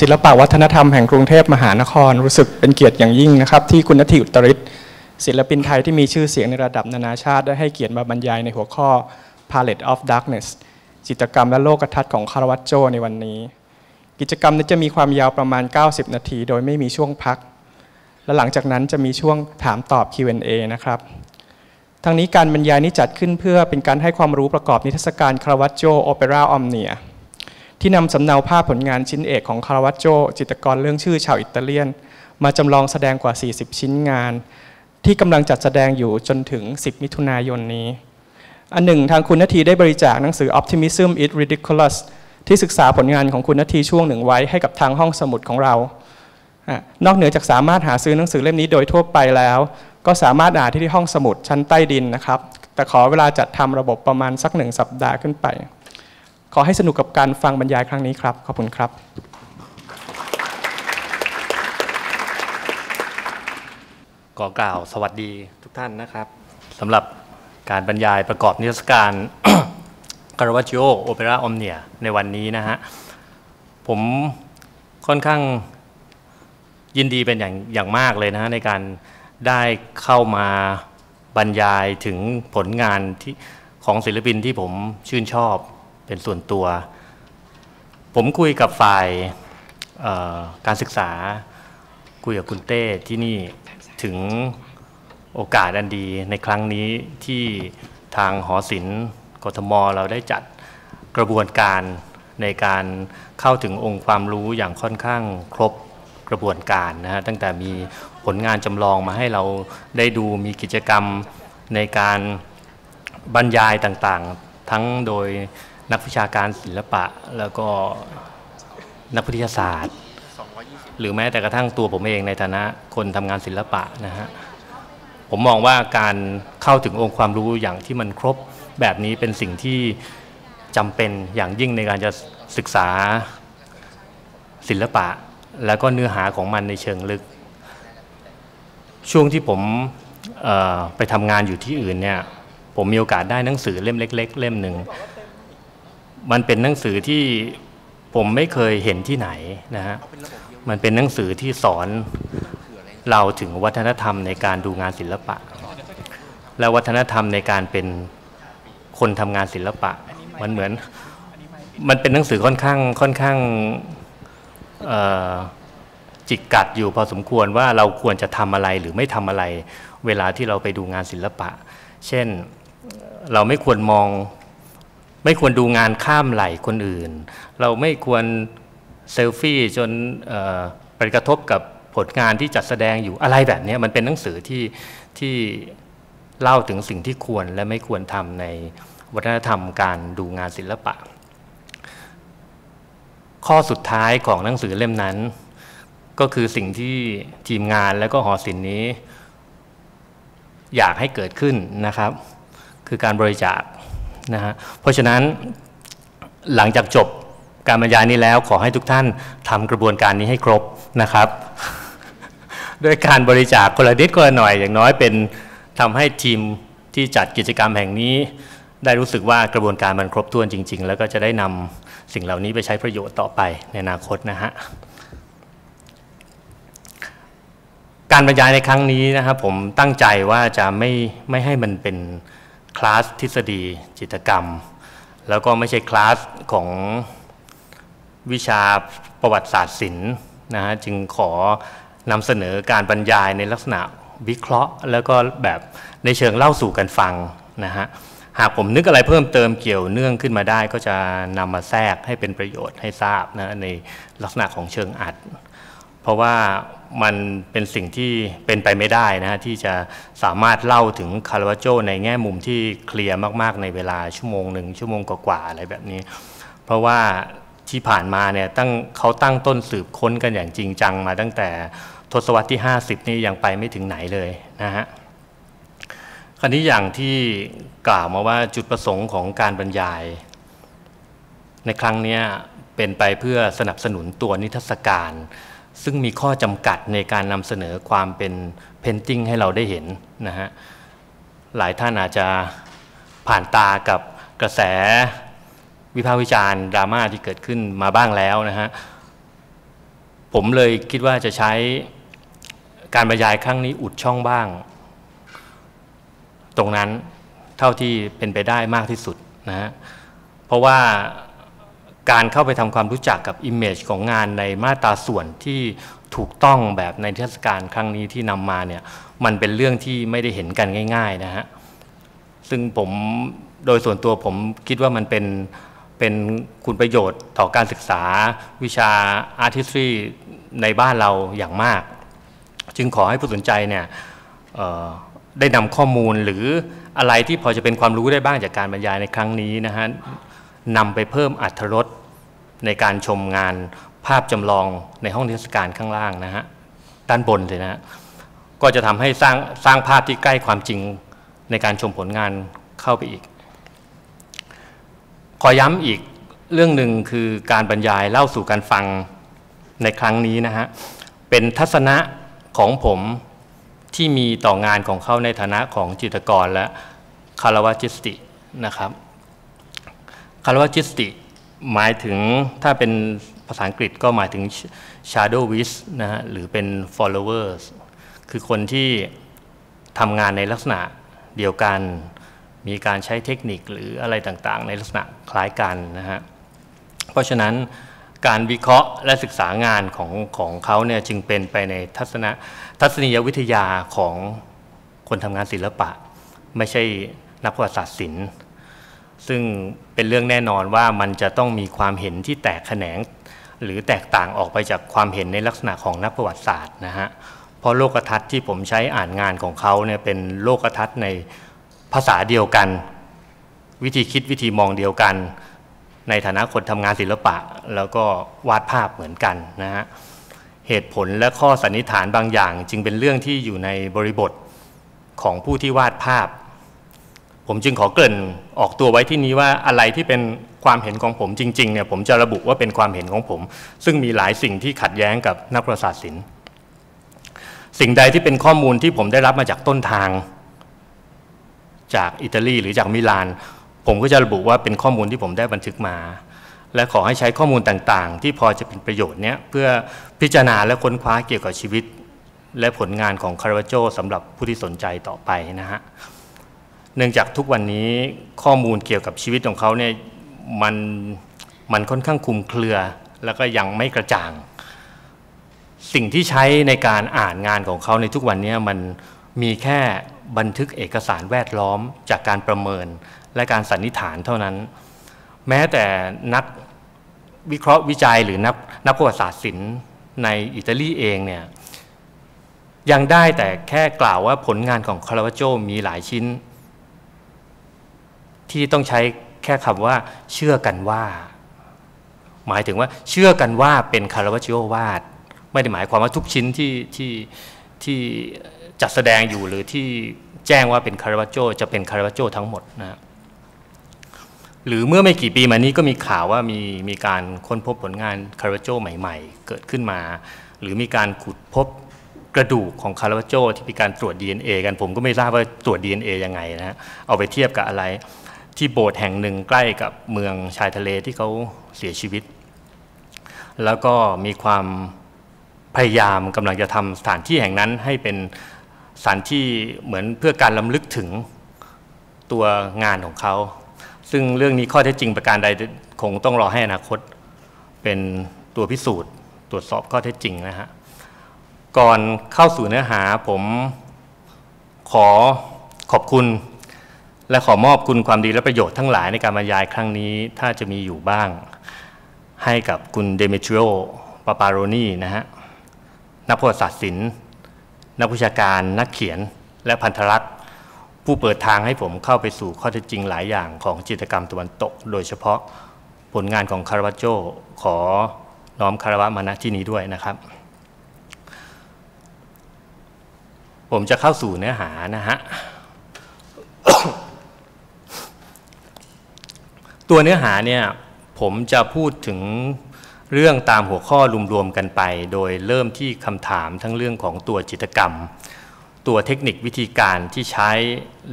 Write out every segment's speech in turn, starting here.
ศิลปวัฒนธรรมแห่งกรุงเทพมหานครรู้สึกเป็นเกียรติอย่างยิ่งนะครับที่คุณณัฐฐิ อุตตริตศิลปินไทยที่มีชื่อเสียงในระดับนานาชาติได้ให้เกียรติมาบรรยายในหัวข้อ Palette of Darkness จิตรกรรมและโลกทัศน์ของคาร์วัจโจในวันนี้กิจกรรมนี้จะมีความยาวประมาณ90นาทีโดยไม่มีช่วงพักและหลังจากนั้นจะมีช่วงถามตอบ Q&A นะครับทั้งนี้การบรรยายนี้จัดขึ้นเพื่อเป็นการให้ความรู้ประกอบนิทรรศการคาร์วัจโจโอเปร่าออมเนียที่นำสำเนาภาพผลงานชิ้นเอกของคาร์วัจโจจิตรกรเรื่องชื่อชาวอิตาเลียนมาจำลองแสดงกว่า40ชิ้นงานที่กำลังจัดแสดงอยู่จนถึง10มิถุนายนนี้อันหนึ่งทางคุณณัฐฐิได้บริจาคหนังสือ Optimism is Ridiculous ที่ศึกษาผลงานของคุณณัฐฐิช่วงหนึ่งไว้ให้กับทางห้องสมุดของเรานอกเหนือจากสามารถหาซื้อหนังสือเล่มนี้โดยทั่วไปแล้วก็สามารถอ่านที่ห้องสมุดชั้นใต้ดินนะครับแต่ขอเวลาจัดทำระบบประมาณสัก1สัปดาห์ขึ้นไปขอให้สนุกกับการฟังบรรยายครั้งนี้ครับขอบคุณครับขอกล่าวสวัสดีทุกท่านนะครับสำหรับการบรรยายประกอบนิทรรศการ Caravaggio Opera Omnia ในวันนี้นะฮะผมค่อนข้างยินดีเป็นอย่างมากเลยนะฮะในการได้เข้ามาบรรยายถึงผลงานที่ของศิลปินที่ผมชื่นชอบเป็นส่วนตัวผมคุยกับฝ่ายการศึกษาคุยกับคุณเต้ที่นี่ถึงโอกาสอันดีในครั้งนี้ที่ทางหอศิลป์กทม.เราได้จัดกระบวนการในการเข้าถึงองค์ความรู้อย่างค่อนข้างครบกระบวนการนะฮะตั้งแต่มีผลงานจำลองมาให้เราได้ดูมีกิจกรรมในการบรรยายต่างๆทั้งโดยนักวิชาการศิลปะแล้วก็นักวิทยาศาสตร์หรือแม้แต่กระทั่งตัวผมเองในฐานะคนทำงานศิลปะนะฮะผมมองว่าการเข้าถึงองค์ความรู้อย่างที่มันครบแบบนี้เป็นสิ่งที่จำเป็นอย่างยิ่งในการจะศึกษาศิลปะแล้วก็เนื้อหาของมันในเชิงลึกช่วงที่ผมไปทำงานอยู่ที่อื่นเนี่ยผมมีโอกาสได้หนังสือเล่มเล็กๆเล่มหนึ่งมันเป็นหนังสือที่ผมไม่เคยเห็นที่ไหนนะฮะมันเป็นหนังสือที่สอนเราถึงวัฒนธรรมในการดูงานศิลปะและวัฒนธรรมในการเป็นคนทำงานศิลปะมันเหมือนมันเป็นหนังสือค่อนข้างจิกกัดอยู่พอสมควรว่าเราควรจะทำอะไรหรือไม่ทำอะไรเวลาที่เราไปดูงานศิลปะเช่นเราไม่ควรมองไม่ควรดูงานข้ามไหล่คนอื่นเราไม่ควรเซลฟี่จนไปกระทบกับผลงานที่จัดแสดงอยู่อะไรแบบนี้มันเป็นหนังสือที่เล่าถึงสิ่งที่ควรและไม่ควรทำในวัฒนธรรมการดูงานศิลปะข้อสุดท้ายของหนังสือเล่มนั้นก็คือสิ่งที่ทีมงานและก็หอศิลป์นี้อยากให้เกิดขึ้นนะครับคือการบริจาคนะฮะเพราะฉะนั้นหลังจากจบการบรรยายนี้แล้วขอให้ทุกท่านทำกระบวนการนี้ให้ครบนะครับ ด้วยการบริจาคคนละนิดคนละหน่อยอย่างน้อยเป็นทำให้ทีมที่จัดกิจกรรมแห่งนี้ได้รู้สึกว่ากระบวนการมันครบถ้วนจริงๆแล้วก็จะได้นำสิ่งเหล่านี้ไปใช้ประโยชน์ต่อไปในอนาคตนะฮะการบรรยายในครั้งนี้นะครับผมตั้งใจว่าจะไม่ให้มันเป็นคลาสทฤษฎีจิตรกรรมแล้วก็ไม่ใช่คลาสของวิชาประวัติศาสตร์ศิลป์นะฮะจึงขอนำเสนอการบรรยายในลักษณะวิเคราะห์แล้วก็แบบในเชิงเล่าสู่กันฟังนะฮะหากผมนึกอะไรเพิ่มเติมเกี่ยวเนื่องขึ้นมาได้ก็จะนำมาแทรกให้เป็นประโยชน์ให้ทราบนะในลักษณะของเชิงอัดเพราะว่ามันเป็นสิ่งที่เป็นไปไม่ได้นะฮะที่จะสามารถเล่าถึงคาร์วัจโจในแง่มุมที่เคลียร์มากๆในเวลาชั่วโมงหนึ่งชั่วโมงกว่าๆอะไรแบบนี้เพราะว่าที่ผ่านมาเนี่ยเขาตั้งต้นสืบค้นกันอย่างจริงจังมาตั้งแต่ทศวรรษที่50นี่ยังไปไม่ถึงไหนเลยนะฮะคราวนี้อย่างที่กล่าวมาว่าจุดประสงค์ของการบรรยายในครั้งนี้เป็นไปเพื่อสนับสนุนตัวนิทรรศการซึ่งมีข้อจำกัดในการนำเสนอความเป็นเพนติ้งให้เราได้เห็นนะฮะหลายท่านอาจจะผ่านตากับกระแสวิพากษ์วิจารณ์ดราม่าที่เกิดขึ้นมาบ้างแล้วนะฮะ ผมเลยคิดว่าจะใช้การบรรยายครั้งนี้อุดช่องบ้างตรงนั้นเท่าที่เป็นไปได้มากที่สุดนะฮะเพราะว่าการเข้าไปทำความรู้จักกับ Image ของงานในมาตราส่วนที่ถูกต้องแบบในเทศกาลครั้งนี้ที่นำมาเนี่ยมันเป็นเรื่องที่ไม่ได้เห็นกันง่ายๆนะฮะซึ่งผมโดยส่วนตัวผมคิดว่ามันเป็นคุณประโยชน์ต่อการศึกษาวิชา Artistry ในบ้านเราอย่างมากจึงขอให้ผู้สนใจเนี่ยได้นำข้อมูลหรืออะไรที่พอจะเป็นความรู้ได้บ้างจากการบรรยายในครั้งนี้นะฮะนำไปเพิ่มอรรถรสในการชมงานภาพจำลองในห้องนิทรรศการข้างล่างนะฮะด้านบนเลยนะก็จะทำให้สร้างภาพที่ใกล้ความจริงในการชมผลงานเข้าไปอีกขอย้ำอีกเรื่องหนึ่งคือการบรรยายเล่าสู่การฟังในครั้งนี้นะฮะเป็นทัศนะของผมที่มีต่องานของเขาในฐานะของจิตรกรและคารวจิสตินะครับคารวจิสติหมายถึงถ้าเป็นภาษาอังกฤษก็หมายถึง shadowists นะฮะหรือเป็น followers คือคนที่ทำงานในลักษณะเดียวกันมีการใช้เทคนิคหรืออะไรต่างๆในลักษณะคล้ายกันนะฮะเพราะฉะนั้นการวิเคราะห์และศึกษางานของเขาเนี่ยจึงเป็นไปในทัศนียวิทยาของคนทำงานศิลปะไม่ใช่นักประวัติศาสตร์ศิลป์ซึ่งเป็นเรื่องแน่นอนว่ามันจะต้องมีความเห็นที่แตกแขนงหรือแตกต่างออกไปจากความเห็นในลักษณะของนักประวัติศาสตร์นะฮะเพราะโลกทัศน์ที่ผมใช้อ่านงานของเขาเนี่ยเป็นโลกทัศน์ในภาษาเดียวกันวิธีคิดวิธีมองเดียวกันในฐานะคนทำงานศิลปะแล้วก็วาดภาพเหมือนกันนะฮะเหตุผลและข้อสันนิษฐานบางอย่างจึงเป็นเรื่องที่อยู่ในบริบทของผู้ที่วาดภาพผมจึงขอเกริ่นออกตัวไว้ที่นี้ว่าอะไรที่เป็นความเห็นของผมจริงๆเนี่ยผมจะระบุว่าเป็นความเห็นของผมซึ่งมีหลายสิ่งที่ขัดแย้งกับนักประวัติศาสตร์ศิลป์สิ่งใดที่เป็นข้อมูลที่ผมได้รับมาจากต้นทางจากอิตาลีหรือจากมิลานผมก็จะระบุว่าเป็นข้อมูลที่ผมได้บันทึกมาและขอให้ใช้ข้อมูลต่างๆที่พอจะเป็นประโยชน์เนี้ยเพื่อพิจารณาและค้นคว้าเกี่ยวกับชีวิตและผลงานของคาราวาโจสำหรับผู้ที่สนใจต่อไปนะฮะเนื่องจากทุกวันนี้ข้อมูลเกี่ยวกับชีวิตของเขาเนี่ยมันค่อนข้างคลุมเครือแล้วก็ยังไม่กระจ่างสิ่งที่ใช้ในการอ่านงานของเขาในทุกวันนี้มันมีแค่บันทึกเอกสารแวดล้อมจากการประเมินและการสันนิษฐานเท่านั้นแม้แต่นักวิเคราะห์วิจัยหรือนักประวัติศาสตร์ศิลป์ในอิตาลีเองเนี่ยยังได้แต่แค่กล่าวว่าผลงานของคาราวาโจมีหลายชิ้นที่ต้องใช้แค่คำว่าเชื่อกันว่าหมายถึงว่าเชื่อกันว่าเป็นคาราวาโจวาดไม่ได้หมายความว่าทุกชิ้นที่จัดแสดงอยู่หรือที่แจ้งว่าเป็นคาราวาโจจะเป็นคาราวาโจทั้งหมดนะหรือเมื่อไม่กี่ปีมานี้ก็มีข่าวว่ามีการค้นพบผลงานคาราวาโจใหม่ๆเกิดขึ้นมาหรือมีการขุดพบกระดูกของคาราวาโจที่มีการตรวจ DNA กันผมก็ไม่ทราบว่าตรวจ DNA ยังไงนะเอาไปเทียบกับอะไรที่โบสถ์แห่งหนึ่งใกล้กับเมืองชายทะเลที่เขาเสียชีวิตแล้วก็มีความพยายามกำลังจะทำสถานที่แห่งนั้นให้เป็นสถานที่เหมือนเพื่อการล้ำลึกถึงตัวงานของเขาซึ่งเรื่องนี้ข้อเท็จจริงประการใดคงต้องรอให้อนาคตเป็นตัวพิสูจน์ตรวจสอบข้อเท็จจริงนะฮะก่อนเข้าสู่เนื้อหาผมขอขอบคุณและขอมอบคุณความดีและประโยชน์ทั้งหลายในการบรรยายครั้งนี้ถ้าจะมีอยู่บ้างให้กับคุณเดเมเทียโอ ปาปาโรนีนะฮะนักประวัติศาสตร์ศิลป์นักวิชาการนักเขียนและพันธรัตน์ผู้เปิดทางให้ผมเข้าไปสู่ข้อเท็จจริงหลายอย่างของจิตรกรรมตะวันตกโดยเฉพาะผลงานของคาราวาโจขอน้อมคารวะมาณที่นี้ด้วยนะครับผมจะเข้าสู่เนื้อหานะฮะ ตัวเนื้อหาเนี่ยผมจะพูดถึงเรื่องตามหัวข้อรวมๆกันไปโดยเริ่มที่คำถามทั้งเรื่องของตัวจิตรกรรมตัวเทคนิควิธีการที่ใช้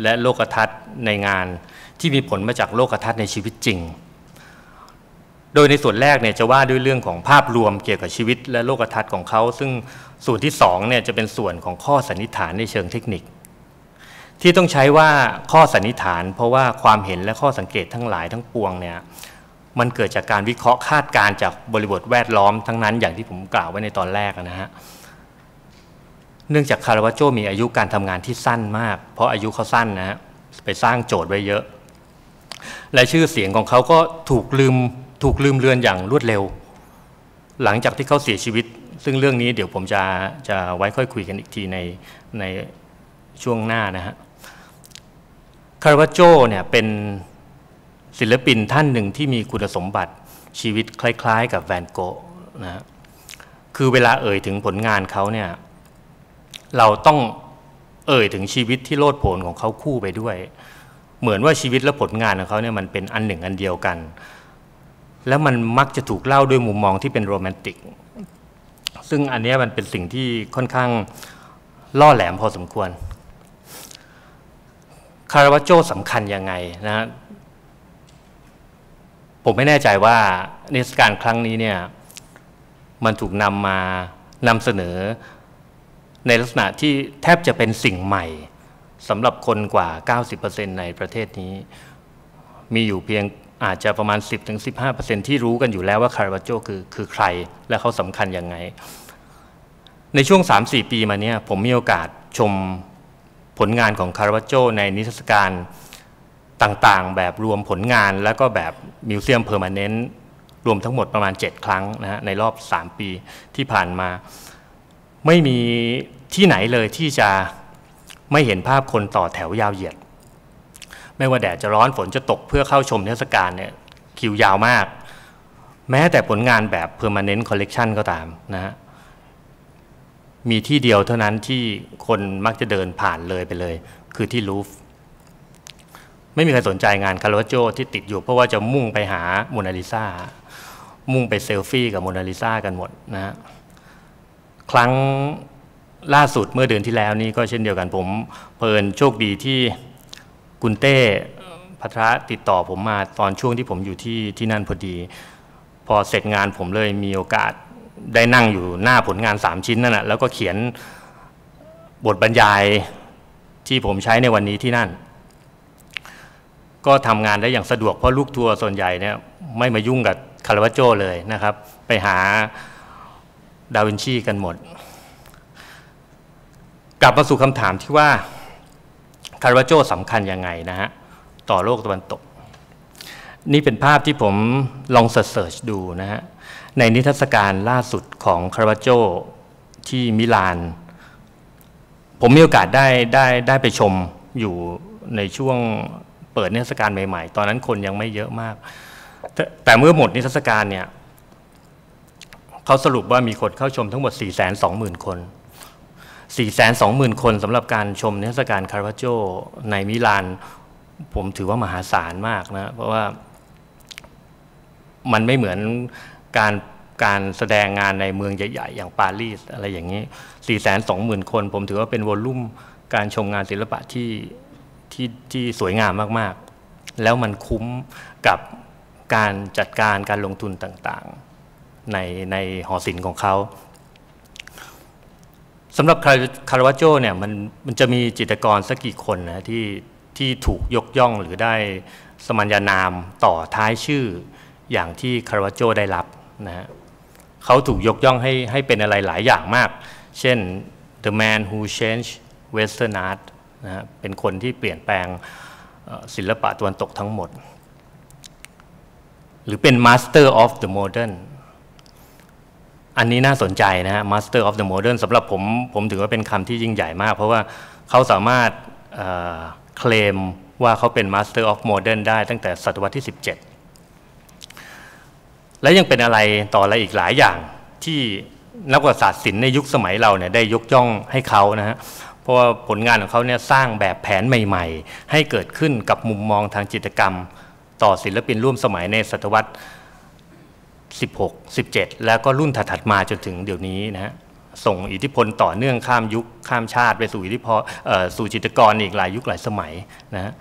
และโลกทัศน์ในงานที่มีผลมาจากโลกทัศน์ในชีวิตจริง โดยในส่วนแรกเนี่ยจะว่าด้วยเรื่องของภาพรวมเกี่ยวกับชีวิตและโลกทัศน์ของเขาซึ่งส่วนที่2เนี่ยจะเป็นส่วนของข้อสันนิษฐานในเชิงเทคนิคที่ต้องใช้ว่าข้อสันนิษฐานเพราะว่าความเห็นและข้อสังเกตทั้งหลายทั้งปวงเนี่ยมันเกิดจากการวิเคราะห์คาดการณ์จากบริบทแวดล้อมทั้งนั้นอย่างที่ผมกล่าวไว้ในตอนแรกนะฮะเนื่องจากคาราวัจโจมีอายุการทำงานที่สั้นมากเพราะอายุเขาสั้นนะฮะไปสร้างโจทย์ไว้เยอะและชื่อเสียงของเขาก็ถูกลืมเลือนอย่างรวดเร็วหลังจากที่เขาเสียชีวิตซึ่งเรื่องนี้เดี๋ยวผมจะไว้ค่อยคุยกันอีกทีในช่วงหน้านะฮะคาราวัจโจเนี่ยเป็นศิลปินท่านหนึ่งที่มีคุณสมบัติชีวิตคล้ายๆกับแวนโกะนะฮะคือเวลาเอ่ยถึงผลงานเขาเนี่ยเราต้องเอ่ยถึงชีวิตที่โลดโผนของเขาคู่ไปด้วยเหมือนว่าชีวิตและผลงานของเขาเนี่ยมันเป็นอันหนึ่งอันเดียวกันแล้วมันมักจะถูกเล่าด้วยมุมมองที่เป็นโรแมนติกซึ่งอันนี้มันเป็นสิ่งที่ค่อนข้างล่อแหลมพอสมควรคาราวัจโจสำคัญยังไงนะฮะผมไม่แน่ใจว่านิทรรศการครั้งนี้เนี่ยมันถูกนำเสนอในลักษณะที่แทบจะเป็นสิ่งใหม่สำหรับคนกว่า 90% ในประเทศนี้มีอยู่เพียงอาจจะประมาณ 10-15% ที่รู้กันอยู่แล้วว่าคาราวัจโจคือใครและเขาสำคัญยังไงในช่วง 3-4 ปีมาเนี้ยผมมีโอกาสชมผลงานของคาราวัจโจในนิทรรศการต่างๆแบบรวมผลงานแล้วก็แบบมิวเซียมเพอร์มาเนนต์รวมทั้งหมดประมาณ 7 ครั้งนะฮะในรอบ 3 ปีที่ผ่านมาไม่มีที่ไหนเลยที่จะไม่เห็นภาพคนต่อแถวยาวเหยียดไม่ว่าแดดจะร้อนฝนจะตกเพื่อเข้าชมนิทรรศการเนี่ยคิวยาวมากแม้แต่ผลงานแบบ Permanent Collection ก็ตามนะฮะมีที่เดียวเท่านั้นที่คนมักจะเดินผ่านเลยไปเลยคือที่ลูฟไม่มีใครสนใจงานคาราวัจโจที่ติดอยู่เพราะว่าจะมุ่งไปหาโมนาลิซามุ่งไปเซลฟี่กับโมนาลิซากันหมดนะฮะครั้งล่าสุดเมื่อเดือนที่แล้วนี่ก็เช่นเดียวกันผมเพลินโชคดีที่คุณเต้ภัทรติดต่อผมมาตอนช่วงที่ผมอยู่ที่นั่นพอดีพอเสร็จงานผมเลยมีโอกาสได้นั่งอยู่หน้าผลงาน3ชิ้นนั่นแหละแล้วก็เขียนบทบรรยายที่ผมใช้ในวันนี้ที่นั่นก็ทำงานได้อย่างสะดวกเพราะลูกทัวร์ส่วนใหญ่เนี่ยไม่มายุ่งกับคาราวัจโจเลยนะครับไปหาดาวินชีกันหมดกลับมาสู่คำถามที่ว่าคาราวัจโจสำคัญยังไงนะฮะต่อโลกตะวันตกนี่เป็นภาพที่ผมลองเสิร์ชดูนะฮะในนิทรรศการล่าสุดของคาราวัจโจที่มิลานผมมีโอกาสได้ไปชมอยู่ในช่วงเปิดนิทรรศการใหม่ๆตอนนั้นคนยังไม่เยอะมากแต่เมื่อหมดนิทรรศการเนี่ยเขาสรุปว่ามีคนเข้าชมทั้งหมด 420,000 คนสำหรับการชมนิทรรศการคาราวัจโจในมิลานผมถือว่ามหาศาลมากนะเพราะว่ามันไม่เหมือนการแสดงงานในเมืองใหญ่ๆอย่างปารีสอะไรอย่างนี้ 420,000 คนผมถือว่าเป็นวอลลุ่มการชมงานศิลปะที่สวยงามมากๆแล้วมันคุ้มกับการจัดการการลงทุนต่างๆในหอศิลป์ของเขาสำหรับคาราวัจโจเนี่ยมันจะมีจิตรกรสักกี่คนนะที่ถูกยกย่องหรือได้สมัญญานามต่อท้ายชื่ออย่างที่คาราวัจโจได้รับนะฮะเขาถูกยกย่องให้เป็นอะไรหลายอย่างมากเช่น The Man Who Changed Western Art นะฮะเป็นคนที่เปลี่ยนแปลงศิลปะตะวันตกทั้งหมดหรือเป็น Master of the Modernอันนี้น่าสนใจนะฮะ Master of the Modern สำหรับผมถือว่าเป็นคำที่ยิ่งใหญ่มากเพราะว่าเขาสามารถเคลมว่าเขาเป็น Master of Modern ได้ตั้งแต่ศตวรรษที่17และยังเป็นอะไรต่ออะไรอีกหลายอย่างที่นักประวัติศาสตร์ศิลป์ในยุคสมัยเราเนี่ยได้ยกย่องให้เขานะฮะเพราะว่าผลงานของเขาเนี่ยสร้างแบบแผนใหม่ๆให้เกิดขึ้นกับมุมมองทางจิตรกรรมต่อศิลปินร่วมสมัยในศตวรรษ16-17 แล้วก็รุ่นถัดมาจนถึงเดี๋ยวนี้นะฮะส่งอิทธิพลต่อเนื่องข้ามยุคข้ามชาติไปสู่สู่จิตรกรอีกหลายยุคหลายสมัยนะฮะ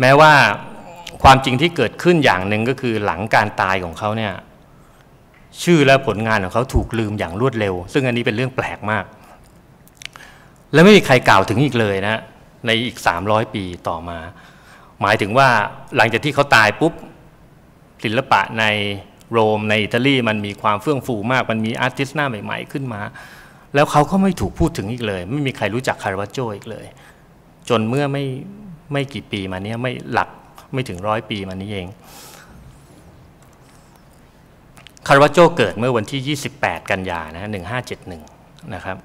แม้ว่า ความจริงที่เกิดขึ้นอย่างหนึ่งก็คือหลังการตายของเขาเนี่ยชื่อและผลงานของเขาถูกลืมอย่างรวดเร็วซึ่งอันนี้เป็นเรื่องแปลกมากและไม่มีใครกล่าวถึงอีกเลยนะในอีก300ปีต่อมาหมายถึงว่าหลังจากที่เขาตายปุ๊บศิลปะในโรมในอิตาลีมันมีความเฟื่องฟูมากมันมีอาร์ติสต์หน้าใหม่ๆขึ้นมาแล้วเขาก็ไม่ถูกพูดถึงอีกเลยไม่มีใครรู้จักคาร์วัจโจอีกเลยจนเมื่อไม่กี่ปีมานี้ไม่หลักไม่ถึง100ปีมานี้เองคาร์วัจโจเกิดเมื่อวันที่28กันยานะ1571นะครับ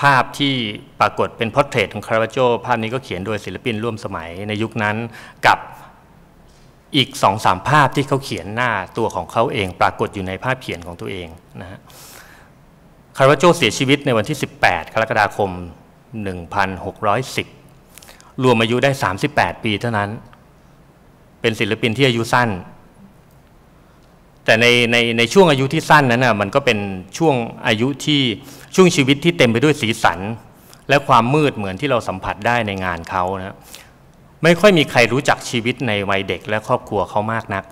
ภาพที่ปรากฏเป็นพอร์เทรตของคาร์วัจโจภาพนี้ก็เขียนโดยศิลปินร่วมสมัยในยุคนั้นกับอีก 2-3 ภาพที่เขาเขียนหน้าตัวของเขาเองปรากฏอยู่ในภาพเขียนของตัวเองนะฮะคาร์วัจโจเสียชีวิตในวันที่18กรกฎาคม1610รวมอายุได้38ปีเท่านั้นเป็นศิลปินที่อายุสั้นแต่ในช่วงอายุที่สั้นนั้นน่ะมันก็เป็นช่วงอายุที่ช่วงชีวิตที่เต็มไปด้วยสีสันและความมืดเหมือนที่เราสัมผัสได้ในงานเขานะไม่ค่อยมีใครรู้จักชีวิตในวัยเด็กและครอบครัวเขามากนัก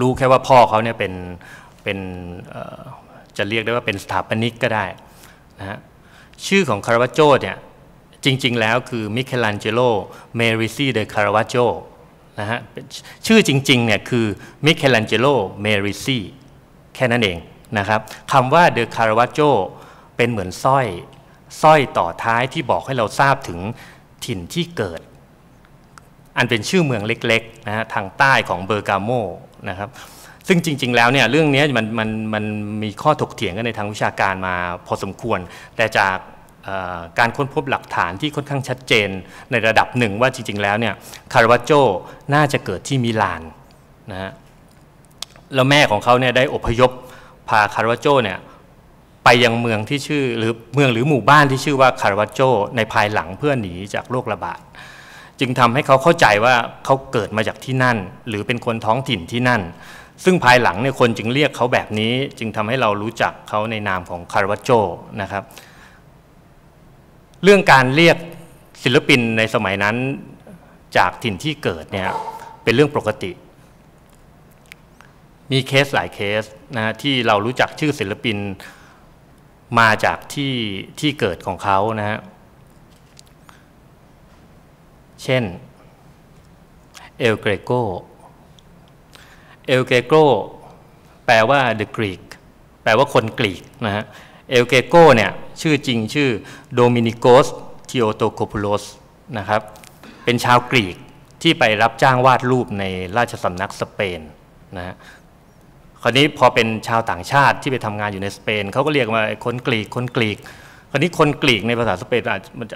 รู้แค่ว่าพ่อเขาเนี่ยเป็นจะเรียกได้ว่าเป็นสถาปนิกก็ได้นะฮะชื่อของคาร์วัจโจเนี่ยจริงๆแล้วคือมิเคลันเจโลเมริซีเดคาร์วัจโจนะฮะชื่อจริงๆเนี่ยคือมิเคลันเจโลเมริซีแค่นั้นเองนะครับคำว่าเดคาร์วัจโจเป็นเหมือนสร้อยต่อท้ายที่บอกให้เราทราบถึงถิ่นที่เกิดอันเป็นชื่อเมืองเล็กๆนะฮะทางใต้ของเบอร์กาโมนะครับซึ่งจริงๆแล้วเนี่ยเรื่องนี้มันมีข้อถกเถียงกันในทางวิชาการมาพอสมควรแต่จากการค้นพบหลักฐานที่ค่อนข้างชัดเจนในระดับหนึ่งว่าจริงๆแล้วเนี่ยคาร์วัจโจน่าจะเกิดที่มิลานนะฮะแล้วแม่ของเขาเนี่ยได้อพยพพาคาร์วัจโจเนี่ยไปยังเมืองที่ชื่อหรือเมืองหรือหมู่บ้านที่ชื่อว่าคาร์วัจโจในภายหลังเพื่อหนีจากโรคระบาดจึงทำให้เขาเข้าใจว่าเขาเกิดมาจากที่นั่นหรือเป็นคนท้องถิ่นที่นั่นซึ่งภายหลังเนี่ยคนจึงเรียกเขาแบบนี้จึงทำให้เรารู้จักเขาในนามของคาร์วัจโจนะครับเรื่องการเรียกศิลปินในสมัยนั้นจากถิ่นที่เกิดเนี่ยเป็นเรื่องปกติมีเคสหลายเคสนะที่เรารู้จักชื่อศิลปินมาจากที่เกิดของเขานะฮะเช่นเอลเกรโกแปลว่า the Greek แปลว่าคนกรีกนะฮะเอลเกโกเนี่ยชื่อจริงชื่อโดมินิโกสทีโอโตโคปูโลสนะครับเป็นชาวกรีกที่ไปรับจ้างวาดรูปในราชสำนักสเปนนะฮะคราวนี้พอเป็นชาวต่างชาติที่ไปทำงานอยู่ในสเปนเขาก็เรียกว่าคนกรีกคราวนี้คนกรีกในภาษาสเปน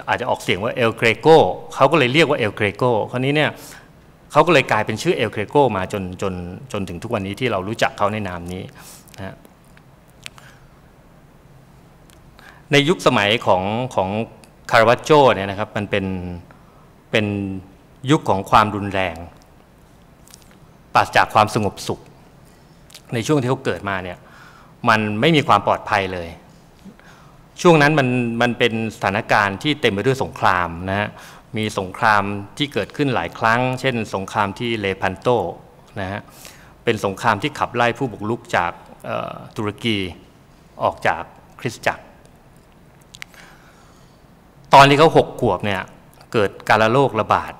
อาจจะออกเสียงว่าเอลเกรโกเขาก็เลยเรียกว่าเอลเกรโกคราวนี้เนี่ยเขาก็เลยกลายเป็นชื่อเอลเกรโกมาจนถึงทุกวันนี้ที่เรารู้จักเขาในนามนี้นะในยุคสมัยของคาร์วัจโจเนี่ยนะครับมันเป็นยุคของความรุนแรงปราศจากความสงบสุขในช่วงที่เขาเกิดมาเนี่ยมันไม่มีความปลอดภัยเลยช่วงนั้นมันเป็นสถานการณ์ที่เต็มไปด้วยสงครามนะฮะมีสงครามที่เกิดขึ้นหลายครั้งเช่นสงครามที่เลพันโตนะฮะเป็นสงครามที่ขับไล่ผู้บุกรุกจากตุรกีออกจากคริสตจักรตอนที่เขา6ขวบเนี่ยเกิดกาฬโรคระบาด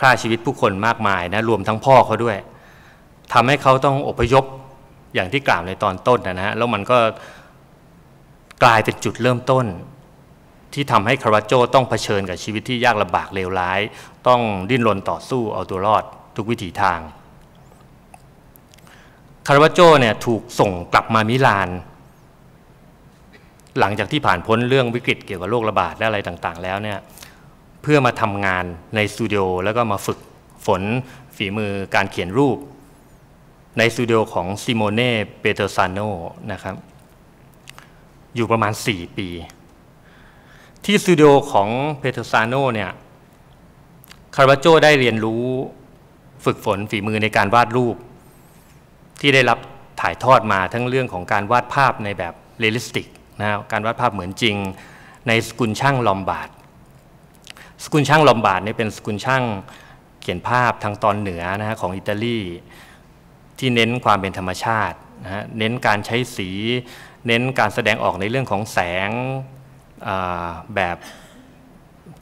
ฆ่าชีวิตผู้คนมากมายนะรวมทั้งพ่อเขาด้วยทำให้เขาต้องอพยพอย่างที่กล่าวในตอนต้นนะฮะแล้วมันก็กลายเป็นจุดเริ่มต้นที่ทำให้คาร์วัจโจต้องเผชิญกับชีวิตที่ยากลำบากเลวร้ายต้องดิ้นรนต่อสู้เอาตัวรอดทุกวิถีทางคาร์วัจโจเนี่ยถูกส่งกลับมามิลานหลังจากที่ผ่านพ้นเรื่องวิกฤตเกี่ยวกับโรคระบาดและอะไรต่างๆแล้วเนี่ยเพื่อมาทำงานในสตูดิโอแล้วก็มาฝึกฝนฝีมือการเขียนรูปในสตูดิโอของซิโมเน่เปเตอร์ซานโนนะครับอยู่ประมาณ4ปีที่สตูดิโอของเพเทอร์ซาโนเนี่ยคาร์วัจโจได้เรียนรู้ฝึกฝนฝีมือในการวาดรูปที่ได้รับถ่ายทอดมาทั้งเรื่องของการวาดภาพในแบบเรียลลิสติกนะครับการวาดภาพเหมือนจริงในสกุลช่างลอมบาร์ดนี่เป็นสกุลช่าง เขียนภาพทางตอนเหนือนะฮะของอิตาลีที่เน้นความเป็นธรรมชาตินะฮะเน้นการใช้สีเน้นการแสดงออกในเรื่องของแสงแบบ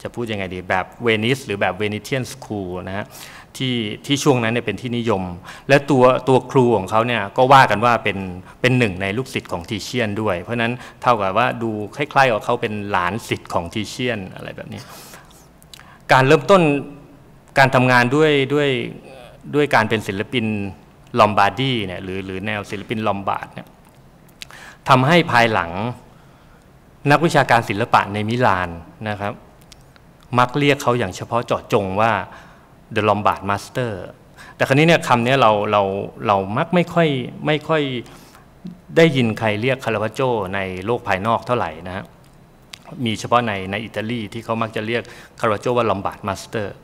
จะพูดยังไงดีแบบเวนิสหรือแบบเวนิเทียนสคูลนะฮะที่ช่วงนั้นเนี่ยเป็นที่นิยมและตัวครูของเขาเนี่ยก็ว่ากันว่าเป็นหนึ่งในลูกศิษย์ของทีเชียนด้วยเพราะนั้นเท่ากับว่าดูคล้ายๆกับเขาเป็นหลานศิษย์ของทีเชียนอะไรแบบนี้การเริ่มต้นการทำงานด้วยการเป็นศิลปินลอมบาร์ดีเนี่ยหรือแนวศิลปินลอมบาร์ดเนี่ยทำให้ภายหลังนักวิชาการศิลปะในมิลานนะครับมักเรียกเขาอย่างเฉพาะเจาะจงว่าเดอะลอมบาร์ดมาสเตอร์แต่ครั้นี้เนี่ยคำนี้เรามักไม่ค่อยได้ยินใครเรียกคาราวัจโจในโลกภายนอกเท่าไหร่นะฮะมีเฉพาะในอิตาลีที่เขามักจะเรียกคาราวัจโจว่าลอมบาร์ดมาสเตอร์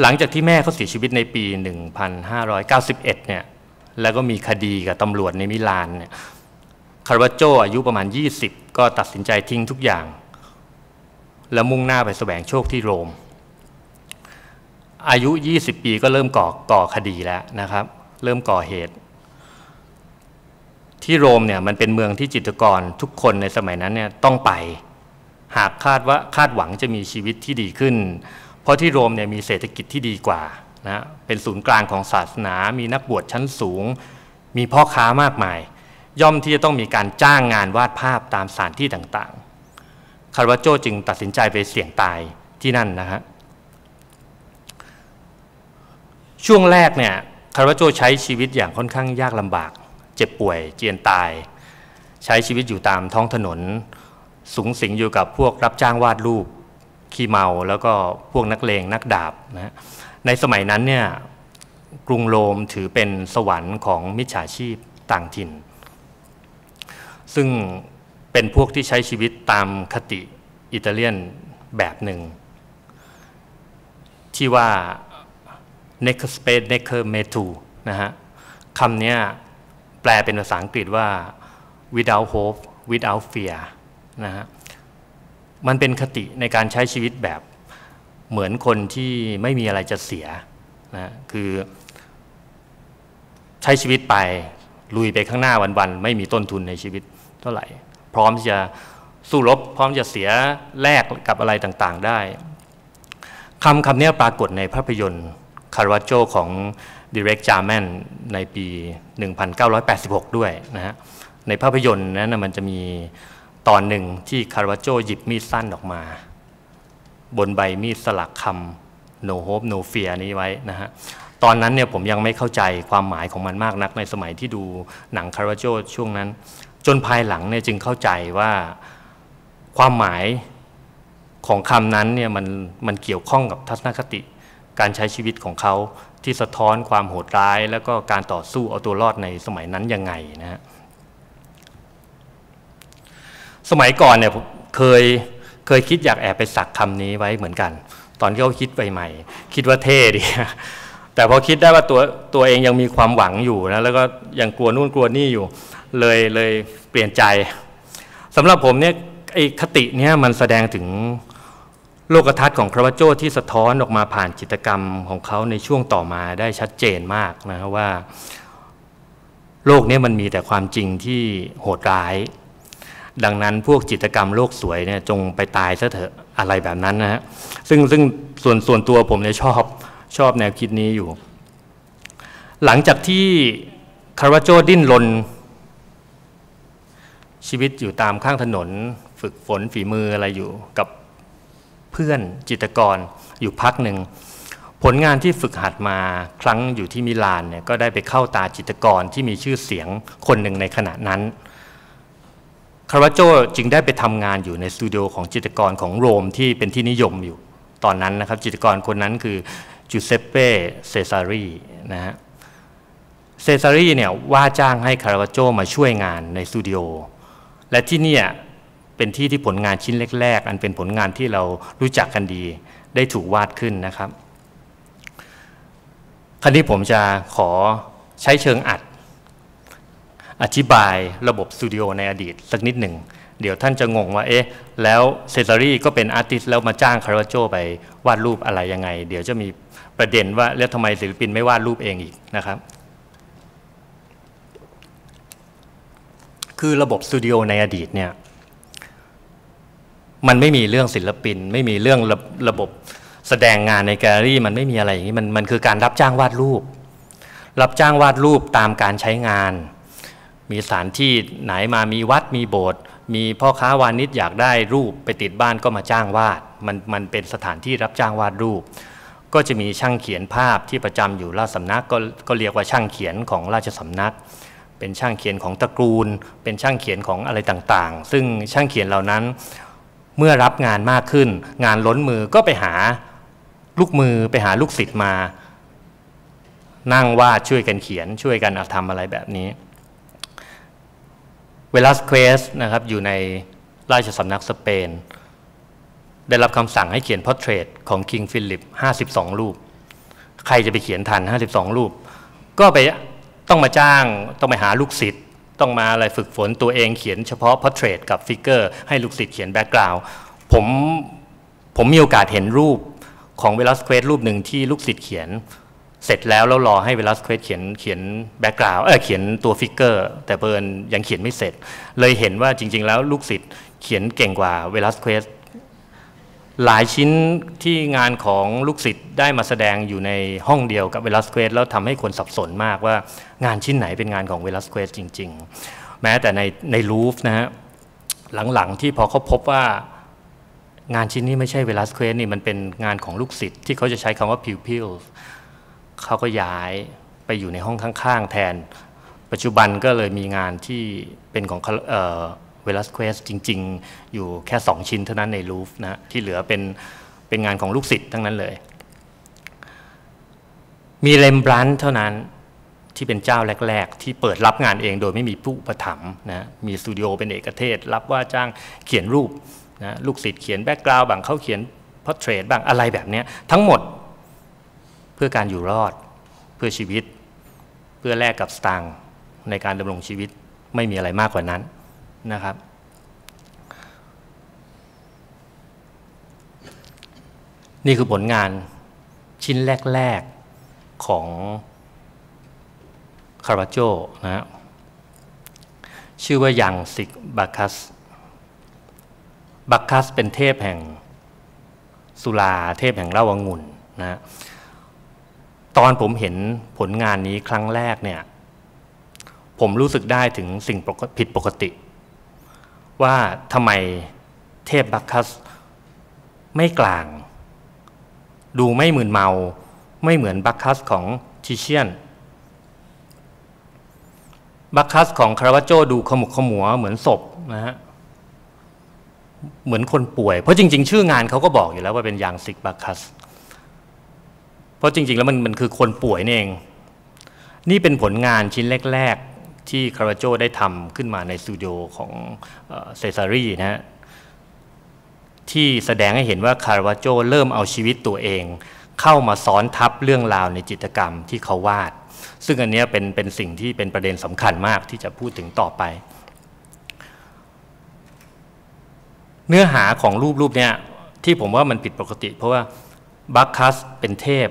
หลังจากที่แม่เขาเสียชีวิตในปี 1591 เนี่ยแล้วก็มีคดีกับตำรวจในมิลานเนี่ยคาราวัจโจอายุประมาณ20ก็ตัดสินใจทิ้งทุกอย่างแล้วมุ่งหน้าไปแสวงโชคที่โรมอายุ20ปีก็เริ่มก่อคดีแล้วนะครับเริ่มก่อเหตุที่โรมเนี่ยมันเป็นเมืองที่จิตรกรทุกคนในสมัยนั้นเนี่ยต้องไปหากคาดหวังจะมีชีวิตที่ดีขึ้นเพราะที่โรมเนี่ยมีเศรษฐกิจที่ดีกว่านะเป็นศูนย์กลางของศาสนามีนักบวชชั้นสูงมีพ่อค้ามากมายย่อมที่จะต้องมีการจ้างงานวาดภาพตามสถานที่ต่างๆคาราวัจโจจึงตัดสินใจไปเสี่ยงตายที่นั่นนะฮะช่วงแรกเนี่ยคาราวัจโจใช้ชีวิตอย่างค่อนข้างยากลำบากเจ็บป่วยเจียนตายใช้ชีวิตอยู่ตามท้องถนนสุงสิงอยู่กับพวกรับจ้างวาดรูปขี้เมาแล้วก็พวกนักเลงนักดาบนะในสมัยนั้นเนี่ยกรุงโรมถือเป็นสวรรค์ของมิจฉาชีพต่างถิ่นซึ่งเป็นพวกที่ใช้ชีวิตตามคติอิตาเลียนแบบหนึ่งที่ว่าเนคสเปซเนคเมทูนะฮะคำนี้แปลเป็นภาษาอังกฤษว่า without hope without fear นะฮะมันเป็นคติในการใช้ชีวิตแบบเหมือนคนที่ไม่มีอะไรจะเสียนะคือใช้ชีวิตไปลุยไปข้างหน้าวันๆไม่มีต้นทุนในชีวิตเท่าไหร่พร้อมที่จะสู้รบพร้อมจะเสียแลกกับอะไรต่างๆได้คำนี้ปรากฏในภาพยนตร์คาราวัจโจของดิเรกจาแมนในปี 1986 ด้วยนะฮะในภาพยนตร์นั้นมันจะมีตอนหนึ่งที่คาราวัจโจหยิบมีดสั้นออกมาบนใบมีดสลักคำ no hope no fear นี้ไว้นะฮะตอนนั้นเนี่ยผมยังไม่เข้าใจความหมายของมันมากนักในสมัยที่ดูหนังคาราวัจโจช่วงนั้นจนภายหลังเนี่ยจึงเข้าใจว่าความหมายของคำนั้นเนี่ยมันเกี่ยวข้องกับทัศนคติการใช้ชีวิตของเขาที่สะท้อนความโหดร้ายแล้วก็การต่อสู้เอาตัวรอดในสมัยนั้นยังไงนะฮะสมัยก่อนเนี่ยผมเคยคิดอยากแอบไปสักคำนี้ไว้เหมือนกันตอนที่เขาคิดใหม่ๆคิดว่าเท่ดีแต่พอคิดได้ว่าตัวเองยังมีความหวังอยู่นะแล้วก็ยังกลัวนู่นกลัวนี่อยู่เลยเปลี่ยนใจสำหรับผมเนี่ยไอ้คติเนี่ยมันแสดงถึงโลกทัศน์ของคาราวัจโจที่สะท้อนออกมาผ่านจิตรกรรมของเขาในช่วงต่อมาได้ชัดเจนมากนะครับว่าโลกนี้มันมีแต่ความจริงที่โหดร้ายดังนั้นพวกจิตรกรรมโลกสวยเนี่ยจงไปตายซะเถอะอะไรแบบนั้นนะฮะซึ่งส่วนตัวผมเนี่ยชอบแนวคิดนี้อยู่หลังจากที่คาราวัจโจดิ้นรนชีวิตอยู่ตามข้างถนนฝึกฝนฝีมืออะไรอยู่กับเพื่อนจิตรกรอยู่พักหนึ่งผลงานที่ฝึกหัดมาครั้งอยู่ที่มิลานเนี่ยก็ได้ไปเข้าตาจิตรกรที่มีชื่อเสียงคนหนึ่งในขณะนั้นคาราวัจโจจึงได้ไปทำงานอยู่ในสตูดิโอของจิตรกรของโรมที่เป็นที่นิยมอยู่ตอนนั้นนะครับจิตรกรคนนั้นคือจูเซปเป้เซซารีนะฮะเซซารีเนี่ยว่าจ้างให้คาราวัจโจมาช่วยงานในสตูดิโอและที่เนี่ยเป็นที่ผลงานชิ้นแรกๆอันเป็นผลงานที่เรารู้จักกันดีได้ถูกวาดขึ้นนะครับคราวนี้ผมจะขอใช้เชิงอัดอธิบายระบบสตูดิโอในอดีตสักนิดหนึ่ง เดี๋ยวท่านจะงงว่าเอ๊ะแล้วเซซารีก็เป็นอาร์ติสแล้วมาจ้างคาร์วาโจไปวาดรูปอะไรยังไงเดี๋ยวจะมีประเด็นว่าแล้วทำไมศิลปินไม่วาดรูปเองอีกนะครับคือระบบสตูดิโอในอดีตเนี่ยมันไม่มีเรื่องศิลปินไม่มีเรื่องระบบแสดงงานในแกลเลอรี่มันไม่มีอะไรอย่างนี้มันคือการรับจ้างวาดรูปตามการใช้งานมีสถานที่ไหนมามีวัดมีโบสถ์มีพ่อค้าวานิชอยากได้รูปไปติดบ้านก็มาจ้างวาดมันเป็นสถานที่รับจ้างวาดรูปก็จะมีช่างเขียนภาพที่ประจำอยู่ราชสำนักก็เรียกว่าช่างเขียนของราชสำนักเป็นช่างเขียนของตระกูลเป็นช่างเขียนของอะไรต่างๆซึ่งช่างเขียนเหล่านั้นเมื่อรับงานมากขึ้นงานล้นมือก็ไปหาลูกมือไปหาลูกศิษย์มานั่งวาดช่วยกันเขียนช่วยกันทำอะไรแบบนี้เวลัสเควสนะครับอยู่ในราชสำนักสเปนได้รับคำสั่งให้เขียนพอร์เทรตของคิงฟิลิป52รูปใครจะไปเขียนทัน52รูปก็ไปต้องมาจ้างต้องไปหาลูกศิษย์ต้องมาอะไรฝึกฝนตัวเองเขียนเฉพาะพอร์เทรตกับฟิกเกอร์ให้ลูกศิษย์เขียนแบ็กกราวด์ผมมีโอกาสเห็นรูปของเวลัสเควสรูปหนึ่งที่ลูกศิษย์เขียนเสร็จแล้วรอให้เวลัสเควสเขียนแบ็กกราวด์เขียนตัวฟิกเกอร์แต่เบิร์นยังเขียนไม่เสร็จเลยเห็นว่าจริงๆแล้วลูกศิษย์เขียนเก่งกว่าเวลัสเควสหลายชิ้นที่งานของลูกศิษย์ได้มาแสดงอยู่ในห้องเดียวกับเวลัสเควสแล้วทำให้คนสับสนมากว่างานชิ้นไหนเป็นงานของเวลัสเควสจริงๆแม้แต่ในลูฟนะฮะหลังๆที่พอเขาพบว่างานชิ้นนี้ไม่ใช่เวลัสเควสนี่มันเป็นงานของลูกศิษย์ที่เขาจะใช้คำว่า pupils เขาก็ย้ายไปอยู่ในห้องข้างๆแทนปัจจุบันก็เลยมีงานที่เป็นของเวลัสเควสจริงๆอยู่แค่2ชิ้นเท่านั้นในลูฟนะที่เหลือเป็นงานของลูกศิษย์ทั้งนั้นเลยมีเลมบรันต์เท่านั้นที่เป็นเจ้าแรกๆที่เปิดรับงานเองโดยไม่มีผู้อุปถัมภ์นะมีสตูดิโอเป็นเอกเทศรับว่าจ้างเขียนรูปนะลูกศิษย์เขียนแบ็กกราวด์บางเขาเขียนพอร์เทรตบางอะไรแบบนี้ทั้งหมดเพื่อการอยู่รอดเพื่อชีวิตเพื่อแลกกับสตางค์ในการดำรงชีวิตไม่มีอะไรมากกว่านั้นนะครับนี่คือผลงานชิ้นแรกๆของคาร์วาโจนะชื่อว่ายังสิกบาคัสเป็นเทพแห่งสุราเทพแห่งเหล้าองุ่นนะตอนผมเห็นผลงานนี้ครั้งแรกเนี่ยผมรู้สึกได้ถึงสิ่งผิดปกติว่าทำไมเทพบัคคัสไม่กลางดูไม่มึนเมาไม่เหมือนบัคคัสของทิเชียนบัคคัสของคาร์วาโจดูขมุกขมัวเหมือนศพนะฮะเหมือนคนป่วยเพราะจริงๆชื่องานเขาก็บอกอยู่แล้วว่าเป็นยางซิกบัคคัสเพราะจริงๆแล้วมันคือคนป่วยนี่เองนี่เป็นผลงานชิ้นแรกๆที่คาร์วาโจได้ทำขึ้นมาในสตูดิโอของเซซารีนะฮะที่แสดงให้เห็นว่าคาร์วาโจเริ่มเอาชีวิตตัวเองเข้ามาซ้อนทับเรื่องราวในจิตรกรรมที่เขาวาดซึ่งอันนี้เป็นสิ่งที่เป็นประเด็นสำคัญมากที่จะพูดถึงต่อไปเนื้อหาของรูปเนี่ยที่ผมว่ามันผิดปกติเพราะว่าบัคคัสเป็นเทพ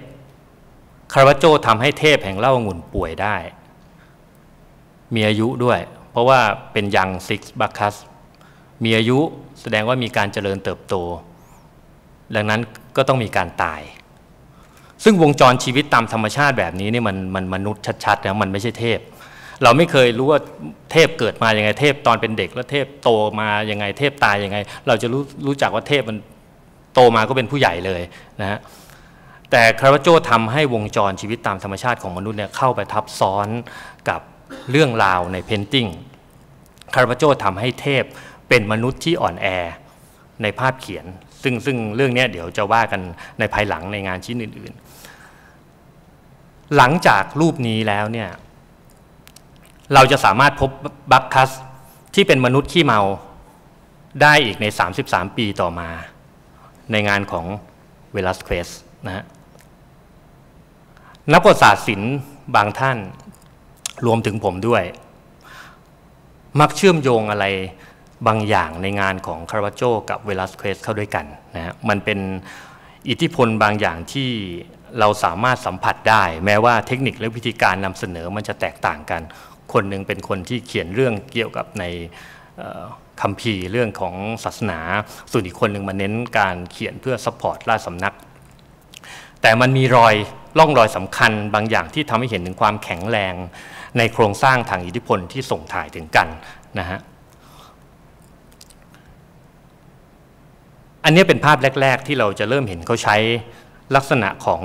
คาร์วาโจทำให้เทพแห่งเหล้าองุ่นป่วยได้มีอายุด้วยเพราะว่าเป็นยังซิกบัคคัสมีอายุแสดงว่ามีการเจริญเติบโตดังนั้นก็ต้องมีการตายซึ่งวงจรชีวิตตามธรรมชาติแบบนี้นี่มันมนุษย์ชัดๆนะมันไม่ใช่เทพเราไม่เคยรู้ว่าเทพเกิดมาอย่างไงเทพตอนเป็นเด็กแล้วเทพโตมาอย่างไงเทพตายอย่างไงเราจะรู้จักว่าเทพมันโตมาก็เป็นผู้ใหญ่เลยนะฮะแต่คาร์วาโจทำให้วงจรชีวิตตามธรรมชาติของมนุษย์เนี่ยเข้าไปทับซ้อนกับเรื่องราวในเพนติ้งคาร์วาโจทำให้เทพเป็นมนุษย์ที่อ่อนแอในภาพเขียนซึ่งเรื่องนี้เดี๋ยวจะว่ากันในภายหลังในงานชิ้นอื่นๆหลังจากรูปนี้แล้วเนี่ยเราจะสามารถพบบัคคัสที่เป็นมนุษย์ขี้เมาได้อีกใน33ปีต่อมาในงานของเวลัสเควสนะฮะนักประวัติศาสตร์ศิลป์บางท่านรวมถึงผมด้วยมักเชื่อมโยงอะไร บางอย่างในงานของคาร์วาโจกับเวลัสเควสเข้าด้วยกันนะฮะมันเป็นอิทธิพลบางอย่างที่เราสามารถสัมผัสได้แม้ว่าเทคนิคและวิธีการนำเสนอมันจะแตกต่างกันคนหนึ่งเป็นคนที่เขียนเรื่องเกี่ยวกับในคัมภีร์เรื่องของศาสนาส่วนอีกคนหนึ่งมาเน้นการเขียนเพื่อซัพพอร์ตราชสำนักแต่มันมีรอยร่องรอยสำคัญบางอย่างที่ทำให้เห็นถึงความแข็งแรงในโครงสร้างทางอิทธิพลที่ส่งถ่ายถึงกันนะฮะอันนี้เป็นภาพแรกๆที่เราจะเริ่มเห็นเขาใช้ลักษณะของ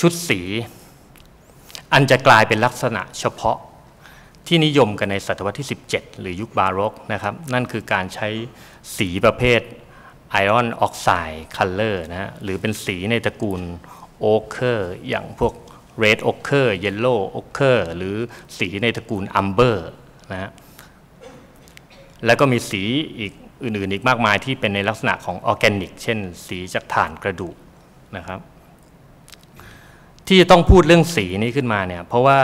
ชุดสีอันจะกลายเป็นลักษณะเฉพาะที่นิยมกันในศตวรรษที่17หรือยุคบาโรกนะครับนั่นคือการใช้สีประเภทไอรอนออกไซด์คัลเลอร์นะฮะหรือเป็นสีในตระกูลโอเคอร์อย่างพวกเรดโอเคอร์เยลโล่โอเคอร์หรือสีในตระกูลอัมเบอร์นะฮะแล้วก็มีสีอีกอื่นๆอีกมากมายที่เป็นในลักษณะของออร์แกนิกเช่นสีจากถ่านกระดูกนะครับที่จะต้องพูดเรื่องสีนี้ขึ้นมาเนี่ยเพราะว่า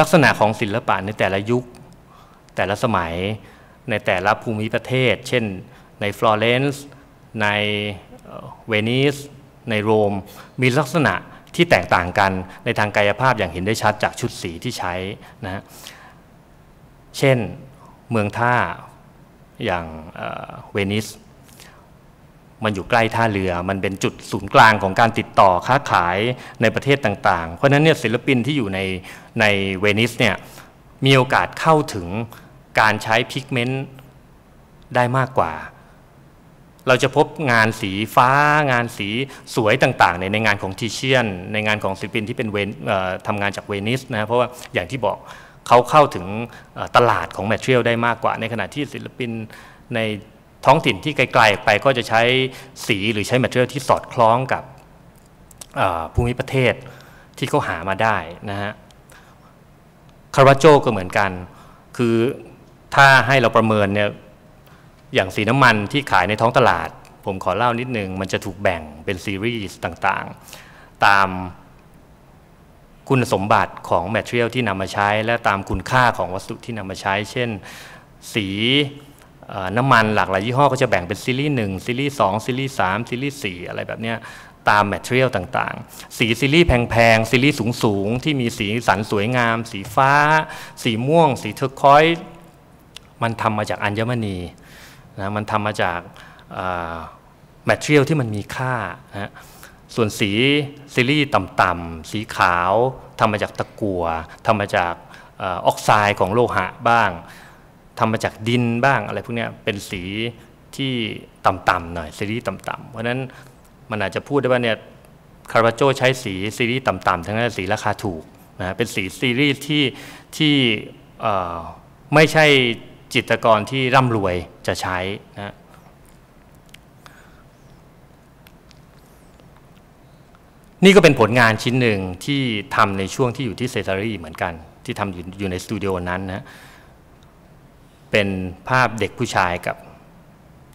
ลักษณะของศิลปะในแต่ละยุคแต่ละสมัยในแต่ละภูมิประเทศเช่นในฟลอเรนซ์ในเวนิสในโรมมีลักษณะที่แตกต่างกันในทางกายภาพอย่างเห็นได้ชัดจากชุดสีที่ใช้นะเช่นเมืองท่าอย่างเวนิสมันอยู่ใกล้ท่าเรือมันเป็นจุดศูนย์กลางของการติดต่อค้าขายในประเทศต่างๆเพราะฉะนั้นเนี่ยศิลปินที่อยู่ในเวนิสเนี่ยมีโอกาสเข้าถึงการใช้พิกเมนต์ได้มากกว่าเราจะพบงานสีฟ้างานสีสวยต่างๆในงานของทิเชียนในงานของศิลปินที่เป็นทำงานจากเวนิสนะเพราะว่าอย่างที่บอกเขาเข้าถึงตลาดของแมทเทียลได้มากกว่าในขณะที่ศิลปินในท้องถิ่นที่ไกลๆไปก็จะใช้สีหรือใช้แมทเทียลที่สอดคล้องกับภูมิประเทศที่เขาหามาได้นะฮะคาร์วาโจก็เหมือนกันคือถ้าให้เราประเมินเนี่ยอย่างสีน้ำมันที่ขายในท้องตลาดผมขอเล่านิดนึงมันจะถูกแบ่งเป็นซีรีส์ต่างๆตามคุณสมบัติของแมทเทียลที่นำมาใช้และตามคุณค่าของวัสดุที่นำมาใช้เช่นสีน้ำมันหลากหลายยี่ห้อก็จะแบ่งเป็นซีรีส์1ซีรีส์2ซีรีส์3ซีรีส์4อะไรแบบนี้ตามแมทเทียลต่างๆสีซีรีส์แพงๆซีรีส์สูงๆที่มีสีสันสวยงามสีฟ้าสีม่วงสีเทอร์คอยซ์มันทำมาจากอัญมณีนะมันทำมาจากแมทเทียลที่มันมีค่านะส่วนสีซีรีส์ต่ำๆสีขาวทำมาจากตะกั่วทำมาจากออกไซด์ของโลหะบ้างทำมาจากดินบ้างอะไรพวกนี้เป็นสีที่ต่ำๆหน่อยซีรีส์ต่ำๆเพราะฉะนั้นมันอาจจะพูดได้ว่าเนี่ยคาร์วาโจใช้สีซีรีส์ต่ำๆทั้งนั้นสีราคาถูกนะเป็นสีซีรีส์ที่ไม่ใช่จิตรกรที่ร่ำรวยจะใช้นะนี่ก็เป็นผลงานชิ้นหนึ่งที่ทำในช่วงที่อยู่ที่เซซารีเหมือนกันที่ทำอยู่ในสตูดิโอนั้นนะเป็นภาพเด็กผู้ชายกับ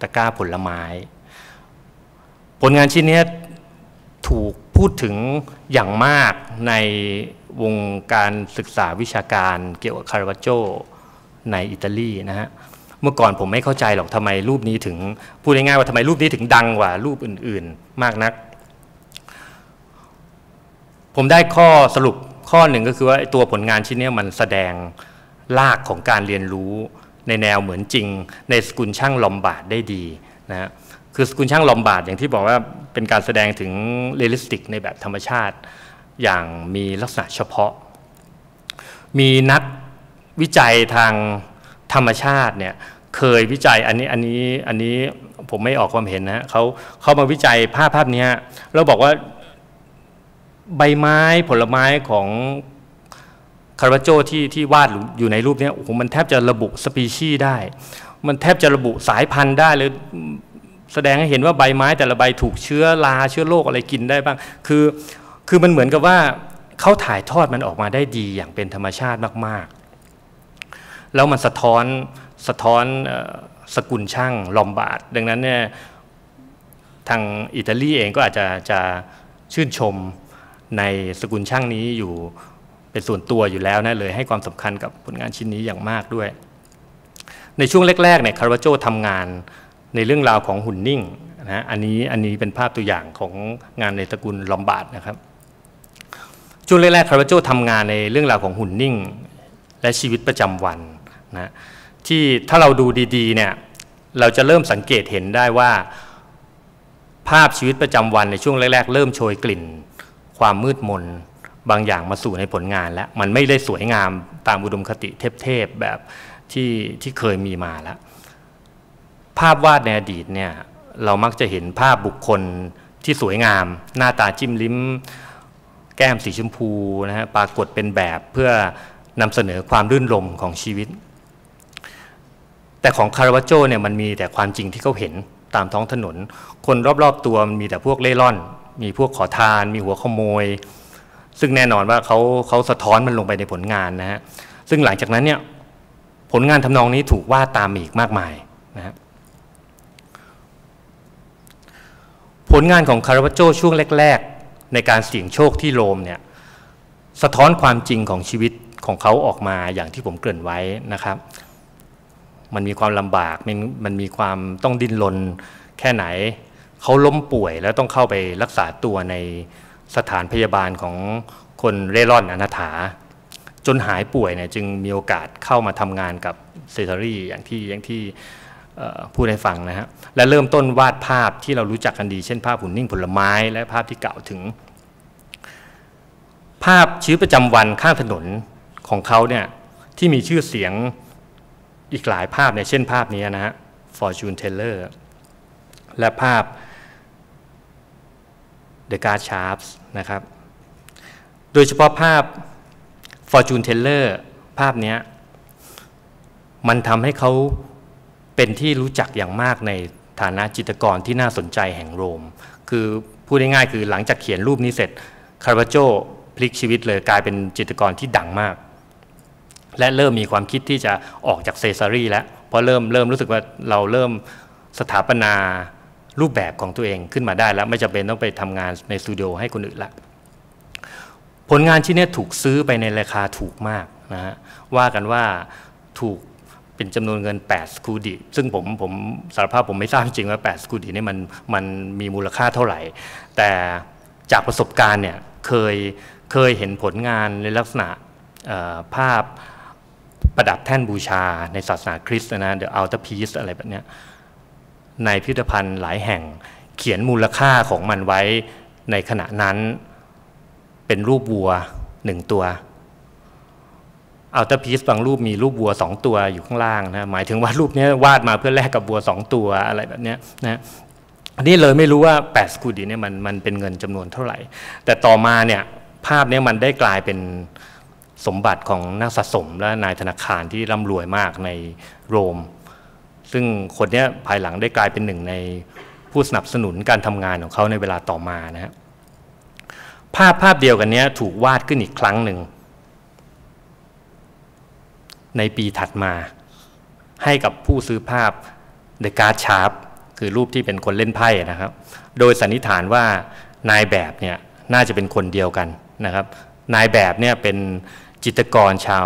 ตะกร้าผลไม้ผลงานชิ้นนี้ถูกพูดถึงอย่างมากในวงการศึกษาวิชาการเกี่ยวกับคาร์วาโจในอิตาลีนะฮะเมื่อก่อนผมไม่เข้าใจหรอกทำไมรูปนี้ถึงพูดง่ายๆว่าทำไมรูปนี้ถึงดังกว่ารูปอื่นๆมากนักผมได้ข้อสรุปข้อหนึ่งก็คือว่าตัวผลงานชิ้นนี้มันแสดงรากของการเรียนรู้ในแนวเหมือนจริงในสกุลช่างลอมบาร์ดได้ดีนะฮะคือสกุลช่างลอมบาร์ดอย่างที่บอกว่าเป็นการแสดงถึงเรียลลิสติกในแบบธรรมชาติอย่างมีลักษณะเฉพาะมีนักวิจัยทางธรรมชาติเนี่ยเคยวิจัยอันนี้ผมไม่ออกความเห็นนะเขามาวิจัยภาพนี้แล้วบอกว่าใบไม้ผลไม้ของคาร์วาโจที่วาดอยู่ในรูปนี้โอ้โหมันแทบจะระบุสปีชีส์ได้มันแทบจะระบุสายพันธุ์ได้เลยแสดงให้เห็นว่าใบไม้แต่ละใบถูกเชื้อราเชื้อโรคอะไรกินได้บ้างคือมันเหมือนกับว่าเขาถ่ายทอดมันออกมาได้ดีอย่างเป็นธรรมชาติมากๆแล้วมันสะท้อนสกุลช่างลอมบาร์ดดังนั้นเนี่ยทางอิตาลีเองก็อาจจะชื่นชมในสกุลช่างนี้อยู่ เป็นส่วนตัวอยู่แล้วนะเลยให้ความสำคัญกับผลงานชิ้นนี้อย่างมากด้วยในช่วงแรกๆเนี่ยคาร์วาโจทำงานในเรื่องราวของหุ่นนิ่งนะอันนี้เป็นภาพตัวอย่างของงานในตระกูลลอมบาร์ดนะครับช่วงแรกๆคาร์วาโจทำงานในเรื่องราวของหุ่นนิ่งและชีวิตประจำวันนะที่ถ้าเราดูดีๆเนี่ยเราจะเริ่มสังเกตเห็นได้ว่าภาพชีวิตประจำวันในช่วงแรกๆเริ่มโชยกลิ่นความมืดมนบางอย่างมาสู่ในผลงานแล้วมันไม่ได้สวยงามตามอุดมคติเทพๆแบบที่เคยมีมาแล้วภาพวาดในอดีตเนี่ยเรามักจะเห็นภาพบุคคลที่สวยงามหน้าตาจิ้มลิ้มแก้มสีชมพูนะฮะปรากฏเป็นแบบเพื่อนำเสนอความรื่นรมย์ของชีวิตแต่ของคาร์วาโจเนี่ยมันมีแต่ความจริงที่เขาเห็นตามท้องถนนคนรอบๆตัวมันมีแต่พวกเล่ร่อนมีพวกขอทานมีหัวขโมยซึ่งแน่นอนว่าเขาสะท้อนมันลงไปในผลงานนะฮะซึ่งหลังจากนั้นเนี่ยผลงานทำนองนี้ถูกวาดตามอีกมากมายนะฮะผลงานของคาร์วาโจช่วงแรกๆในการเสี่ยงโชคที่โรมเนี่ยสะท้อนความจริงของชีวิตของเขาออกมาอย่างที่ผมเกริ่นไว้นะครับมันมีความลำบากมันมีความต้องดิ้นรนแค่ไหนเขาล้มป่วยแล้วต้องเข้าไปรักษาตัวในสถานพยาบาลของคนเร่ร่อนอนาถาจนหายป่วยเนี่ยจึงมีโอกาสเข้ามาทำงานกับเซซารี่อย่างที่พูดให้ฟังนะฮะและเริ่มต้นวาดภาพที่เรารู้จักกันดีเช่นภาพหุ่นนิ่งผลไม้และภาพที่กล่าวถึงภาพชีวิตประจำวันข้างถนนของเขาเนี่ยที่มีชื่อเสียงอีกหลายภาพเนี่ยเช่นภาพนี้นะฮะ Fortune Teller และภาพ The Card Sharps นะครับโดยเฉพาะภาพ Fortune Teller ภาพนี้มันทำให้เขาเป็นที่รู้จักอย่างมากในฐานะจิตรกรที่น่าสนใจแห่งโรมคือพูดง่ายๆคือหลังจากเขียนรูปนี้เสร็จคาร์วาโจพลิกชีวิตเลยกลายเป็นจิตรกรที่ดังมากและเริ่มมีความคิดที่จะออกจากเซซารีแล้วเพราะเริ่มรู้สึกว่าเราเริ่มสถาปนารูปแบบของตัวเองขึ้นมาได้แล้วไม่จำเป็นต้องไปทำงานในสตูดิโอให้คนอื่นละผลงานชิ้นนี้ถูกซื้อไปในราคาถูกมากนะฮะว่ากันว่าถูกเป็นจำนวนเงิน8สกูดิซึ่งผมสารภาพผมไม่ทราบจริงว่า8สกูดินี่มันมีมูลค่าเท่าไหร่แต่จากประสบการณ์เนี่ยเคยเห็นผลงานในลักษณะภาพประดับแท่นบูชาในศาสนาคริสต์นะ The Outer Piece อะไรแบบนี้ในพิพิธภัณฑ์หลายแห่งเขียนมูลค่าของมันไว้ในขณะนั้นเป็นรูปวัว1ตัวOuter Piece บางรูปมีรูปวัว2ตัวอยู่ข้างล่างนะหมายถึงว่ารูปนี้วาดมาเพื่อแลกกับวัว2ตัวอะไรแบบนี้นะอันนี้เลยไม่รู้ว่า8สกูดิเนี่ยมันเป็นเงินจำนวนเท่าไหร่แต่ต่อมาเนี่ยภาพนี้มันได้กลายเป็นสมบัติของนักสะสมและนายธนาคารที่ร่ำรวยมากในโรมซึ่งคนนี้ภายหลังได้กลายเป็นหนึ่งในผู้สนับสนุนการทำงานของเขาในเวลาต่อมานะภาพเดียวกันนี้ถูกวาดขึ้นอีกครั้งหนึ่งในปีถัดมาให้กับผู้ซื้อภาพ The Card Sharp คือรูปที่เป็นคนเล่นไพ่นะครับโดยสันนิษฐานว่านายแบบเนี่ยน่าจะเป็นคนเดียวกันนะครับนายแบบเนี่ยเป็นจิตรกรชาว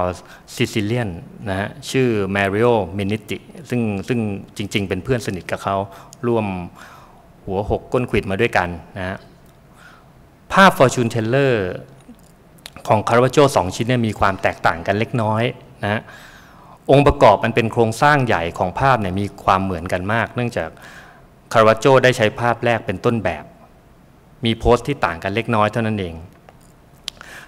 ซิซิเลียนนะฮะชื่อมาริโอ มินิติซึ่งจริงๆเป็นเพื่อนสนิทกับเขาร่วมหัวหกก้นขวิดมาด้วยกันนะฮะภาพ Fortune Teller ของคาร์วาโจ2ชิ้นเนี่ยมีความแตกต่างกันเล็กน้อยนะองค์ประกอบมันเป็นโครงสร้างใหญ่ของภาพเนี่ยมีความเหมือนกันมากเนื่องจากคาร์วาโจได้ใช้ภาพแรกเป็นต้นแบบมีโพสต์ที่ต่างกันเล็กน้อยเท่านั้นเอง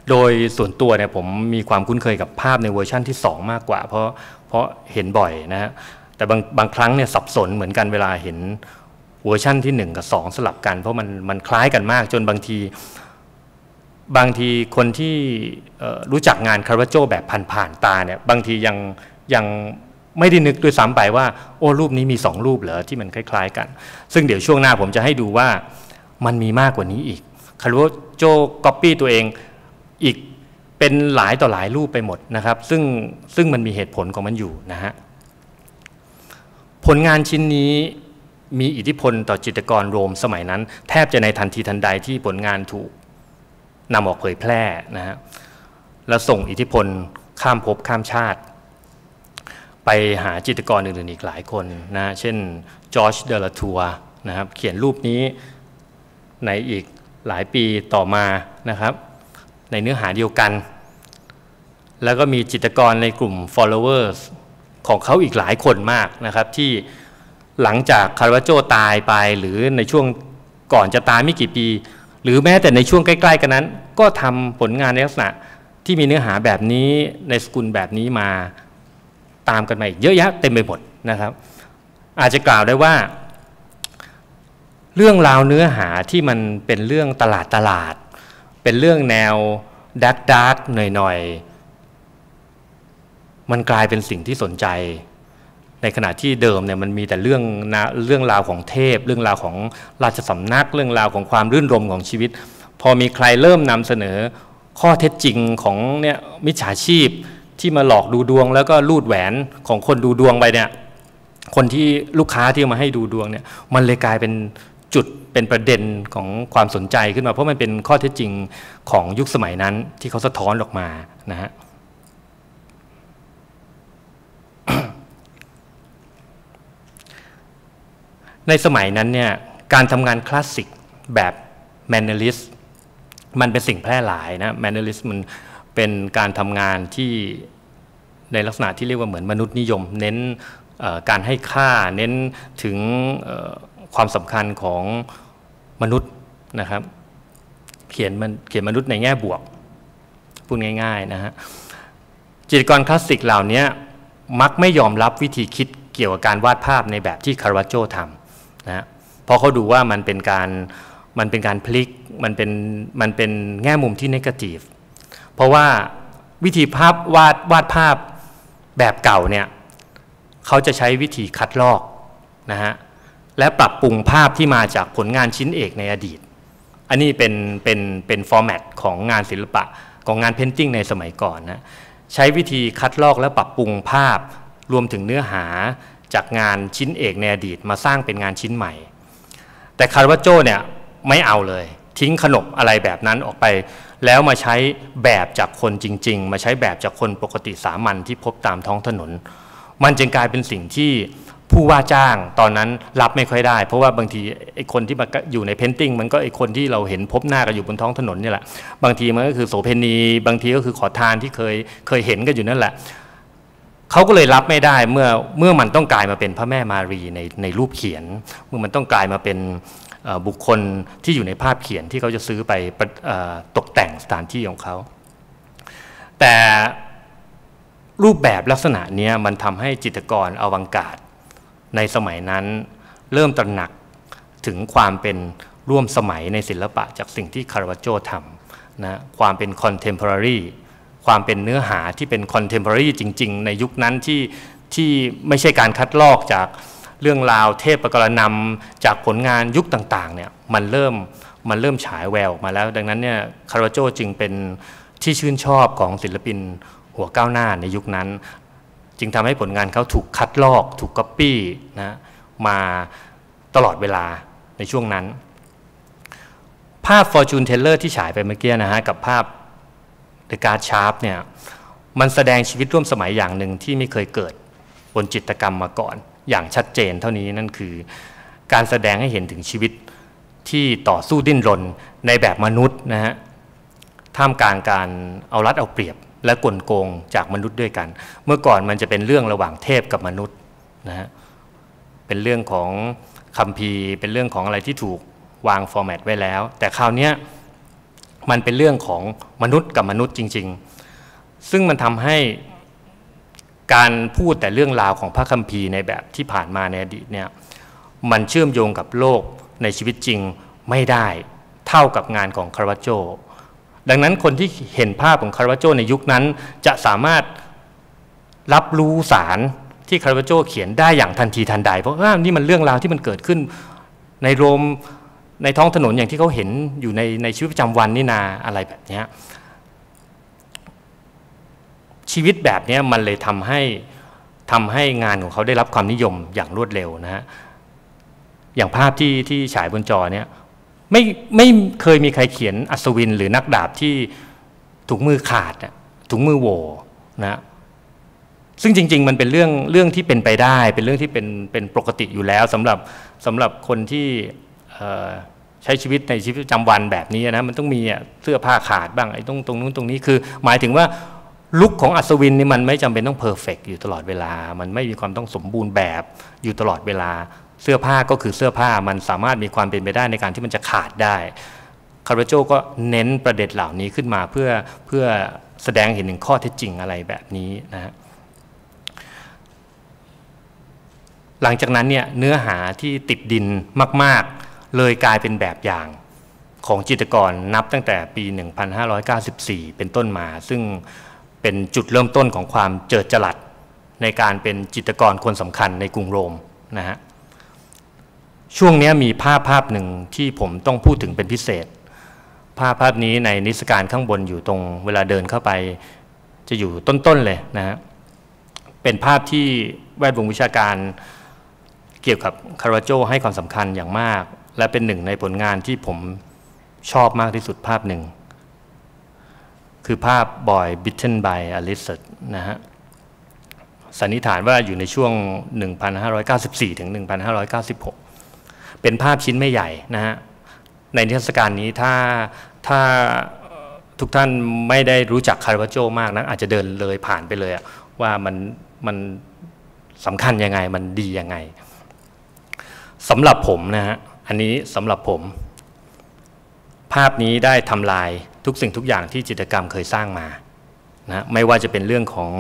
โดยส่วนตัวเนี่ยผมมีความคุ้นเคยกับภาพในเวอร์ชั่นที่2มากกว่าเพราะเห็นบ่อยนะฮะแต่บางครั้งเนี่ยสับสนเหมือนกันเวลาเห็นเวอร์ชั่นที่1กับ2สลับกันเพราะมันคล้ายกันมากจนบางทีคนที่รู้จักงานคาร์วาโจแบบผ่านตาเนี่ยบางทียังไม่ได้นึกด้วยซ้ำไปว่าโอ้รูปนี้มี2รูปเหรอที่มันคล้ายๆกันซึ่งเดี๋ยวช่วงหน้าผมจะให้ดูว่ามันมีมากกว่านี้อีกคาร์วาโจก๊อปปี้ตัวเองอีกเป็นหลายต่อหลายรูปไปหมดนะครับซึ่งมันมีเหตุผลของมันอยู่นะฮะผลงานชิ้นนี้มีอิทธิพลต่อจิตรกรโรมสมัยนั้นแทบจะในทันทีทันใดที่ผลงานถูกนำออกเผยแพร่นะฮะ และส่งอิทธิพลข้ามภพข้ามชาติไปหาจิตรกรอื่นๆอีกหลายคนนะเช่นจอร์จเดลาทัวร์นะครับเขียนรูปนี้ในอีกหลายปีต่อมานะครับในเนื้อหาเดียวกันแล้วก็มีจิตรกรในกลุ่ม followers ของเขาอีกหลายคนมากนะครับที่หลังจากคาร์วาโจตายไปหรือในช่วงก่อนจะตายไม่กี่ปีหรือแม้แต่ในช่วงใกล้ๆกันนั้นก็ทำผลงานในลักษณะที่มีเนื้อหาแบบนี้ในสกุลแบบนี้มาตามกันมาอีกเยอะแยะเต็มไปหมดนะครับอาจจะกล่าวได้ว่าเรื่องราวเนื้อหาที่มันเป็นเรื่องตลาดเป็นเรื่องแนวดักหน่อยๆมันกลายเป็นสิ่งที่สนใจในขณะที่เดิมเนี่ยมันมีแต่เรื่องราวของเทพเรื่องราวของราชสำนักเรื่องราวของความรื่นรมของชีวิตพอมีใครเริ่มนำเสนอข้อเท็จจริงของเนี่ยมิจฉาชีพที่มาหลอกดูดวงแล้วก็ลูดแหวนของคนดูดวงไปเนี่ยคนที่ลูกค้าที่มาให้ดูดวงเนี่ยมันเลยกลายเป็นจุดเป็นประเด็นของความสนใจขึ้นมาเพราะมันเป็นข้อเท็จจริงของยุคสมัยนั้นที่เขาสะท้อนออกมานะฮะ ในสมัยนั้นเนี่ยการทำงานคลาสสิกแบบแมนเนอริสมันเป็นสิ่งแพร่หลายนะแมนเนอริสมันเป็นการทำงานที่ในลักษณะที่เรียกว่าเหมือนมนุษย์นิยมเน้นการให้ค่าเน้นถึงความสำคัญของมนุษย์นะครับเขียนมนุษย์ในแง่บวกพูดง่ายๆนะฮะจิตรกรคลาสสิกเหล่านี้มักไม่ยอมรับวิธีคิดเกี่ยวกับการวาดภาพในแบบที่คาร์วาโจทำนะเพราะเขาดูว่ามันเป็นการพลิกมันเป็นแง่มุมที่เนกาทีฟเพราะว่าวิธีภาพวาดภาพแบบเก่าเนี่ยเขาจะใช้วิธีคัดลอกนะฮะและปรับปรุงภาพที่มาจากผลงานชิ้นเอกในอดีตอันนี้เป็นฟอร์แมตของงานศิลปะของงานเพนติ้งในสมัยก่อนนะใช้วิธีคัดลอกและปรับปรุงภาพรวมถึงเนื้อหาจากงานชิ้นเอกในอดีตมาสร้างเป็นงานชิ้นใหม่แต่คาร์วาโจเนี่ยไม่เอาเลยทิ้งขนบอะไรแบบนั้นออกไปแล้วมาใช้แบบจากคนจริงๆมาใช้แบบจากคนปกติสามัญที่พบตามท้องถนนมันจึงกลายเป็นสิ่งที่ผู้ว่าจ้างตอนนั้นรับไม่ค่อยได้เพราะว่าบางทีไอ้คนที่มาอยู่ในเพนติ้งมันก็ไอ้คนที่เราเห็นพบหน้ากันอยู่บนท้องถนนนี่แหละบางทีมันก็คือโสเภณีบางทีก็คือขอทานที่เคยเห็นกันอยู่นั่นแหละเขาก็เลยรับไม่ได้เมื่อมันต้องกลายมาเป็นพระแม่มารีในรูปเขียนเมื่อมันต้องกลายมาเป็นบุคคลที่อยู่ในภาพเขียนที่เขาจะซื้อไปตกแต่งสถานที่ของเขาแต่รูปแบบลักษณะนี้มันทำให้จิตรกรอวังการ์ดในสมัยนั้นเริ่มตระหนักถึงความเป็นร่วมสมัยในศิลปะจากสิ่งที่คาร์วาโจทำนะความเป็นคอนเทมพอรารีความเป็นเนื้อหาที่เป็นคอนเทมพอรารีจริงๆในยุคนั้นที่ไม่ใช่การคัดลอกจากเรื่องราวเทพกรณำจากผลงานยุคต่างๆเนี่ยมันเริ่มฉายแววออกมาแล้วดังนั้นเนี่ยคาร์วาโจจึงเป็นที่ชื่นชอบของศิลปินหัวก้าวหน้าในยุคนั้นจึงทำให้ผลงานเขาถูกคัดลอกถูกก๊อปปี้นะมาตลอดเวลาในช่วงนั้นภาพ Fortune Teller ที่ฉายไปเมื่อกี้นะฮะกับภาพ The Card Sharp เนี่ยมันแสดงชีวิตร่วมสมัยอย่างหนึ่งที่ไม่เคยเกิดบนจิตรกรรมมาก่อนอย่างชัดเจนเท่านี้นั่นคือการแสดงให้เห็นถึงชีวิตที่ต่อสู้ดิ้นรนในแบบมนุษย์นะฮะท่ามกลางการเอารัดเอาเปรียบและกลโกงจากมนุษย์ด้วยกันเมื่อก่อนมันจะเป็นเรื่องระหว่างเทพกับมนุษย์นะฮะเป็นเรื่องของคัมภีร์เป็นเรื่องของอะไรที่ถูกวางฟอร์แมตไว้แล้วแต่คราวนี้มันเป็นเรื่องของมนุษย์กับมนุษย์จริงๆซึ่งมันทำให้การพูดแต่เรื่องราวของพระคัมภีร์ในแบบที่ผ่านมาในอดีตเนี่ยมันเชื่อมโยงกับโลกในชีวิตจริงไม่ได้เท่ากับงานของคาร์วาโจดังนั้นคนที่เห็นภาพของคาร์วาโจในยุคนั้นจะสามารถรับรู้สารที่คาร์วาโจเขียนได้อย่างทันทีทันใดเพราะว่านี่มันเรื่องราวที่มันเกิดขึ้นในโรมในท้องถนนอย่างที่เขาเห็นอยู่ในชีวิตประจำวันนี่นาอะไรแบบนี้ชีวิตแบบนี้มันเลยทำให้งานของเขาได้รับความนิยมอย่างรวดเร็วนะฮะอย่างภาพที่ฉายบนจอเนี่ยไม่เคยมีใครเขียนอัศวินหรือนักดาบที่ถุงมือขาด ถุงมือโหว่นะซึ่งจริงๆมันเป็นเรื่องที่เป็นไปได้เป็นเรื่องที่เป็นปกติอยู่แล้วสำหรับคนที่ใช้ชีวิตในชีวิตประจำวันแบบนี้นะมันต้องมีเสื้อผ้าขาดบ้างไอ้ตรงนู้นตรงนี้คือหมายถึงว่าลุคของอัศวินนี่มันไม่จำเป็นต้องเพอร์เฟกต์อยู่ตลอดเวลามันไม่มีความต้องสมบูรณ์แบบอยู่ตลอดเวลาเสื้อผ้าก็คือเสื้อผ้ามันสามารถมีความเป็นไปได้ในการที่มันจะขาดได้คาร์วาโจก็เน้นประเด็นเหล่านี้ขึ้นมาเพื่อแสดงเห็นถึงข้อเท็จจริงอะไรแบบนี้นะหลังจากนั้นเนี่ยเนื้อหาที่ติดดินมากๆเลยกลายเป็นแบบอย่างของจิตรกรนับตั้งแต่ปี1594เป็นต้นมาซึ่งเป็นจุดเริ่มต้นของความเจิดจรัสในการเป็นจิตรกรคนสำคัญในกรุงโรมนะฮะช่วงนี้มีภาพหนึ่งที่ผมต้องพูดถึงเป็นพิเศษภาพนี้ในนิทรรศการข้างบนอยู่ตรงเวลาเดินเข้าไปจะอยู่ต้นๆเลยนะฮะเป็นภาพที่แวดวงวิชาการเกี่ยวกับคาร์วาโจให้ความสำคัญอย่างมากและเป็นหนึ่งในผลงานที่ผมชอบมากที่สุดภาพหนึ่งคือภาพ Boy Bitten by a Lizard นะฮะสันนิษฐานว่าอยู่ในช่วง1594ถึง1596เป็นภาพชิ้นไม่ใหญ่นะฮะในนิทรรศการนี้ถ้าทุกท่านไม่ได้รู้จักคาร์วาโจมากนะอาจจะเดินเลยผ่านไปเลยว่ามันสำคัญยังไงมันดียังไงสำหรับผมนะฮะอันนี้สำหรับผมภาพนี้ได้ทำลายทุกสิ่งทุกอย่างที่จิตรกรรมเคยสร้างมานะไม่ว่าจะเป็นเรื่องของ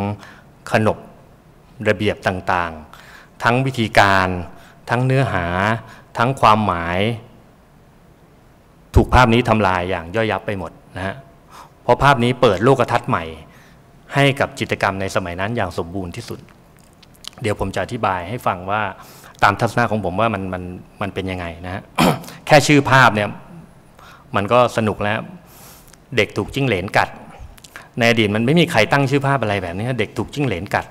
ขนบระเบียบต่างๆทั้งวิธีการทั้งเนื้อหาทั้งความหมายถูกภาพนี้ทำลายอย่างย่อยยับไปหมดนะฮะเพราะภาพนี้เปิดโลกทัศน์ใหม่ให้กับจิตรกรรมในสมัยนั้นอย่างสมบูรณ์ที่สุดเดี๋ยวผมจะอธิบายให้ฟังว่าตามทัศนะของผมว่ามันเป็นยังไงนะฮะ แค่ชื่อภาพเนี่ยมันก็สนุกแล้วเด็กถูกจิ้งเหลนกัดในอดีตมันไม่มีใครตั้งชื่อภาพอะไรแบบนี้เด็กถูกจิ้งเหลนกัด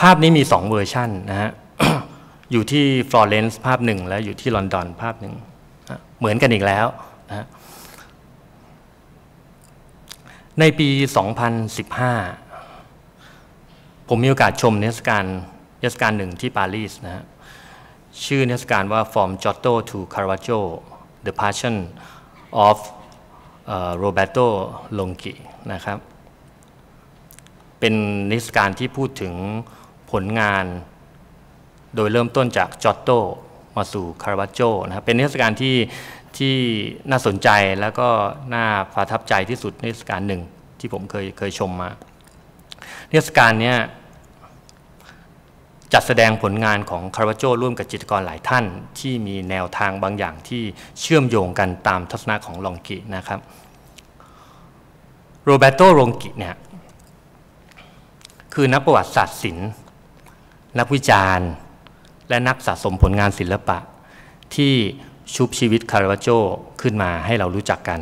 ภาพนี้มี2เวอร์ชันนะฮะ อยู่ที่ฟลอเรนซ์ภาพหนึ่งและอยู่ที่ลอนดอนภาพหนึ่งเหมือนกันอีกแล้วนะในปี2015ผมมีโอกาสชมนิทรรศการหนึ่งที่ปารีสนะฮะชื่อนิทรรศการว่า From Giotto to Caravaggio The Passion of Roberto Longhi นะครับเป็นนิทรรศการที่พูดถึงผลงานโดยเริ่มต้นจากจอตโตมาสู่คาร์วาโจนะครับเป็นนิทรรศการที่น่าสนใจแล้วก็น่าประทับใจที่สุดนิทรรศการหนึ่งที่ผมเคยชมมานิทรรศการนี้จัดแสดงผลงานของคาร์วาโจร่วมกับจิตรกรหลายท่านที่มีแนวทางบางอย่างที่เชื่อมโยงกันตามทัศนะของลองกินะครับโรเบโตลองกิเนี่ยคือนักประวัติศาสตร์ศิลป์นักวิจารณ์และนักสะสมผลงานศิลปะที่ชุบชีวิตคาร์วาโจขึ้นมาให้เรารู้จักกัน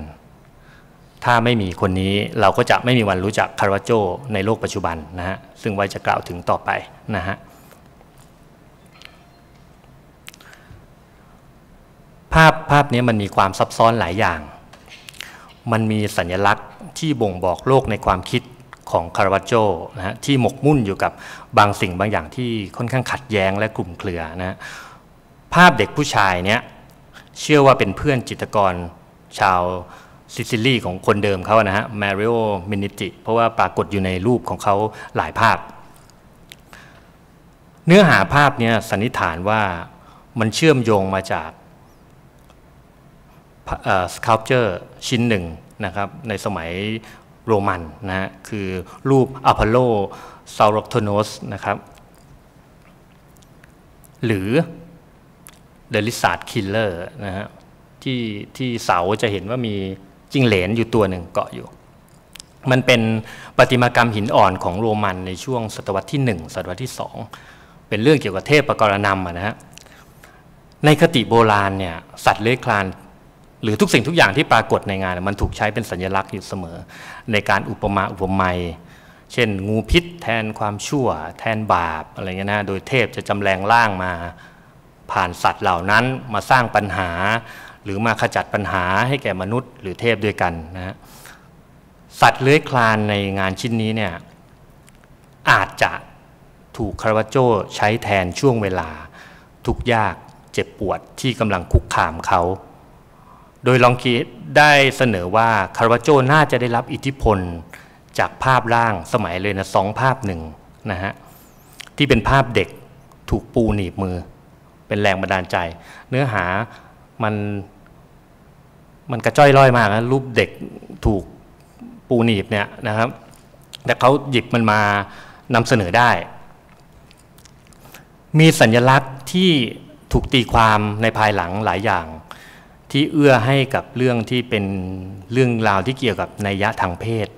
ถ้าไม่มีคนนี้เราก็จะไม่มีวันรู้จักคาร์วาโจในโลกปัจจุบันนะฮะซึ่งไว้จะกล่าวถึงต่อไปนะฮะภาพนี้มันมีความซับซ้อนหลายอย่างมันมีสัญลักษณ์ที่บ่งบอกโลกในความคิดของคาร์วาโจนะฮะที่หมกมุ่นอยู่กับบางสิ่งบางอย่างที่ค่อนข้างขัดแย้งและคลุมเครือนะภาพเด็กผู้ชายเนี้ยเชื่อว่าเป็นเพื่อนจิตรกรชาวซิซิลีของคนเดิมเขานะฮะมาริโอ มินิติเพราะว่าปรากฏอยู่ในรูปของเขาหลายภาพเนื้อหาภาพเนี้ยสันนิษฐานว่ามันเชื่อมโยงมาจากsculpture ชิ้นหนึ่งนะครับในสมัยโรมันนะฮะคือรูปอพอลโลซาวร็อกโทโนสนะครับหรือ The Lizard Killer นะฮะที่เสาจะเห็นว่ามีจิ้งเหลนอยู่ตัวหนึ่งเกาะอยู่มันเป็นประติมากรรมหินอ่อนของโรมันในช่วงศตวรรษที่1ศตวรรษที่2เป็นเรื่องเกี่ยวกับเทพกรณำนะฮะในคติโบราณเนี่ยสัตว์เลื้อยคลานหรือทุกสิ่งทุกอย่างที่ปรากฏในงานมันถูกใช้เป็นสัญลักษณ์อยู่เสมอในการอุปมาอุปไมยเช่นงูพิษแทนความชั่วแทนบาปอะไรเงี้ยนะโดยเทพจะจำแรงร่างมาผ่านสัตว์เหล่านั้นมาสร้างปัญหาหรือมาขจัดปัญหาให้แก่มนุษย์หรือเทพด้วยกันนะ สัตว์เลื้อยคลานในงานชิ้นนี้เนี่ยอาจจะถูกคาร์วาโจใช้แทนช่วงเวลาทุกยากเจ็บปวดที่กำลังคุกคามเขาโดยลองคิดได้เสนอว่าคาร์วาโจน่าจะได้รับอิทธิพลจากภาพร่างสมัยเลยนะภาพหนึ่งนะฮะที่เป็นภาพเด็กถูกปูหนีบมือเป็นแรงบันดาลใจเนื้อหามันกระจ้อยร่อยมากนะรูปเด็กถูกปูหนีบเนี่ยนะครับแต่เขาหยิบมันมานำเสนอได้มีสัญลักษณ์ที่ถูกตีความในภายหลังหลายอย่างที่เอื้อให้กับเรื่องที่เป็นเรื่องราวที่เกี่ยวกับนัยยะทางเพศ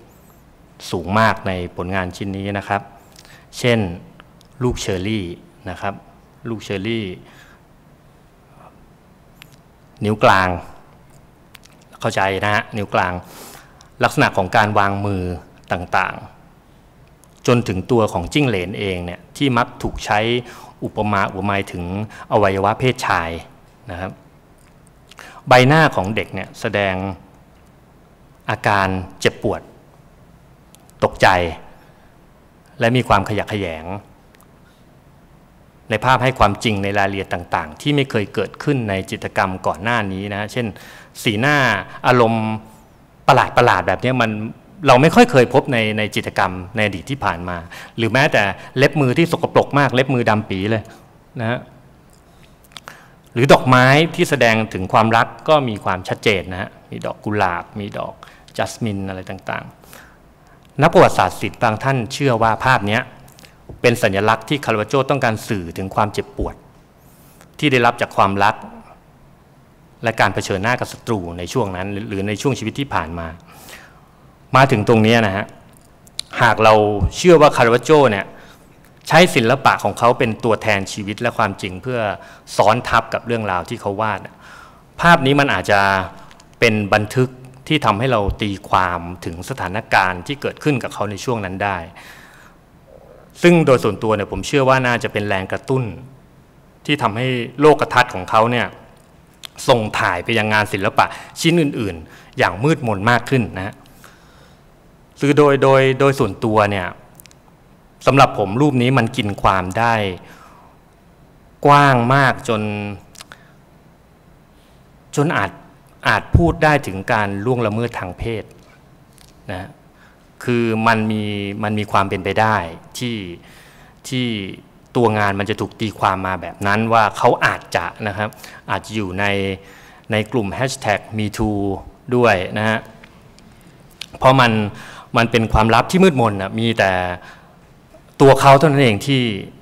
สูงมากในผลงานชิ้นนี้นะครับเช่นลูกเชอร์รี่นะครับลูกเชอร์รี่นิ้วกลางเข้าใจนะฮะนิ้วกลางลักษณะของการวางมือต่างๆจนถึงตัวของจิ้งเหลนเองเนี่ยที่มักถูกใช้อุปมาอุปไมยถึงอวัยวะเพศชายนะครับใบหน้าของเด็กเนี่ยแสดงอาการเจ็บปวดตกใจและมีความขยะแขยงในภาพให้ความจริงในรายละเอียดต่างๆที่ไม่เคยเกิดขึ้นในจิตรกรรมก่อนหน้านี้นะเช่นสีหน้าอารมณ์ประหลาดๆแบบนี้มันเราไม่ค่อยเคยพบในจิตรกรรมในอดีตที่ผ่านมาหรือแม้แต่เล็บมือที่สกปรกมากเล็บมือดำปีเลยนะฮะหรือดอกไม้ที่แสดงถึงความรักก็มีความชัดเจนนะฮะมีดอกกุหลาบมีดอกจัสมินอะไรต่างๆนักประวัติศาสตร์ศิลป์บางท่านเชื่อว่าภาพนี้เป็นสัญลักษณ์ที่คาร์วาโจต้องการสื่อถึงความเจ็บปวดที่ได้รับจากความรักและการเผชิญหน้ากับศัตรูในช่วงนั้นหรือในช่วงชีวิตที่ผ่านมามาถึงตรงนี้นะฮะหากเราเชื่อว่าคาร์วาโจเนี่ยใช้ศิลปะของเขาเป็นตัวแทนชีวิตและความจริงเพื่อซ้อนทับกับเรื่องราวที่เขาวาดภาพนี้มันอาจจะเป็นบันทึกที่ทำให้เราตีความถึงสถานการณ์ที่เกิดขึ้นกับเขาในช่วงนั้นได้ซึ่งโดยส่วนตัวเนี่ยผมเชื่อว่าน่าจะเป็นแรงกระตุ้นที่ทำให้โลกทัศน์ของเขาเนี่ยส่งถ่ายไปยังงานศิลปะชิ้นอื่นๆอย่างมืดมนมากขึ้นนะฮะคือโดยส่วนตัวเนี่ยสำหรับผมรูปนี้มันกินความได้กว้างมากจนอาจพูดได้ถึงการล่วงละเมิดทางเพศนะคือมันมีความเป็นไปได้ที่ตัวงานมันจะถูกตีความมาแบบนั้นว่าเขาอาจจะนะครับอาจจะอยู่ในกลุ่ม #MeToo ด้วยนะฮะเพราะมันเป็นความลับที่มืดมนนะมีแต่ตัวเขาเท่านั้นเอง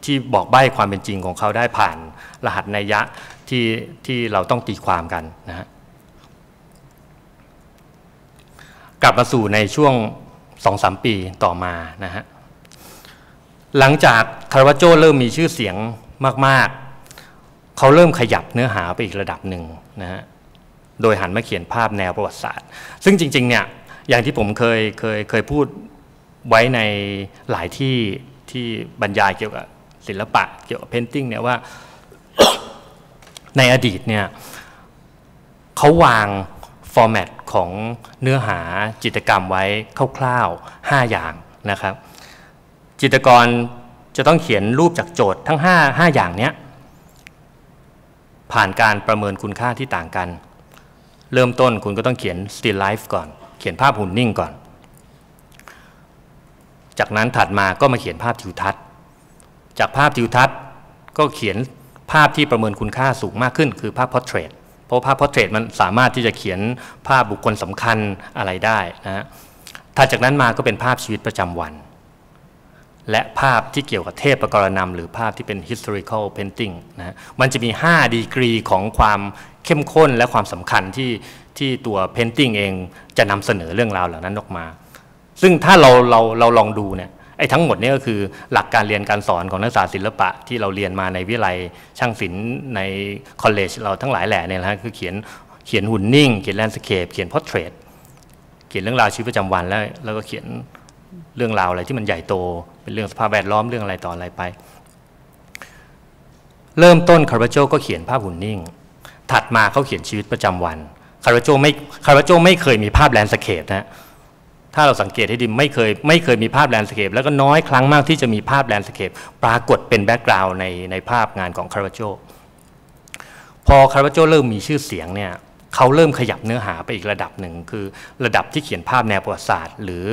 ที่บอกใบ้ความเป็นจริงของเขาได้ผ่านรหัสนัยยะที่เราต้องตีความกันนะฮะกลับมาสู่ในช่วง 2-3 ปีต่อมานะฮะหลังจากคาร์วาโจเริ่มมีชื่อเสียงมากๆเขาเริ่มขยับเนื้อหาไปอีกระดับหนึ่งนะฮะโดยหันมาเขียนภาพแนวประวัติศาสตร์ซึ่งจริงๆเนี่ยอย่างที่ผมเคยพูดไว้ในหลายที่บรรยายเกี่ยวกับศิลปะเกี่ยวกับเพนติ้งเนี่ยว่า ในอดีตเนี่ยเขาวางฟอร์แมตของเนื้อหาจิตรกรรมไว้คร่าวๆ5อย่างนะครับจิตรกรจะต้องเขียนรูปจากโจทย์ทั้ง5อย่างเนี้ยผ่านการประเมินคุณค่าที่ต่างกันเริ่มต้นคุณก็ต้องเขียน still life ก่อนเขียนภาพหุ่นนิ่งก่อนจากนั้นถัดมาก็มาเขียนภาพทิวทัศน์จากภาพทิวทัศน์ก็เขียนภาพที่ประเมินคุณค่าสูงมากขึ้นคือภาพ Portrait เพราะภาพ Portrait มันสามารถที่จะเขียนภาพบุคคลสำคัญอะไรได้นะฮะถัดจากนั้นมาก็เป็นภาพชีวิตประจำวันและภาพที่เกี่ยวกับเทพกรณำหรือภาพที่เป็น historical painting นะฮะมันจะมี5ดีกรีของความเข้มข้นและความสำคัญที่ตัว painting เองจะนำเสนอเรื่องราวเหล่านั้นออกมาซึ่งถ้าเราลองดูเนี่ยไอ้ทั้งหมดนี่ก็คือหลักการเรียนการสอนของนักศึกษาศิลปะที่เราเรียนมาในวิทยาลัยช่างศิลป์ในคอลเลจเราทั้งหลายแหล่เนี่ยนะคือเขียนหุ่นนิ่งเขียนแลนด์สเคปเขียนพอร์เทรตเขียนเรื่องราวชีวิตประจำวันแล้วก็เขียนเรื่องราวอะไรที่มันใหญ่โตเป็นเรื่องสภาพแวดล้อมเรื่องอะไรต่ออะไรไปเริ่มต้นคาร์วาโจก็เขียนภาพหุ่นนิ่งถัดมาเขาเขียนชีวิตประจำวันคาร์วาโจไม่เคยมีภาพแลนด์สเคปนะ ถ้าเราสังเกตให้ดีไม่เคยมีภาพแลนด์สเคปแล้วก็น้อยครั้งมากที่จะมีภาพแลนด์สเคปปรากฏเป็นแบ็กกราวน์ในภาพงานของคาร์วาโจพอคาร์วาโจเริ่มมีชื่อเสียงเนี่ยเขาเริ่มขยับเนื้อหาไปอีกระดับหนึ่งคือระดับที่เขียนภาพแนวประวัติศาสตร์หรือ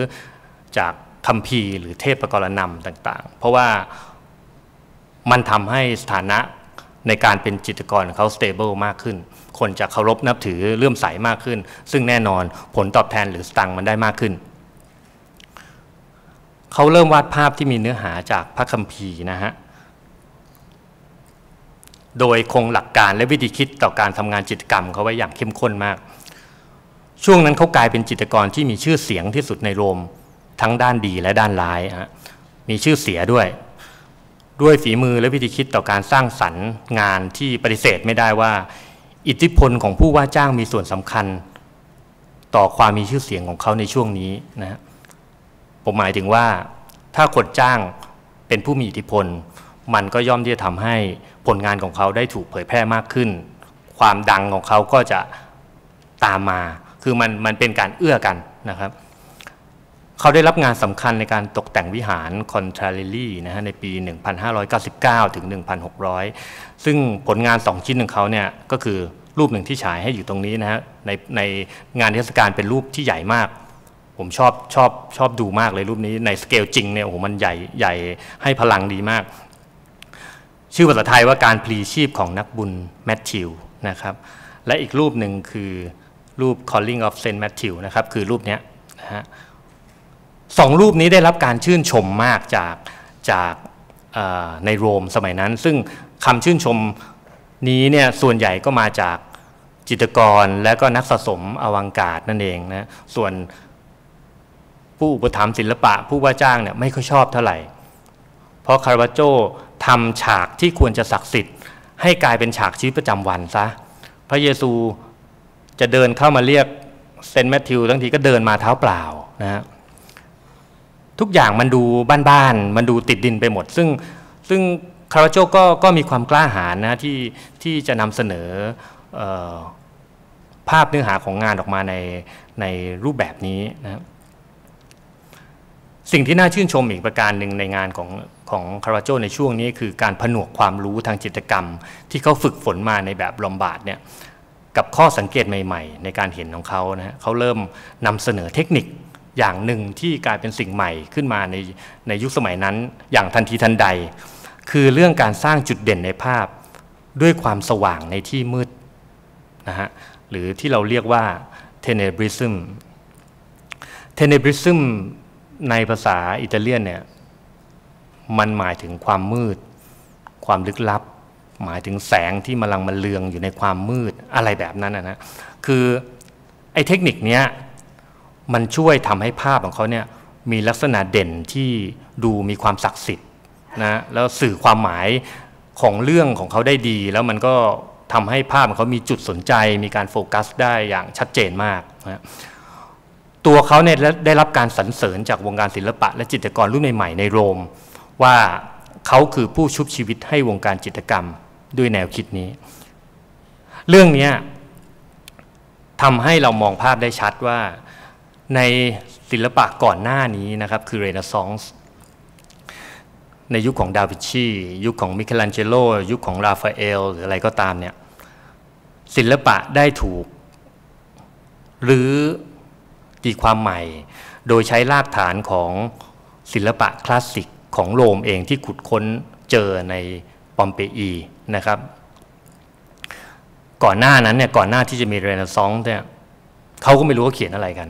จากคัมภีร์หรือเทพกรณำต่างๆเพราะว่ามันทำให้สถานะในการเป็นจิตรกรของเขาสเตเบิลมากขึ้นคนจะเคารพนับถือเลื่อมใสมากขึ้นซึ่งแน่นอนผลตอบแทนหรือสตังค์มันได้มากขึ้นเขาเริ่มวาดภาพที่มีเนื้อหาจากพระคัมภีร์นะฮะโดยคงหลักการและวิธีคิดต่อการทำงานจิตรกรรมเขาไว้อย่างเข้มข้นมากช่วงนั้นเขากลายเป็นจิตรกรที่มีชื่อเสียงที่สุดในโรมทั้งด้านดีและด้านร้ายฮะมีชื่อเสียด้วยฝีมือและวิธีคิดต่อการสร้างสรรค์งานที่ปฏิเสธไม่ได้ว่าอิทธิพลของผู้ว่าจ้างมีส่วนสำคัญต่อความมีชื่อเสียงของเขาในช่วงนี้นะฮะผมหมายถึงว่าถ้าคนจ้างเป็นผู้มีอิทธิพลมันก็ย่อมที่จะทำให้ผลงานของเขาได้ถูกเผยแพร่มากขึ้นความดังของเขาก็จะตามมาคือมันเป็นการเอื้อกันนะครับเขาได้รับงานสำคัญในการตกแต่งวิหารคอนทราเรลลี่นะฮะในปี 1599 ถึง 1600 ซึ่งผลงาน2ชิ้นของเขาเนี่ยก็คือรูปหนึ่งที่ฉายให้อยู่ตรงนี้นะฮะในงานเทศกาลเป็นรูปที่ใหญ่มากผมชอบดูมากเลยรูปนี้ในสเกลจริงเนี่ยโอ้โหมันใหญ่ใหญ่ให้พลังดีมากชื่อภาษาไทยว่าการพลีชีพของนักบุญแมทธิวนะครับและอีกรูปหนึ่งคือรูป Calling of Saint Matthew นะครับคือรูปนี้นะฮะสองรูปนี้ได้รับการชื่นชมมากจากในโรมสมัยนั้นซึ่งคำชื่นชมนี้เนี่ยส่วนใหญ่ก็มาจากจิตรกรและก็นักสะสมอวังการ์ดนั่นเองนะส่วนผู้อุปถัมภ์ศิลปะผู้ว่าจ้างเนี่ยไม่ค่อยชอบเท่าไหร่เพราะคาร์วาโจทำฉากที่ควรจะศักดิ์สิทธิ์ให้กลายเป็นฉากชีวิตประจำวันซะพระเยซูจะเดินเข้ามาเรียกเซนต์แมทธิวทั้งทีก็เดินมาเท้าเปล่านะฮะทุกอย่างมันดูบ้านๆมันดูติดดินไปหมดซึ่งคาร์วาโจก็มีความกล้าหาญนะที่จะนำเสนอภาพเนื้อหาของงานออกมาในรูปแบบนี้นะสิ่งที่น่าชื่นชมอีกประการหนึ่งในงานของคาร์วาโจในช่วงนี้คือการผนวกความรู้ทางจิตรกรรมที่เขาฝึกฝนมาในแบบลอมบาร์ดเนี่ยกับข้อสังเกตใหม่ๆในการเห็นของเขานะเขาเริ่มนำเสนอเทคนิคอย่างหนึ่งที่กลายเป็นสิ่งใหม่ขึ้นมาในยุคสมัยนั้นอย่างทันทีทันใดคือเรื่องการสร้างจุดเด่นในภาพด้วยความสว่างในที่มืดนะฮะหรือที่เราเรียกว่า Tenebrism Tenebrism ในภาษาอิตาเลียนเนี่ยมันหมายถึงความมืดความลึกลับหมายถึงแสงที่มันเลืองอยู่ในความมืดอะไรแบบนั้นนะคือไอ้เทคนิคเนี้ยมันช่วยทำให้ภาพของเขาเนี่ยมีลักษณะเด่นที่ดูมีความศักดิ์สิทธิ์นะแล้วสื่อความหมายของเรื่องของเขาได้ดีแล้วมันก็ทำให้ภาพของเขามีจุดสนใจมีการโฟกัสได้อย่างชัดเจนมากนะตัวเขาเนี่ยได้รับการสรรเสริญจากวงการศิลปะและจิตรกรรุ่นใหม่ในโรมว่าเขาคือผู้ชุบชีวิตให้วงการจิตรกรรมด้วยแนวคิดนี้เรื่องนี้ทำให้เรามองภาพได้ชัดว่าในศิลปะก่อนหน้านี้นะครับคือเรเนซองส์ในยุคของดาวินชียุคของมิเคลันเจโลยุคของราฟาเอลหรืออะไรก็ตามเนี่ยศิลปะได้ถูกหรือตีความใหม่โดยใช้รากฐานของศิลปะคลาสสิกของโรมเองที่ขุดค้นเจอในปอมเปอีนะครับก่อนหน้านั้นเนี่ยก่อนหน้าที่จะมีเรเนซองส์เนี่ยเขาก็ไม่รู้ว่าเขียนอะไรกัน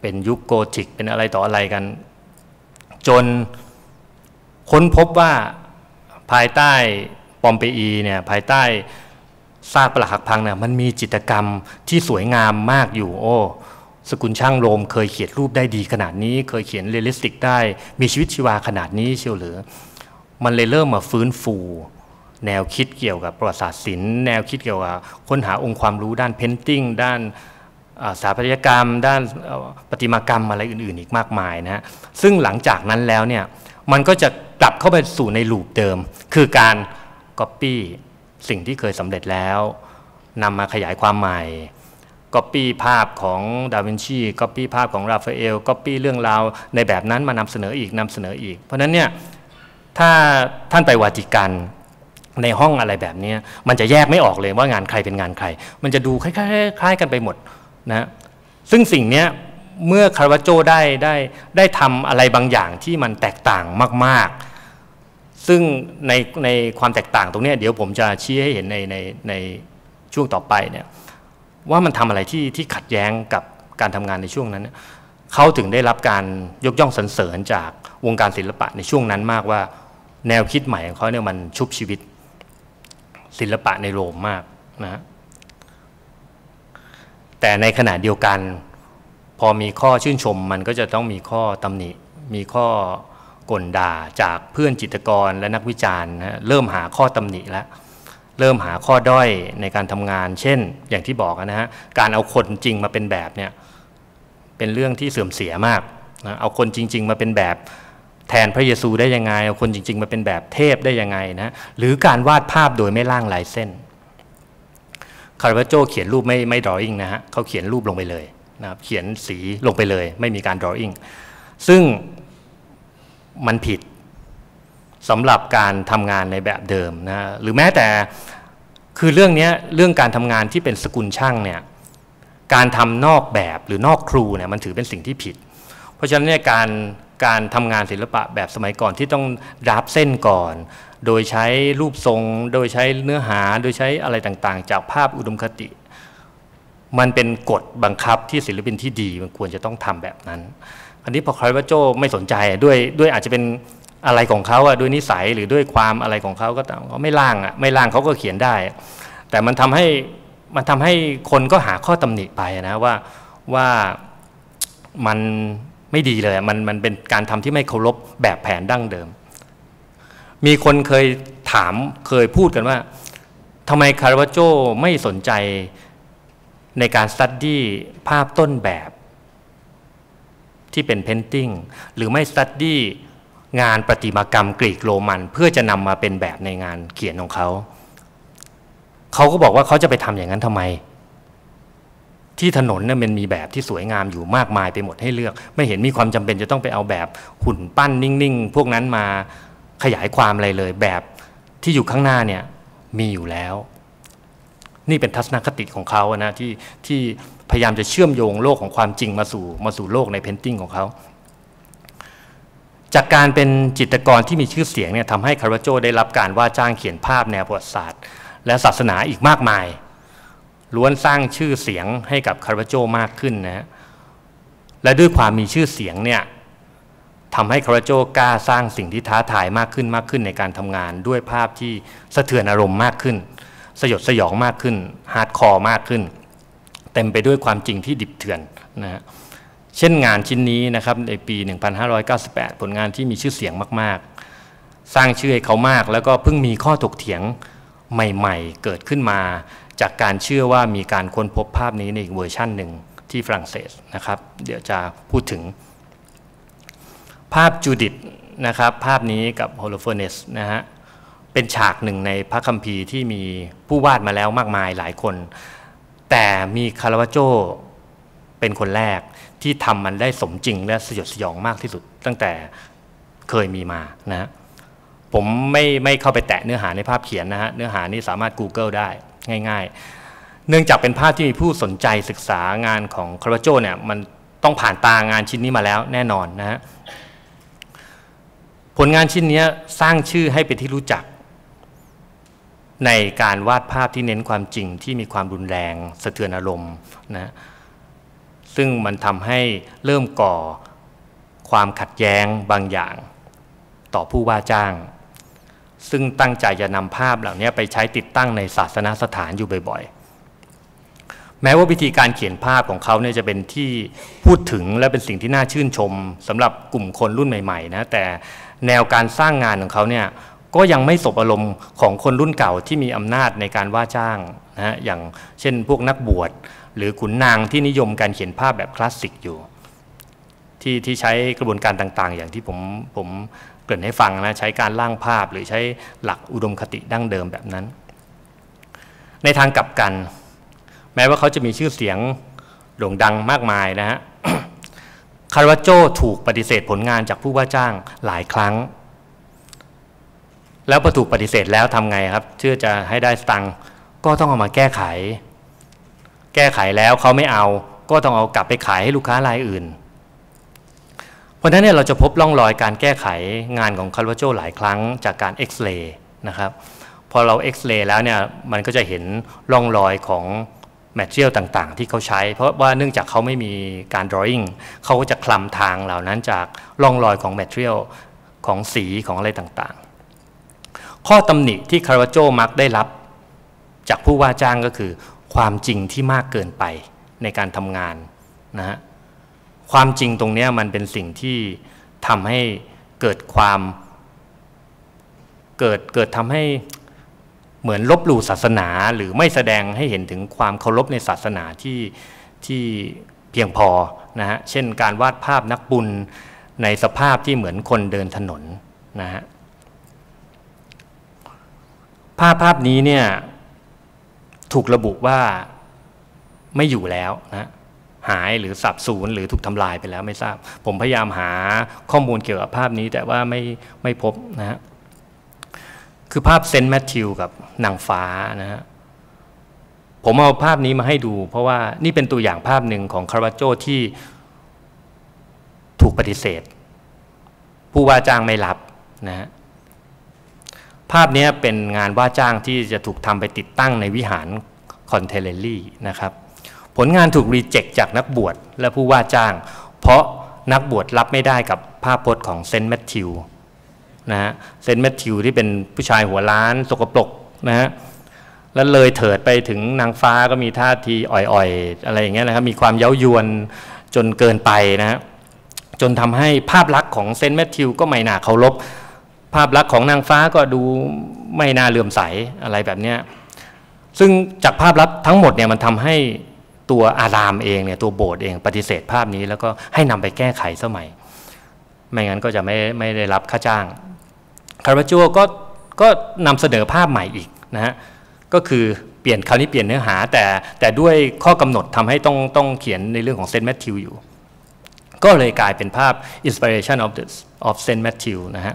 เป็นยุคโกธิกเป็นอะไรต่ออะไรกันจนค้นพบว่าภายใต้ปอมเปอีเนี่ยภายใต้ซากปรักหักพังเนี่ยมันมีจิตรกรรมที่สวยงามมากอยู่โอ้สกุลช่างโรมเคยเขียนรูปได้ดีขนาดนี้เคยเขียนเรียลลิสติกได้มีชีวิตชีวาขนาดนี้เชียวหรือมันเลยเริ่มมาฟื้นฟูแนวคิดเกี่ยวกับประวัติศาสตร์ศิลป์แนวคิดเกี่ยวกับค้นหาองค์ความรู้ด้านเพนติ้งด้านสถาปัตยกรรมด้านประติมากรรมอะไรอื่นๆอีกมากมายนะฮะซึ่งหลังจากนั้นแล้วเนี่ยมันก็จะกลับเข้าไปสู่ในลูปเดิมคือการก๊อปปี้สิ่งที่เคยสำเร็จแล้วนำมาขยายความใหม่ ก๊อปปี้ภาพของดาวินชีก๊อปปี้ภาพของราฟาเอลก๊อปปี้เรื่องราวในแบบนั้นมานำเสนออีกนำเสนออีกเพราะฉะนั้นเนี่ยถ้าท่านไปวาติกันในห้องอะไรแบบนี้มันจะแยกไม่ออกเลยว่างานใครเป็นงานใครมันจะดูคล้ายๆกันไปหมดนะซึ่งสิ่งนี้เมื่อคาร์วาโจได้ทำอะไรบางอย่างที่มันแตกต่างมากๆซึ่งในความแตกต่างตรงนี้เดี๋ยวผมจะชี้ให้เห็นในช่วงต่อไปเนี่ยว่ามันทำอะไรที่ขัดแย้งกับการทำงานในช่วงนั้นเขาถึงได้รับการยกย่องสรรเสริญจากวงการศิลปะในช่วงนั้นมากว่าแนวคิดใหม่ของเขาเนี่ยมันชุบชีวิตศิลปะในโรมมากนะแต่ในขณะเดียวกันพอมีข้อชื่นชมมันก็จะต้องมีข้อตำหนิมีข้อกลด่าจากเพื่อนจิตรกรและนักวิจารณ์นะเริ่มหาข้อตำหนิแล้วเริ่มหาข้อด้อยในการทำงานเช่นอย่างที่บอกนะฮะการเอาคนจริงมาเป็นแบบเนี่ยเป็นเรื่องที่เสื่อมเสียมากนะเอาคนจริงๆมาเป็นแบบแทนพระเยซูได้ยังไงเอาคนจริงๆมาเป็นแบบเทพได้ยังไงนะหรือการวาดภาพโดยไม่ล่างลายเส้นคาร์วาโจเขียนรูปไม่ดรออิ่งนะฮะเขาเขียนรูปลงไปเลยนะครับเขียนสีลงไปเลยไม่มีการดรออิ่งซึ่งมันผิดสำหรับการทำงานในแบบเดิมนะหรือแม้แต่คือเรื่องนี้เรื่องการทำงานที่เป็นสกุลช่างเนี่ยการทำนอกแบบหรือนอกครูเนี่ยมันถือเป็นสิ่งที่ผิดเพราะฉะนั้นเนี่ยการทำงานศิลปะแบบสมัยก่อนที่ต้องดราฟเส้นก่อนโดยใช้รูปทรงโดยใช้เนื้อหาโดยใช้อะไรต่างๆจากภาพอุดมคติมันเป็นกฎบังคับที่ศิลปินที่ดีมันควรจะต้องทำแบบนั้นอันนี้พอคาร์วาโจไม่สนใจด้วยอาจจะเป็นอะไรของเขาอะด้วยนิสัยหรือด้วยความอะไรของเขาก็ไม่ล่างอะไม่ล่างเขาก็เขียนได้แต่มันทำให้คนก็หาข้อตำหนิไปนะว่ามันไม่ดีเลยมันเป็นการทำที่ไม่เคารพแบบแผนดั้งเดิมมีคนเคยถามเคยพูดกันว่าทำไมคาร์วาโจไม่สนใจในการสตั๊ดดี้ภาพต้นแบบที่เป็นเพนติ้งหรือไม่สตั๊ดดี้งานประติมากรรมกรีกโรมันเพื่อจะนำมาเป็นแบบในงานเขียนของเขาก็บอกว่าเขาจะไปทำอย่างนั้นทำไมที่ถนนเนี่ยมันมีแบบที่สวยงามอยู่มากมายไปหมดให้เลือกไม่เห็นมีความจำเป็นจะต้องไปเอาแบบหุ่นปั้นนิ่งๆพวกนั้นมาขยายความอะไรเลยแบบที่อยู่ข้างหน้าเนี่ยมีอยู่แล้วนี่เป็นทัศนคติของเขานะที่พยายามจะเชื่อมโยงโลกของความจริงมาสู่โลกในเพนติ้งของเขาจากการเป็นจิตรกรที่มีชื่อเสียงเนี่ยทำให้คาร์วาโจได้รับการว่าจ้างเขียนภาพแนวประวัติศาสตร์และศาสนาอีกมากมายล้วนสร้างชื่อเสียงให้กับคาร์วาโจมากขึ้นนะและด้วยความมีชื่อเสียงเนี่ยทำให้คาร์วาโจกล้าสร้างสิ่งที่ท้าทายมากขึ้นในการทำงานด้วยภาพที่สะเทือนอารมณ์มากขึ้นสยดสยองมากขึ้นฮาร์ดคอร์มากขึ้นเต็มไปด้วยความจริงที่ดิบเถื่อนนะฮะเช่นงานชิ้นนี้นะครับในปี 1598 ผลงานที่มีชื่อเสียงมากๆสร้างชื่อให้เขามากแล้วก็เพิ่งมีข้อถกเถียงใหม่ๆเกิดขึ้นมาจากการเชื่อว่ามีการค้นพบภาพนี้ในอีกเวอร์ชันหนึ่งที่ฝรั่งเศสนะครับเดี๋ยวจะพูดถึงภาพจูดิตนะครับภาพนี้กับโฮโลโฟเนสนะฮะเป็นฉากหนึ่งในพระคัมภีร์ที่มีผู้วาดมาแล้วมากมายหลายคนแต่มีคาร์วาโจเป็นคนแรกที่ทำมันได้สมจริงและสยดสยองมากที่สุดตั้งแต่เคยมีมานะผมไม่เข้าไปแตะเนื้อหาในภาพเขียนนะฮะเนื้อหานี้สามารถ Google ได้ง่ายๆเนื่องจากเป็นภาพที่มีผู้สนใจศึกษางานของคาร์วาโจเนี่ยมันต้องผ่านตางานชิ้นนี้มาแล้วแน่นอนนะฮะผลงานชิ้นนี้สร้างชื่อให้เป็นที่รู้จักในการวาดภาพที่เน้นความจริงที่มีความรุนแรงสะเทือนอารมณ์นะซึ่งมันทำให้เริ่มก่อความขัดแย้งบางอย่างต่อผู้ว่าจ้างซึ่งตั้งใจจะนำภาพเหล่านี้ไปใช้ติดตั้งในศาสนสถานอยู่บ่อยๆแม้ว่าวิธีการเขียนภาพของเขาเนี่ยจะเป็นที่พูดถึงและเป็นสิ่งที่น่าชื่นชมสำหรับกลุ่มคนรุ่นใหม่ๆนะแต่แนวการสร้างงานของเขาเนี่ยก็ยังไม่สบอารมณ์ของคนรุ่นเก่าที่มีอำนาจในการว่าจ้างนะฮะอย่างเช่นพวกนักบวชหรือขุนนางที่นิยมการเขียนภาพแบบคลาสสิกอยู่ที่ใช้กระบวนการต่างๆอย่างที่ผมเกริ่นให้ฟังนะใช้การร่างภาพหรือใช้หลักอุดมคติดั้งเดิมแบบนั้นในทางกลับกัน แม้ว่าเขาจะมีชื่อเสียงโด่งดังมากมายนะฮะ คาร์วาโจถูกปฏิเสธผลงานจากผู้ว่าจ้างหลายครั้งแล้วพอถูกปฏิเสธแล้วทำไงครับเชื่อจะให้ได้สตังค์ก็ต้องเอามาแก้ไขแล้วเขาไม่เอาก็ต้องเอากลับไปขายให้ลูกค้ารายอื่นเพราะฉะนั้นเนี่ยเราจะพบร่องรอยการแก้ไขงานของคาร์วาโจหลายครั้งจากการเอ็กซเรย์นะครับพอเราเอ็กซเรย์แล้วเนี่ยมันก็จะเห็นร่องรอยของแมทเทียลต่างๆที่เขาใช้เพราะว่าเนื่องจากเขาไม่มีการดรออิ่งเขาก็จะคลำทางเหล่านั้นจากร่องรอยของแมทเทียลของสีของอะไรต่างๆข้อตำหนิที่คาร์วาโจมักได้รับจากผู้ว่าจ้างก็คือความจริงที่มากเกินไปในการทำงานนะฮะความจริงตรงนี้มันเป็นสิ่งที่ทำให้เกิดความเกิดทำให้เหมือนลบหลู่ศาสนาหรือไม่แสดงให้เห็นถึงความเคารพในศาสนาที่เพียงพอนะฮะเช่นการวาดภาพนักบุญในสภาพที่เหมือนคนเดินถนนนะฮะภาพนี้เนี่ยถูกระบุว่าไม่อยู่แล้วนะหายหรือสับสูญหรือถูกทำลายไปแล้วไม่ทราบผมพยายามหาข้อมูลเกี่ยวกับภาพนี้แต่ว่าไม่พบนะฮะคือภาพเซนต์แมทธิวกับนางฟ้านะฮะผมเอาภาพนี้มาให้ดูเพราะว่านี่เป็นตัวอย่างภาพหนึ่งของคาร์วาโจที่ถูกปฏิเสธผู้ว่าจ้างไม่รับนะฮะภาพนี้เป็นงานว่าจ้างที่จะถูกทำไปติดตั้งในวิหารคอนเทเลรี่นะครับผลงานถูกรีเจ็คจากนักบวชและผู้ว่าจ้างเพราะนักบวชรับไม่ได้กับภาพพจน์ของเซนต์แมทธิวนะฮะเซนต์แมทธิวที่เป็นผู้ชายหัวล้านสกปรกนะฮะแล้วเลยเถิดไปถึงนางฟ้าก็มีท่าทีอ่อยๆอะไรอย่างเงี้ยนะครับมีความเย้ายวนจนเกินไปนะฮะจนทำให้ภาพลักษณ์ของเซนต์แมทธิวก็ไม่น่าเคารพภาพลักษณ์ของนางฟ้าก็ดูไม่น่าเลื่อมใสอะไรแบบเนี้ยซึ่งจากภาพลักษณ์ทั้งหมดเนี่ยมันทำให้ตัวอารามเองเนี่ยตัวโบสถ์เองปฏิเสธภาพนี้แล้วก็ให้นำไปแก้ไขสมัยไม่งั้นก็จะไม่ได้รับค่าจ้างคาร์วาโจก็นำเสนอภาพใหม่อีกนะฮะก็คือเปลี่ยนคราวนี้เปลี่ยนเนื้อหาแต่ด้วยข้อกำหนดทำให้ต้องเขียนในเรื่องของเซนต์แมทธิวอยู่ก็เลยกลายเป็นภาพ Inspiration of Saint Matthew นะฮะ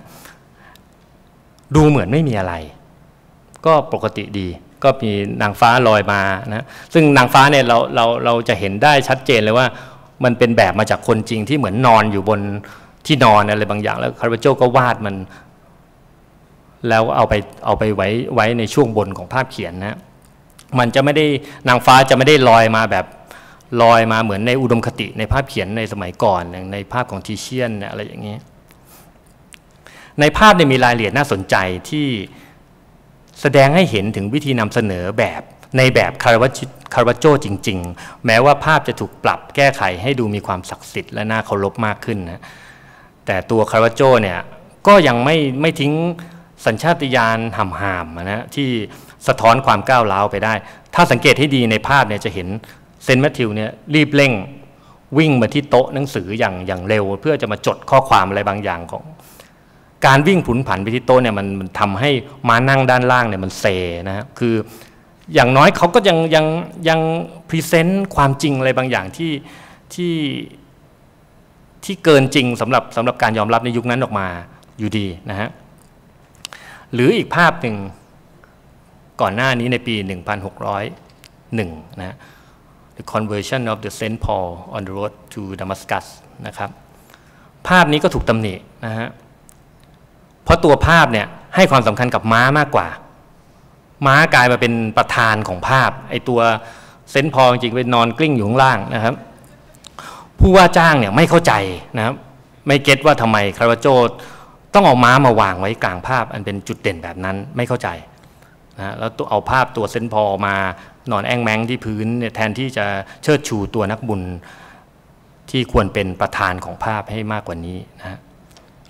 ดูเหมือนไม่มีอะไรก็ปกติดีก็มีนางฟ้าลอยมานะซึ่งนางฟ้าเนี่ยเราจะเห็นได้ชัดเจนเลยว่ามันเป็นแบบมาจากคนจริงที่เหมือนนอนอยู่บนที่นอนอะไรบางอย่างแล้วคาร์วาโจก็วาดมันแล้วเอาไปไว้ในช่วงบนของภาพเขียนนะมันจะไม่ได้นางฟ้าจะไม่ได้ลอยมาแบบลอยมาเหมือนในอุดมคติในภาพเขียนในสมัยก่อนอย่างในภาพของทิเชียนอะไรอย่างนี้ในภาพเนี่ยมีรายละเอียดน่าสนใจที่แสดงให้เห็นถึงวิธีนำเสนอแบบในแบบคาร์วาโจจริงๆแม้ว่าภาพจะถูกปรับแก้ไขให้ดูมีความศักดิ์สิทธิ์และน่าเคารพมากขึ้นนะแต่ตัวคาร์วาโจเนี่ยก็ยังไม่ทิ้งสัญชาตญาณห่ำๆนะที่สะท้อนความก้าวร้าวไปได้ถ้าสังเกตให้ดีในภาพเนี่ยจะเห็นเซนต์แมทธิวเนี่ยรีบเร่งวิ่งมาที่โต๊ะหนังสืออย่างเร็วเพื่อจะมาจดข้อความอะไรบางอย่างของการวิ่งผุนผันไปที่โต๊ะเนี่ยมันทำให้มานั่งด้านล่างเนี่ยมันเซนะฮะคืออย่างน้อยเขาก็ยังพรีเซนต์ความจริงอะไรบางอย่างที่เกินจริงสำหรับการยอมรับในยุคนั้นออกมาอยู่ดีนะฮะหรืออีกภาพหนึ่งก่อนหน้านี้ในปี 1601 นะ The Conversion of the Saint Paul on the Road to Damascus นะครับภาพนี้ก็ถูกตำหนินะฮะเพราะตัวภาพเนี่ยให้ความสำคัญกับม้ามากกว่าม้ากลายมาเป็นประธานของภาพไอตัวเซนต์พอลจริงๆไปนอนกลิ้งอยู่ข้างล่างนะครับผู้ว่าจ้างเนี่ยไม่เข้าใจนะครับไม่เก็ตว่าทำไมคาร์วาโจต้องเอาม้ามาวางไว้กลางภาพอันเป็นจุดเด่นแบบนั้นไม่เข้าใจนะแล้วตัวเอาภาพตัวเซนต์พอลมานอนแอ้งแมงที่พื้นแทนที่จะเชิดชูตัวนักบุญที่ควรเป็นประธานของภาพให้มากกว่านี้นะ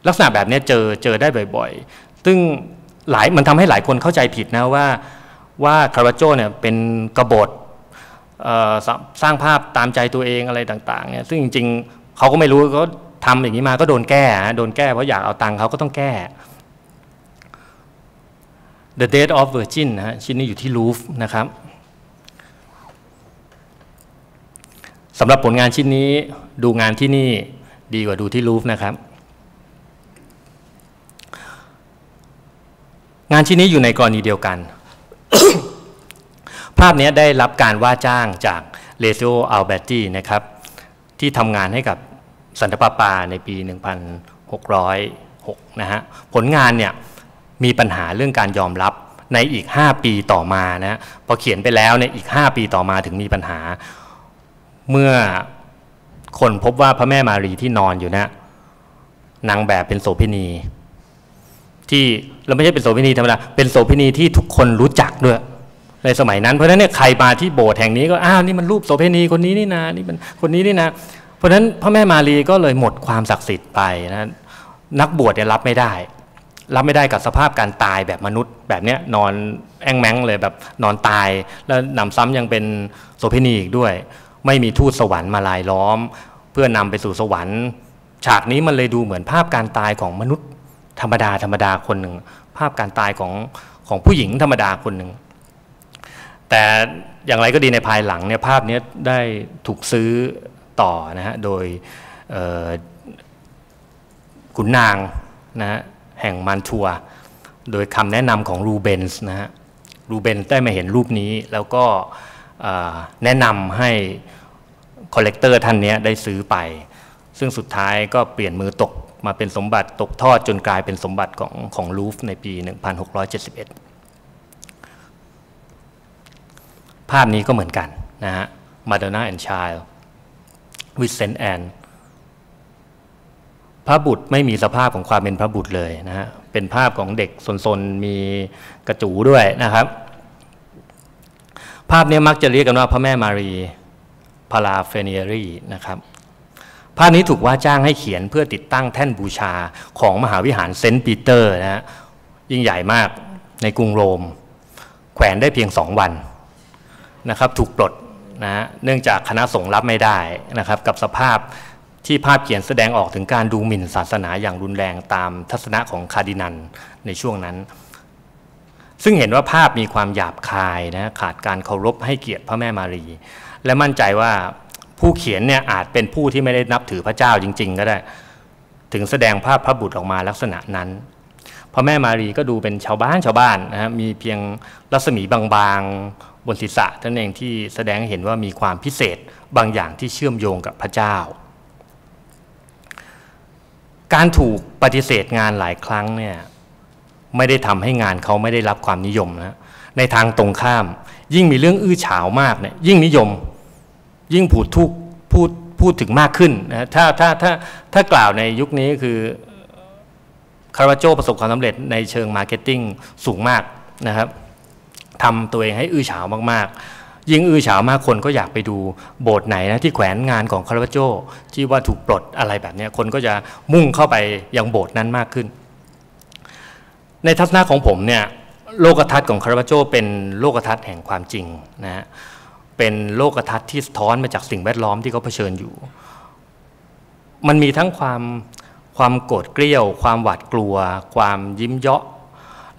ลักษณะแบบนี้เจอได้บ่อยๆซึ่งมันทำให้หลายคนเข้าใจผิดนะว่าคาร์วาโจเนี่ยเป็นกบฏสร้างภาพตามใจตัวเองอะไรต่างๆเนี่ยซึ่งจริงๆเขาก็ไม่รู้เขาทำอย่างนี้มาก็โดนแก้เพราะอยากเอาตังค์เขาก็ต้องแก้ The Death of Virgin นะฮะชิ้นนี้อยู่ที่ลูฟร์นะครับ สำหรับผลงานชิ้นนี้ดูงานที่นี่ดีกว่าดูที่ลูฟนะครับงานชิ้นนี้อยู่ในกรณีเดียวกัน ภาพนี้ได้รับการว่าจ้างจากเลซิโอ อัลเบตตี้นะครับที่ทำงานให้กับสันตะปาปาในปี 1606 นะฮะผลงานเนี่ยมีปัญหาเรื่องการยอมรับในอีก5ปีต่อมานะพอเขียนไปแล้วในอีก5ปีต่อมาถึงมีปัญหาเมื่อคนพบว่าพระแม่มารีที่นอนอยู่นะนางแบบเป็นโสเภณีที่เราไม่ใช่เป็นโสเภณีธรรมดาเป็นโสเภณีที่ทุกคนรู้จักด้วยในสมัยนั้นเพราะฉะนั้นเนี่ยใครมาที่โบสถ์แห่งนี้ก็อ้าวนี่มันรูปโสเภณีคนนี้นี่นะนี่มันคนนี้นี่นะเพราะฉะนั้นพระแม่มารีก็เลยหมดความศักดิ์สิทธิ์ไปนะนักบวชเนี่ยรับไม่ได้กับสภาพการตายแบบมนุษย์แบบเนี้ยนอนแองแมงเลยแบบนอนตายแล้วนำซ้ำยังเป็นโสเภณีอีกด้วยไม่มีทูตสวรรค์มาลายล้อมเพื่อนำไปสู่สวรรค์ฉากนี้มันเลยดูเหมือนภาพการตายของมนุษย์ธรรมดาคนหนึ่งภาพการตายของผู้หญิงธรรมดาคนหนึ่งแต่อย่างไรก็ดีในภายหลังเนี่ยภาพนี้ได้ถูกซื้อต่อนะฮะโดยขุนนางนะฮะแห่งมันทัวโดยคำแนะนำของรูเบนส์นะฮะรูเบนส์ได้มาเห็นรูปนี้แล้วก็แนะนำให้คอลเลกเตอร์ท่านนี้ได้ซื้อไปซึ่งสุดท้ายก็เปลี่ยนมือตกมาเป็นสมบัติตกทอดจนกลายเป็นสมบัติของลูฟในปี 1671 ภาพนี้ก็เหมือนกันนะฮะ Madonna and Child Vincent Anne พระบุตรไม่มีสภาพของความเป็นพระบุตรเลยนะฮะเป็นภาพของเด็กซนๆมีกระจูด้วยนะครับภาพนี้มักจะเรียกกันว่าพระแม่มารีพาราเฟเนียรีนะครับภาพนี้ถูกว่าจ้างให้เขียนเพื่อติดตั้งแท่นบูชาของมหาวิหารเซนต์ปีเตอร์นะฮะยิ่งใหญ่มากในกรุงโรมแขวนได้เพียง2วันนะครับถูกปลดนะฮะเนื่องจากคณะสงฆ์รับไม่ได้นะครับกับสภาพที่ภาพเขียนแสดงออกถึงการดูหมิ่นศาสนาอย่างรุนแรงตามทัศนะของคาร์ดินัลในช่วงนั้นซึ่งเห็นว่าภาพมีความหยาบคายนะขาดการเคารพให้เกียรติพระแม่มารีและมั่นใจว่าผู้เขียนเนี่ยอาจเป็นผู้ที่ไม่ได้นับถือพระเจ้าจริงๆก็ได้ถึงแสดงภาพพระบุตรออกมาลักษณะนั้นพระแม่มารีก็ดูเป็นชาวบ้านนะฮะมีเพียงรัศมีบางๆบนศีรษะท่านเองที่แสดงเห็นว่ามีความพิเศษบางอย่างที่เชื่อมโยงกับพระเจ้าการถูกปฏิเสธงานหลายครั้งเนี่ยไม่ได้ทำให้งานเขาไม่ได้รับความนิยมนะในทางตรงข้ามยิ่งมีเรื่องอื้อฉาวมากเนี่ยยิ่งนิยมยิ่งพูดถึงมากขึ้นนะถ้ากล่าวในยุคนี้คือคาร์วาโจประสบความสำเร็จในเชิงมาร์เก็ตติ้งสูงมากนะครับทำตัวเองให้อื้อฉาวมากๆยิ่งอื้อฉาวมากคนก็อยากไปดูโบสถ์ไหนนะที่แขวนงานของคาร์วาโจที่ว่าถูกปลดอะไรแบบนี้คนก็จะมุ่งเข้าไปยังโบสถ์นั้นมากขึ้นในทัศนะของผมเนี่ยโลกทัศน์ของคาร์วาโจเป็นโลกทัศน์แห่งความจริงนะฮะเป็นโลกทัศน์ที่สะท้อนมาจากสิ่งแวดล้อมที่เขาเผชิญอยู่มันมีทั้งความโกรธเกรี้ยวความหวาดกลัวความยิ้มเยาะ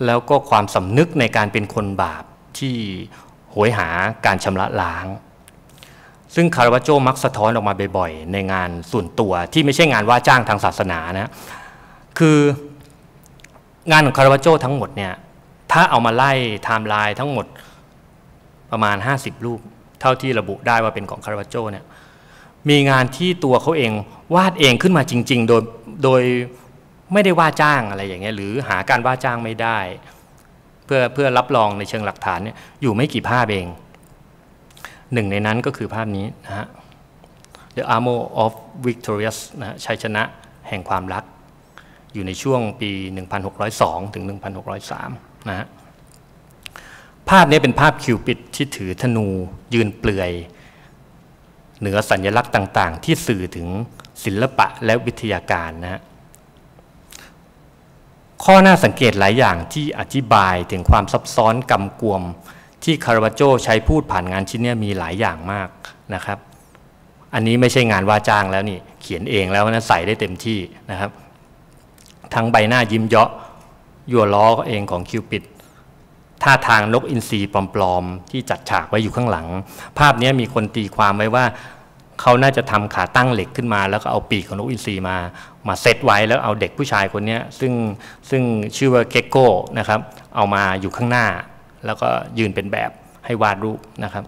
แล้วก็ความสำนึกในการเป็นคนบาปที่โหยหาการชำระล้างซึ่งคาร์วาโจมักสะท้อนออกมาบ่อยๆในงานส่วนตัวที่ไม่ใช่งานว่าจ้างทางศาสนานะคืองานของคาร์วาโจทั้งหมดเนี่ยถ้าเอามาไล่ไทม์ไลน์ทั้งหมดประมาณ50รูปเท่าที่ระบุได้ว่าเป็นของคาร์วาโจเนี่ยมีงานที่ตัวเขาเองวาดเองขึ้นมาจริงๆโดยไม่ได้ว่าจ้างอะไรอย่างเงี้ยหรือหาการว่าจ้างไม่ได้เพื่อรับรองในเชิงหลักฐานเนี่ยอยู่ไม่กี่ภาพเองหนึ่งในนั้นก็คือภาพนี้นะฮะ The Armor of Victorious นะชัยชนะแห่งความรักอยู่ในช่วงปี 1602 ถึง 1603 นะฮะภาพนี้เป็นภาพคิวปิดที่ถือธนูยืนเปลือยเหนือสัญลักษณ์ต่างๆที่สื่อถึงศิลปะและวิทยาการนะฮะข้อน่าสังเกตหลายอย่างที่อธิบายถึงความซับซ้อนกำกวมที่คาร์วาโจใช้พูดผ่านงานชิ้นนี้มีหลายอย่างมากนะครับอันนี้ไม่ใช่งานว่าจ้างแล้วนี่เขียนเองแล้วนะใส่ได้เต็มที่นะครับทั้งใบหน้ายิ้มเยาะยั่วล้อเองของคิวปิดท่าทางนกอินทรีปลอมๆที่จัดฉากไว้อยู่ข้างหลังภาพนี้มีคนตีความไว้ว่า เขาน่าจะทำขาตั้งเหล็กขึ้นมาแล้วก็เอาปีกของนกอินทรีมาเซตไว้แล้วเอาเด็กผู้ชายคนนี้ซึ่งชื่อว่าเกกโก้นะครับเอามาอยู่ข้างหน้าแล้วก็ยืนเป็นแบบให้วาดรูปนะครับ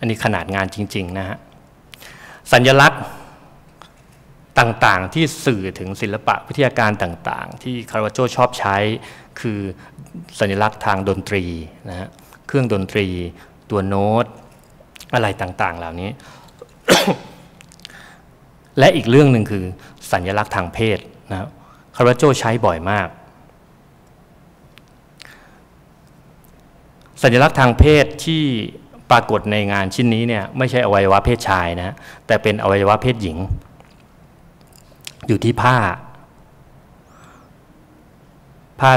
อันนี้ขนาดงานจริงๆนะฮะสัญลักษณ์ต่างๆที่สื่อถึงศิลปะวิทยาการต่างๆที่คาร์วาโจชอบใช้คือสัญลักษณ์ทางดนตรีนะฮะเครื่องดนตรีตัวโน้ตอะไรต่างๆเหล่านี้ และอีกเรื่องหนึ่งคือสัญลักษณ์ทางเพศนะคาร์วาโจใช้บ่อยมากสัญลักษณ์ทางเพศที่ปรากฏในงานชิ้นนี้เนี่ยไม่ใช่อวัยวะเพศชายนะแต่เป็นอวัยวะเพศหญิงอยู่ที่ผ้า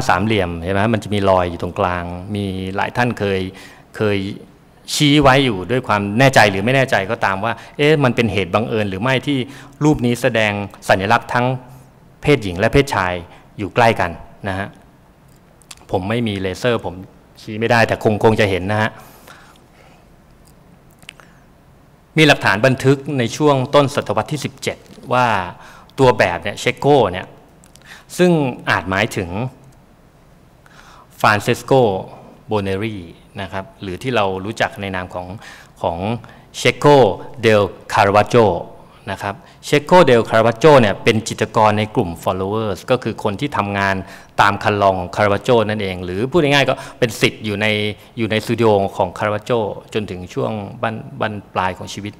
สามเหลี่ยมใช่ไหมมันจะมีรอยอยู่ตรงกลางมีหลายท่านเคยชี้ไว้อยู่ด้วยความแน่ใจหรือไม่แน่ใจก็ตามว่าเอ๊ะมันเป็นเหตุบังเอิญหรือไม่ที่รูปนี้แสดงสัญลักษณ์ทั้งเพศหญิงและเพศชายอยู่ใกล้กันนะฮะผมไม่มีเลเซอร์ผมชี้ไม่ได้แต่คงจะเห็นนะฮะมีหลักฐานบันทึกในช่วงต้นศตวรรษที่17ว่าตัวแบบเนี่ยเชโก้เนี่ยซึ่งอาจหมายถึงฟรานเซสโกโบเนรีนะครับหรือที่เรารู้จักในนามของเชโก้เดลคาร์วาโจนะครับเชโก้เดลคาร์วาโจเนี่ยเป็นจิตรกรในกลุ่ม followers ก็คือคนที่ทำงานตามคันลองคาร์วาโจนั่นเองหรือพูดง่ายๆก็เป็นศิษย์อยู่ในสตูดิโอของคาร์วาโจจนถึงช่วงบั้นปลายของชีวิต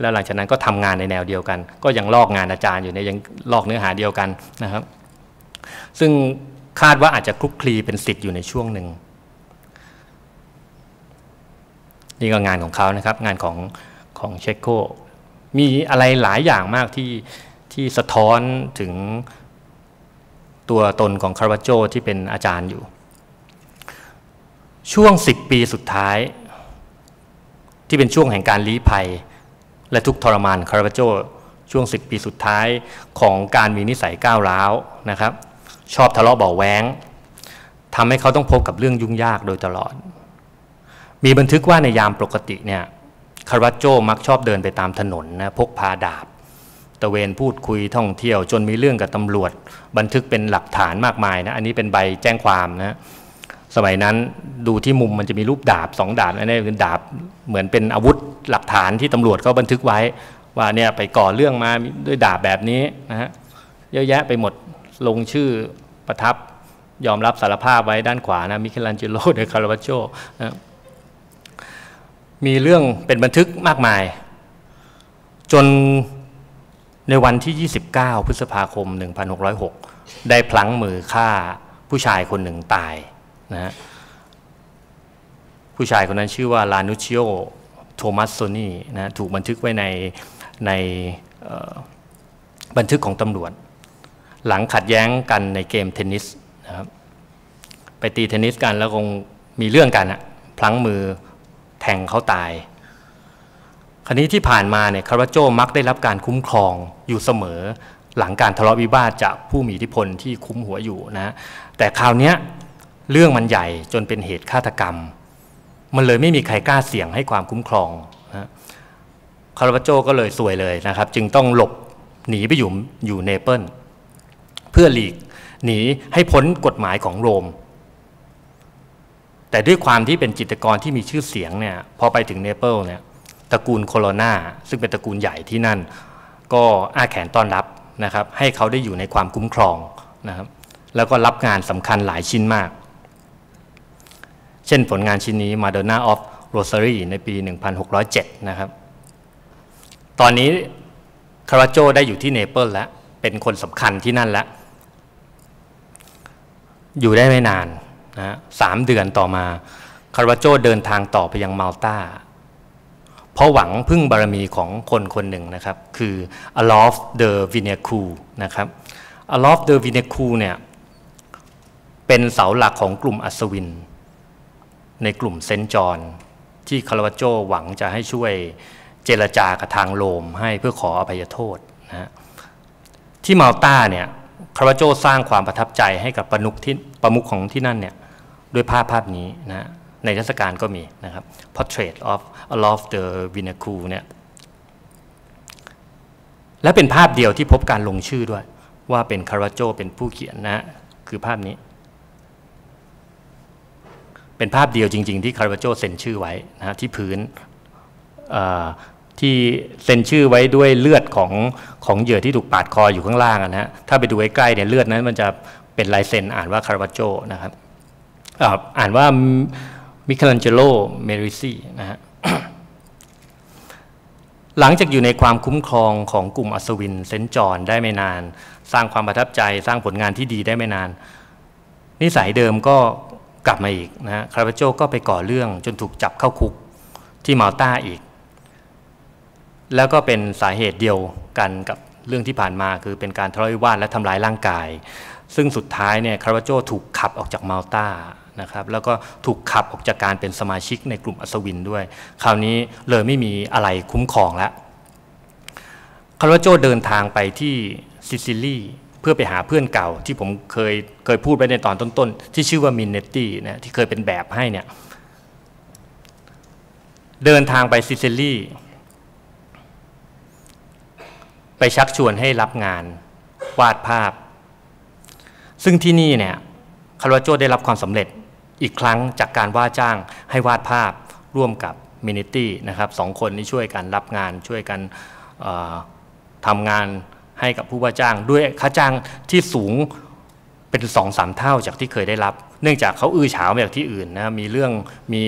แล้วหลังจากนั้นก็ทำงานในแนวเดียวกันก็ยังลอกงานอาจารย์อยู่ในยังลอกเนื้อหาเดียวกันนะครับซึ่งคาดว่าอาจจะคลุกคลีเป็นศิษย์อยู่ในช่วงหนึ่งนี่ก็งานของเขานะครับงานของเชโก้มีอะไรหลายอย่างมากที่สะท้อนถึงตัวตนของคาร์วาโจที่เป็นอาจารย์อยู่ช่วง10ปีสุดท้ายที่เป็นช่วงแห่งการลี้ภัยและทุกทรมานคาร์วาโจช่วง10ปีสุดท้ายของการมีนิสัยก้าวร้าวนะครับชอบทะเลาะเบาแหวงทำให้เขาต้องพบกับเรื่องยุ่งยากโดยตลอดมีบันทึกว่าในยามปกติเนี่ยคาร์วาโจมักชอบเดินไปตามถนนนะพกพาดาบตะเวนพูดคุยท่องเที่ยวจนมีเรื่องกับตำรวจบันทึกเป็นหลักฐานมากมายนะอันนี้เป็นใบแจ้งความนะสมัยนั้นดูที่มุมมันจะมีรูปดาบ2ดาบอันนี้เป็นดาบเหมือนเป็นอาวุธหลักฐานที่ตำรวจเขาบันทึกไว้ว่าเนี่ยไปก่อเรื่องมาด้วยดาบแบบนี้นะฮะเยอะแยะไปหมดลงชื่อประทับยอมรับสารภาพไว้ด้านขวานะมิเคลันเจโลเดคาร์วาโจนะมีเรื่องเป็นบันทึกมากมายจนในวันที่29พฤษภาคม1606ได้พลั้งมือฆ่าผู้ชายคนหนึ่งตายนะฮะผู้ชายคนนั้นชื่อว่าลานูชิโอโทมัสโซนีนะถูกบันทึกไว้ในบันทึกของตำรวจหลังขัดแย้งกันในเกมเทนนิสนะครับไปตีเทนนิสกันแล้วคงมีเรื่องกันนะพลั้งมือแทงเขาตายคราวนี้ที่ผ่านมาเนี่ยคาร์วาโจมักได้รับการคุ้มครองอยู่เสมอหลังการทะเลาะวิวาทจากผู้มีอิทธิพลที่คุ้มหัวอยู่นะแต่คราวนี้เรื่องมันใหญ่จนเป็นเหตุฆาตกรรมมันเลยไม่มีใครกล้าเสี่ยงให้ความคุ้มครองนะคาร์วาโจก็เลยซวยเลยนะครับจึงต้องหลบหนีไปอยู่เนเปิลเพื่อหลีกหนีให้พ้นกฎหมายของโรมแต่ด้วยความที่เป็นจิตรกรที่มีชื่อเสียงเนี่ยพอไปถึงเนเปิลเนี่ยตระกูลโคโรนาซึ่งเป็นตระกูลใหญ่ที่นั่นก็อ้าแขนต้อนรับนะครับให้เขาได้อยู่ในความคุ้มครองนะครับแล้วก็รับงานสำคัญหลายชิ้นมากเช่นผลงานชิ้นนี้ Madonna of Rosary ในปี1607นะครับตอนนี้คาร์วาโจได้อยู่ที่เนเปิลแล้วเป็นคนสำคัญที่นั่นแล้วอยู่ได้ไม่นานนะ3 เดือนต่อมาคาร์วาโจเดินทางต่อไปยังมัลตาเพราะหวังพึ่งบารมีของคนคนหนึ่งนะครับคืออลอฟเดอวิเนคูนะครับอลอฟเดอวิเนคูเนี่ยเป็นเสาหลักของกลุ่มอัศวินในกลุ่มเซนต์จอห์นที่คาร์วาโจหวังจะให้ช่วยเจรจากับทางโรมให้เพื่อขออภัยโทษนะที่มัลตาเนี่ยคาร์วาโจสร้างความประทับใจให้กับประมุขของที่นั่นเนี่ยด้วยภาพนี้นะ ในนิทรรศการก็มีนะครับ Portrait of Olof de Vinacourt เนี่ยและเป็นภาพเดียวที่พบการลงชื่อด้วยว่าเป็นคาราโจเป็นผู้เขียนนะคือภาพนี้เป็นภาพเดียวจริงๆที่คาราโจเซ็นชื่อไว้นะที่พื้นที่เซ็นชื่อไว้ด้วยเลือดของเหยื่อที่ถูกปาดคออยู่ข้างล่างนะฮะถ้าไปดูใกล้ๆเนี่ยเลือดนั้นมันจะเป็นลายเซ็นอ่านว่าคาราโจนะครับอ่านว่ามิเคลันเจโลเมริซี่นะฮะ หลังจากอยู่ในความคุ้มครองของกลุ่มอัศวินเซนจอนได้ไม่นานสร้างความประทับใจสร้างผลงานที่ดีได้ไม่นานนิสัยเดิมก็กลับมาอีกนะฮะคาราโจก็ไปก่อเรื่องจนถูกจับเข้าคุกที่มัลตาอีกแล้วก็เป็นสาเหตุเดียวกันกับเรื่องที่ผ่านมาคือเป็นการทะเลาะวิวาทและทำร้ายร่างกายซึ่งสุดท้ายเนี่ยคาราโจถูกขับออกจากมัลตานะครับแล้วก็ถูกขับออกจากการเป็นสมาชิกในกลุ่มอัศวินด้วยคราวนี้เลยไม่มีอะไรคุ้มครองแล้วคาราโจเดินทางไปที่ซิซิลีเพื่อไปหาเพื่อนเก่าที่ผมเคยพูดไปในตอนต้นๆที่ชื่อว่ามินเนตตี้นะที่เคยเป็นแบบให้เนี่ยเดินทางไปซิซิลีไปชักชวนให้รับงานวาดภาพซึ่งที่นี่เนี่ยคาราโจได้รับความสำเร็จอีกครั้งจากการว่าจ้างให้วาดภาพร่วมกับมินเนตตี้นะครับสองคนนี้ช่วยกันรับงานช่วยกันทำงานให้กับผู้ว่าจ้างด้วยค่าจ้างที่สูงเป็น 2-3 เท่าจากที่เคยได้รับเนื่องจากเขาเฉามาจากที่อื่นนะมีเรื่องมี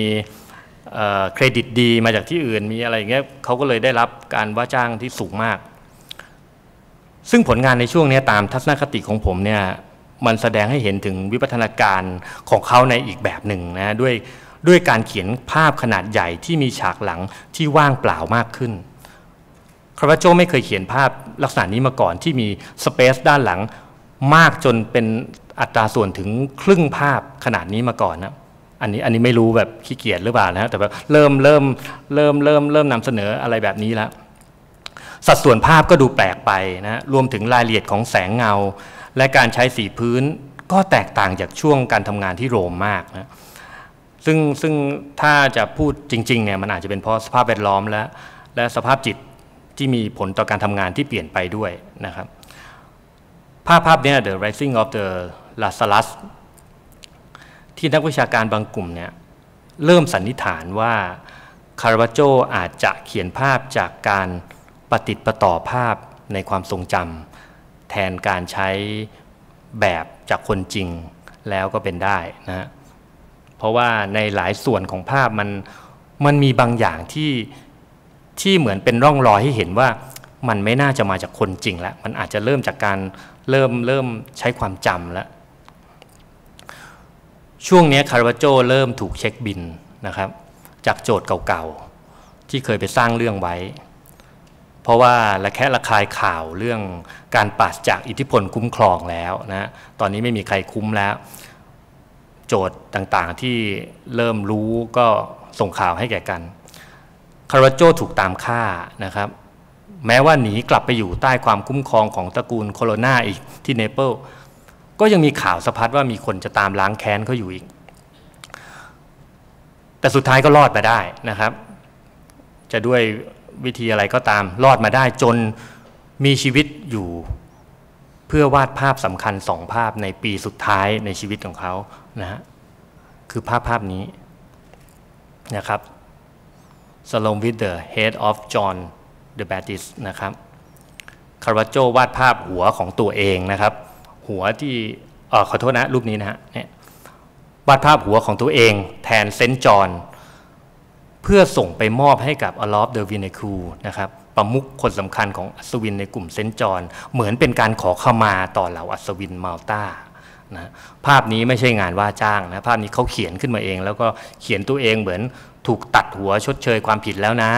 เครดิตดีมาจากที่อื่นมีอะไรอย่างเงี้ยเขาก็เลยได้รับการว่าจ้างที่สูงมากซึ่งผลงานในช่วงนี้ตามทัศนคติของผมเนี่ยมันแสดงให้เห็นถึงวิวัฒนาการของเขาในอีกแบบหนึ่งนะด้วยการเขียนภาพขนาดใหญ่ที่มีฉากหลังที่ว่างเปล่ามากขึ้นคาราโจไม่เคยเขียนภาพลักษณะนี้มาก่อนที่มีสเปซด้านหลังมากจนเป็นอัตราส่วนถึงครึ่งภาพขนาดนี้มาก่อนนะอันนี้ไม่รู้แบบขี้เกียจหรือเปล่านะแต่แบบเริ่มนำเสนออะไรแบบนี้แล้วสัดส่วนภาพก็ดูแปลกไปนะรวมถึงรายละเอียดของแสงเงาและการใช้สีพื้นก็แตกต่างจากช่วงการทำงานที่โรมมากนะซึ่งถ้าจะพูดจริงๆเนี่ยมันอาจจะเป็นเพราะสภาพแวดล้อมและสภาพจิตที่มีผลต่อการทำงานที่เปลี่ยนไปด้วยนะครับภาพนี้ The Rising of the Lazarus ที่นักวิชาการบางกลุ่มเนี่ยเริ่มสันนิษฐานว่าคาราวัจโจอาจจะเขียนภาพจากการปฏิติดประต่อภาพในความทรงจำแทนการใช้แบบจากคนจริงแล้วก็เป็นได้นะเพราะว่าในหลายส่วนของภาพมันมีบางอย่างที่เหมือนเป็นร่องรอยให้เห็นว่ามันไม่น่าจะมาจากคนจริงแล้วมันอาจจะเริ่มจากการเริ่มใช้ความจำแล้วช่วงนี้คาราวัจโจเริ่มถูกเช็คบินนะครับจากโจทย์เก่าๆที่เคยไปสร้างเรื่องไว้เพราะว่าระคายข่าวเรื่องการปราศจากอิทธิพลคุ้มครองแล้วนะตอนนี้ไม่มีใครคุ้มแล้วโจทย์ต่างๆที่เริ่มรู้ก็ส่งข่าวให้แก่กันคาราโจถูกตามฆ่านะครับแม้ว่าหนีกลับไปอยู่ใต้ความคุ้มครองของตระกูลโคโรนาอีกที่เนเปิลก็ยังมีข่าวสะพัดว่ามีคนจะตามล้างแค้นเขาอยู่อีกแต่สุดท้ายก็รอดมาได้นะครับจะด้วยวิธีอะไรก็ตามรอดมาได้จนมีชีวิตอยู่เพื่อวาดภาพสำคัญสองภาพในปีสุดท้ายในชีวิตของเขานะฮะคือภาพนี้นะครับ Along with the Head of John the Baptist นะครับคาราวัจโจวาดภาพหัวของตัวเองนะครับหัวที่ขอโทษนะรูปนี้นะฮะเนี่ยวาดภาพหัวของตัวเองแทนเซนต์จอห์นเพื่อส่งไปมอบให้กับอลอฟเดอวินเนคูนะครับประมุขคนสำคัญของอัศวินในกลุ่มเซนต์จอห์นเหมือนเป็นการขอขมาต่อเหล่าอัศวินมัลตานะภาพนี้ไม่ใช่งานว่าจ้างนะภาพนี้เขาเขียนขึ้นมาเองแล้วก็เขียนตัวเองเหมือนถูกตัดหัวชดเชยความผิดแล้วนะ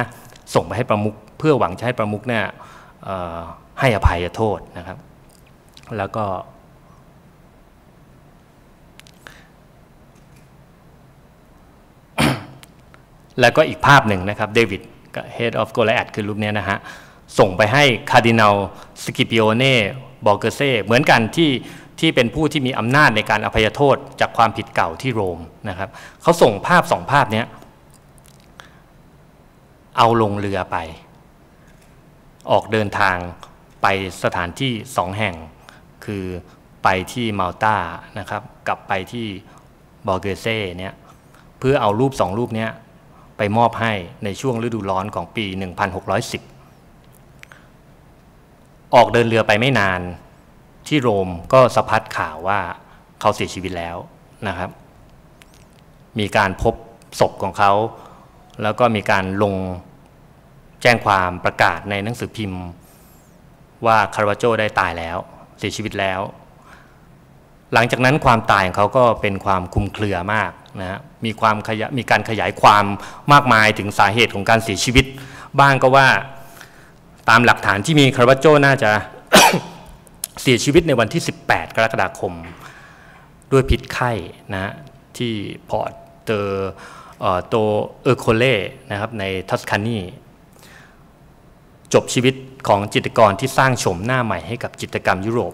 ส่งไปให้ประมุขเพื่อหวังจะให้ประมุขเนี่ยให้อภัยโทษนะครับแล้วก็อีกภาพหนึ่งนะครับเดวิดกับ Head of Goliath คือรูปนี้นะฮะส่งไปให้คาร์ดินัลสกิปิโอเน่บอร์เกเซ่เหมือนกันที่ ที่เป็นผู้ที่มีอำนาจในการอภัยโทษจากความผิดเก่าที่โรมนะครับเขาส่งภาพสองภาพนี้เอาลงเรือไปออกเดินทางไปสถานที่สองแห่งคือไปที่มัลตานะครับกับไปที่บอร์เกเซ่เนี่ยเพื่อเอารูปสองรูปนี้ไปมอบให้ในช่วงฤดูร้อนของปี 1610 ออกเดินเรือไปไม่นานที่โรมก็สะพัดข่าวว่าเขาเสียชีวิตแล้วนะครับมีการพบศพของเขาแล้วก็มีการลงแจ้งความประกาศในหนังสือพิมพ์ว่าคาร์วาโจได้ตายแล้วเสียชีวิตแล้วหลังจากนั้นความตายของเขาก็เป็นความคลุมเครือมากนะฮะมีการขยายความมากมายถึงสาเหตุของการเสียชีวิตบ้างก็ว่าตามหลักฐานที่มีคาร์วาโจน่าจะ เสียชีวิตในวันที่18กรกฎาคมด้วยพิษไข้นะที่พอร์ตโตเออร์โคเล่นะครับในทัสคานีจบชีวิตของจิตรกรที่สร้างโฉมหน้าใหม่ให้กับจิตรกรรมยุโรป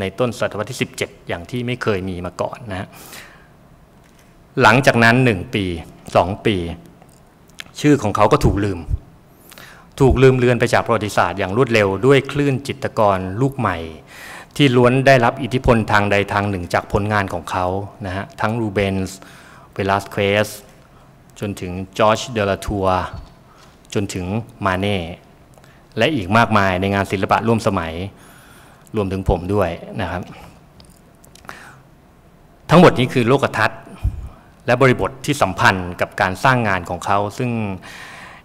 ในต้นศตวรรษที่17อย่างที่ไม่เคยมีมาก่อนนะหลังจากนั้น1ปี2ปีชื่อของเขาก็ถูกลืมเลือนไปจากประวัติศาสตร์อย่างรวดเร็วด้วยคลื่นจิตรกรลูกใหม่ที่ล้วนได้รับอิทธิพลทางใดทางหนึ่งจากผลงานของเขานะฮะทั้งรูเบนส์เวลาสเควสจนถึงจอร์จเดลาทัวร์จนถึงมาเน่และอีกมากมายในงานศิลปะร่วมสมัยรวมถึงผมด้วยนะครับทั้งหมดนี้คือโลกทัศน์และบริบทที่สัมพันธ์กับการสร้างงานของเขาซึ่ง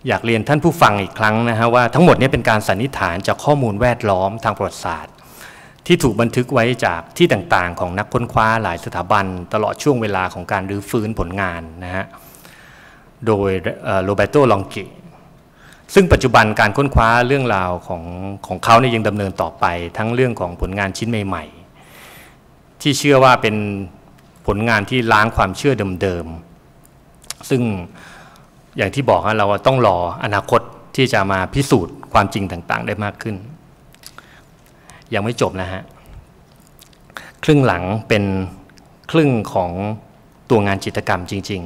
อยากเรียนท่านผู้ฟังอีกครั้งนะฮะว่าทั้งหมดนี้เป็นการสันนิษฐานจากข้อมูลแวดล้อมทางประวัติศาสตร์ที่ถูกบันทึกไว้จากที่ต่างๆของนักค้นคว้าหลายสถาบันตลอดช่วงเวลาของการรื้อฟื้นผลงานนะฮะโดยโรเบโต ลองกิซึ่งปัจจุบันการค้นคว้าเรื่องราวของเขาเนี่ยยังดำเนินต่อไปทั้งเรื่องของผลงานชิ้นใหม่ๆที่เชื่อว่าเป็นผลงานที่ล้างความเชื่อเดิมๆซึ่งอย่างที่บอกว่าเราต้องรออนาคตที่จะมาพิสูจน์ความจริงต่างๆได้มากขึ้นยังไม่จบนะฮะครึ่งหลังเป็นครึ่งของตัวงานจิตรกรรมจริง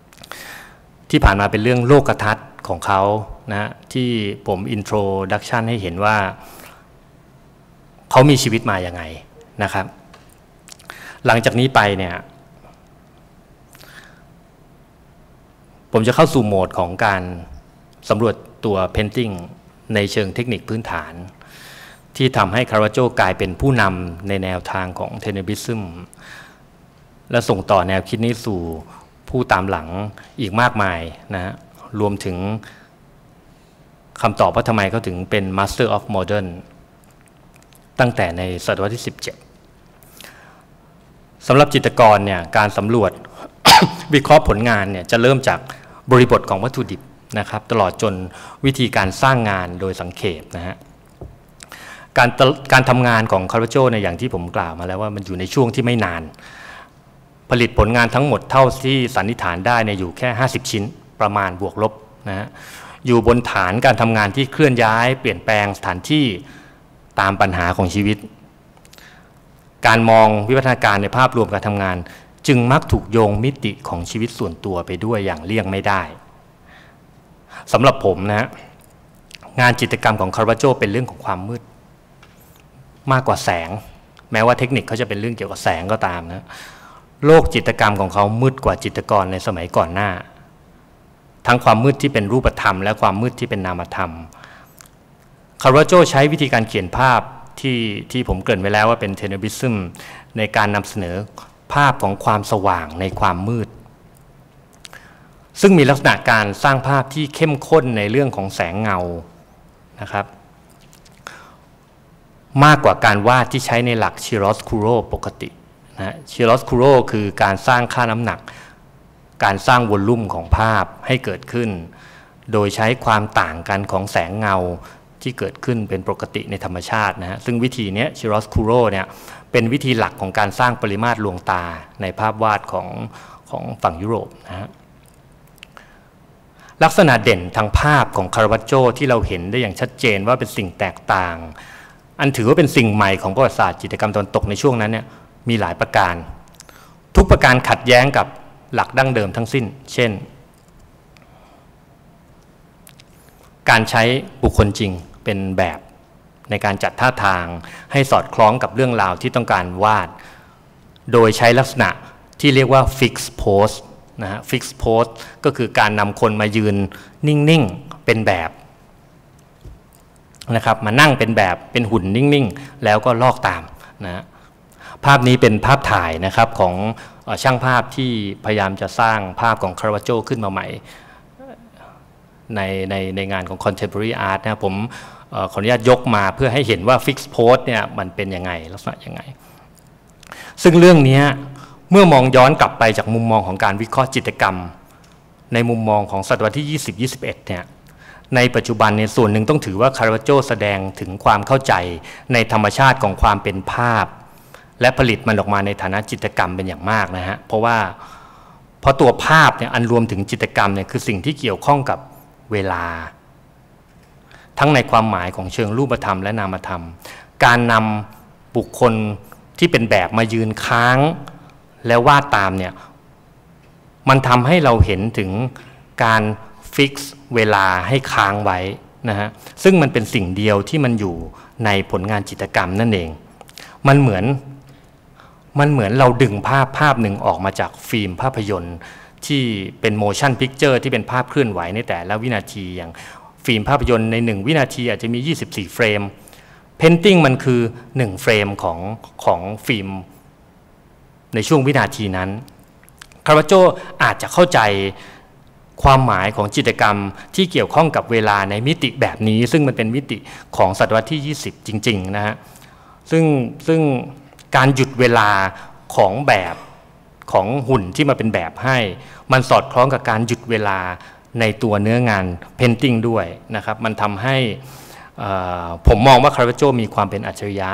ๆที่ผ่านมาเป็นเรื่องโลกทัศน์ของเขานะที่ผมอินโทรดักชันให้เห็นว่าเขามีชีวิตมาอย่างไงนะครับหลังจากนี้ไปเนี่ยผมจะเข้าสู่โหมดของการสำรวจตัวเพนติ้งในเชิงเทคนิคพื้นฐานที่ทำให้คาร์วาโจกลายเป็นผู้นำในแนวทางของเทเนบิซึมและส่งต่อแนวคิดนี้สู่ผู้ตามหลังอีกมากมายนะรวมถึงคำตอบว่าทำไมเขาถึงเป็น Master of Modern ตั้งแต่ในศตวรรษที่17สำหรับจิตรกรเนี่ยการสำรวจ วิเคราะห์ผลงานเนี่ยจะเริ่มจากบริบทของวัตถุดิบนะครับตลอดจนวิธีการสร้างงานโดยสังเขปนะฮะการทำงานของคาร์วาโจเนี่ยอย่างที่ผมกล่าวมาแล้วว่ามันอยู่ในช่วงที่ไม่นานผลิตผลงานทั้งหมดเท่าที่สันนิษฐานได้เนี่ยอยู่แค่50ชิ้นประมาณบวกลบนะฮะอยู่บนฐานการทำงานที่เคลื่อนย้ายเปลี่ยนแปลงสถานที่ตามปัญหาของชีวิตการมองวิวัฒนาการในภาพรวมการทำงานจึงมักถูกโยงมิติของชีวิตส่วนตัวไปด้วยอย่างเลี่ยงไม่ได้สำหรับผมนะฮะงานจิตรกรรมของคาร์วาโจเป็นเรื่องของความมืดมากกว่าแสงแม้ว่าเทคนิคเขาจะเป็นเรื่องเกี่ยวกับแสงก็ตามนะโลกจิตรกรรมของเขามืดกว่าจิตรกรในสมัยก่อนหน้าทั้งความมืดที่เป็นรูปธรรมและความมืดที่เป็นนามธรรมคาร์วาโจใช้วิธีการเขียนภาพที่ผมเกริ่นไว้แล้วว่าเป็นเทเนบิซึมในการนำเสนอภาพของความสว่างในความมืดซึ่งมีลักษณะการสร้างภาพที่เข้มข้นในเรื่องของแสงเงานะครับมากกว่าการวาดที่ใช้ในหลักชิโรสคูโรปกตินะชิโรสคูโรคือการสร้างค่าน้ำหนักการสร้างวอลลุ่มของภาพให้เกิดขึ้นโดยใช้ความต่างกันของแสงเงาที่เกิดขึ้นเป็นปกติในธรรมชาตินะฮะซึ่งวิธีนี้ชิโรสคูโรเนี่ยเป็นวิธีหลักของการสร้างปริมาตรลวงตาในภาพวาดของฝั่งยุโรปนะฮะลักษณะเด่นทางภาพของคาร์วาโจที่เราเห็นได้อย่างชัดเจนว่าเป็นสิ่งแตกต่าง อันถือว่าเป็นสิ่งใหม่ของประวัติศาสตร์จิตรกรรมตะวันตกในช่วงนั้นเนี่ยมีหลายประการทุกประการขัดแย้งกับหลักดั้งเดิมทั้งสิ้นเช่นการใช้บุคคลจริงเป็นแบบในการจัดท่าทางให้สอดคล้องกับเรื่องราวที่ต้องการวาดโดยใช้ลักษณะที่เรียกว่า fixed pose นะฮะ fixed pose ก็คือการนำคนมายืนนิ่งๆเป็นแบบนะครับมานั่งเป็นแบบเป็นหุ่นนิ่งๆแล้วก็ลอกตามนะภาพนี้เป็นภาพถ่ายนะครับของช่างภาพที่พยายามจะสร้างภาพของคาราวัจโจขึ้นมาใหม่ในงานของ Contemporary Art นะผมขออนุญาตยกมาเพื่อให้เห็นว่า Fixed Pose เนี่ยมันเป็นยังไงลักษณะยังไงซึ่งเรื่องนี้เมื่อมองย้อนกลับไปจากมุมมองของการวิเคราะห์จิตรกรรมในมุมมองของศตวรรษที่ 20-21 เนี่ยในปัจจุบันในส่วนหนึ่งต้องถือว่าคาราวัจโจแสดงถึงความเข้าใจในธรรมชาติของความเป็นภาพและผลิตมันออกมาในฐานะจิตรกรรมเป็นอย่างมากนะฮะเพราะตัวภาพเนี่ยอันรวมถึงจิตรกรรมเนี่ยคือสิ่งที่เกี่ยวข้องกับเวลาทั้งในความหมายของเชิงรูปธรรมและนามธรรมการนำบุคคลที่เป็นแบบมายืนค้างแล้ววาดตามเนี่ยมันทำให้เราเห็นถึงการฟิกซ์เวลาให้ค้างไว้นะฮะซึ่งมันเป็นสิ่งเดียวที่มันอยู่ในผลงานจิตรกรรมนั่นเองมันเหมือนเราดึงภาพหนึ่งออกมาจากฟิล์มภาพยนตร์ที่เป็น motion picture ที่เป็นภาพเคลื่อนไหวในแต่ละวินาทีอย่างฟิล์มภาพยนตร์ใน1วินาทีอาจจะมี24เฟรม Painting มันคือ1เฟรมของฟิล์มในช่วงวินาทีนั้นคาราวัจโจอาจจะเข้าใจความหมายของจิตรกรรมที่เกี่ยวข้องกับเวลาในมิติแบบนี้ซึ่งมันเป็นมิติของศตวรรษที่20จริงๆนะฮะซึ่งการหยุดเวลาของแบบของหุ่นที่มาเป็นแบบให้มันสอดคล้องกับการหยุดเวลาในตัวเนื้องานเพนติ้งด้วยนะครับมันทำให้ผมมองว่าคาราวัจโจมีความเป็นอัจฉริยะ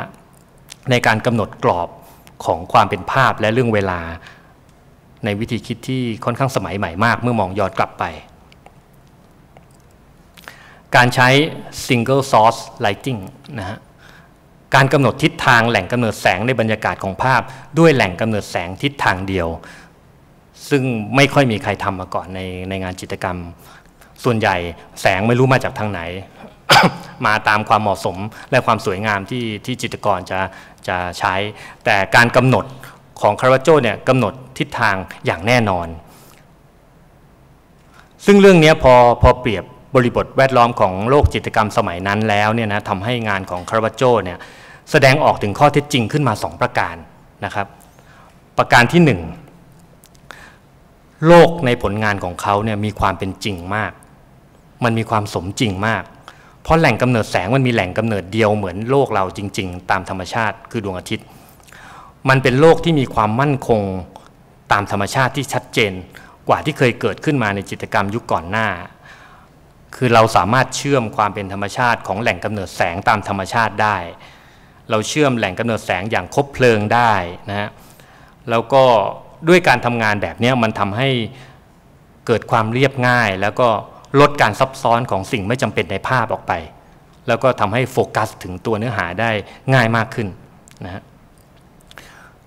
ในการกำหนดกรอบของความเป็นภาพและเรื่องเวลาในวิธีคิดที่ค่อนข้างสมัยใหม่มากเมื่อมองย้อนกลับไปการใช้ single source lighting นะฮะการกำหนดทิศทางแหล่งกำเนิดแสงในบรรยากาศของภาพด้วยแหล่งกำเนิดแสงทิศทางเดียวซึ่งไม่ค่อยมีใครทำมาก่อนในงานจิตรกรรมส่วนใหญ่แสงไม่รู้มาจากทางไหน มาตามความเหมาะสมและความสวยงามที่จิตรกรจะใช้แต่การกำหนดของคาราวัจโจเนี่ยกำหนดทิศทางอย่างแน่นอนซึ่งเรื่องนี้พอเปรียบบริบทแวดล้อมของโลกจิตรกรรมสมัยนั้นแล้วเนี่ยนะทำให้งานของคาราวัจโจเนี่ยแสดงออกถึงข้อเท็จจริงขึ้นมา2ประการนะครับประการที่1โลกในผลงานของเขาเนี่ยมีความเป็นจริงมากมันมีความสมจริงมากเพราะแหล่งกำเนิดแสงมันมีแหล่งกำเนิดเดียวเหมือนโลกเราจริงๆตามธรรมชาติคือดวงอาทิตย์มันเป็นโลกที่มีความมั่นคงตามธรรมชาติที่ชัดเจนกว่าที่เคยเกิดขึ้นมาในจิตรกรรมยุคก่อนหน้าคือเราสามารถเชื่อมความเป็นธรรมชาติของแหล่งกำเนิดแสงตามธรรมชาติได้เราเชื่อมแหล่งกำเนิดแสงอย่างครบเพลิงได้นะฮะแล้วก็ด้วยการทำงานแบบนี้มันทำให้เกิดความเรียบง่ายแล้วก็ลดการซับซ้อนของสิ่งไม่จำเป็นในภาพออกไปแล้วก็ทำให้โฟกัสถึงตัวเนื้อหาได้ง่ายมากขึ้นนะฮะ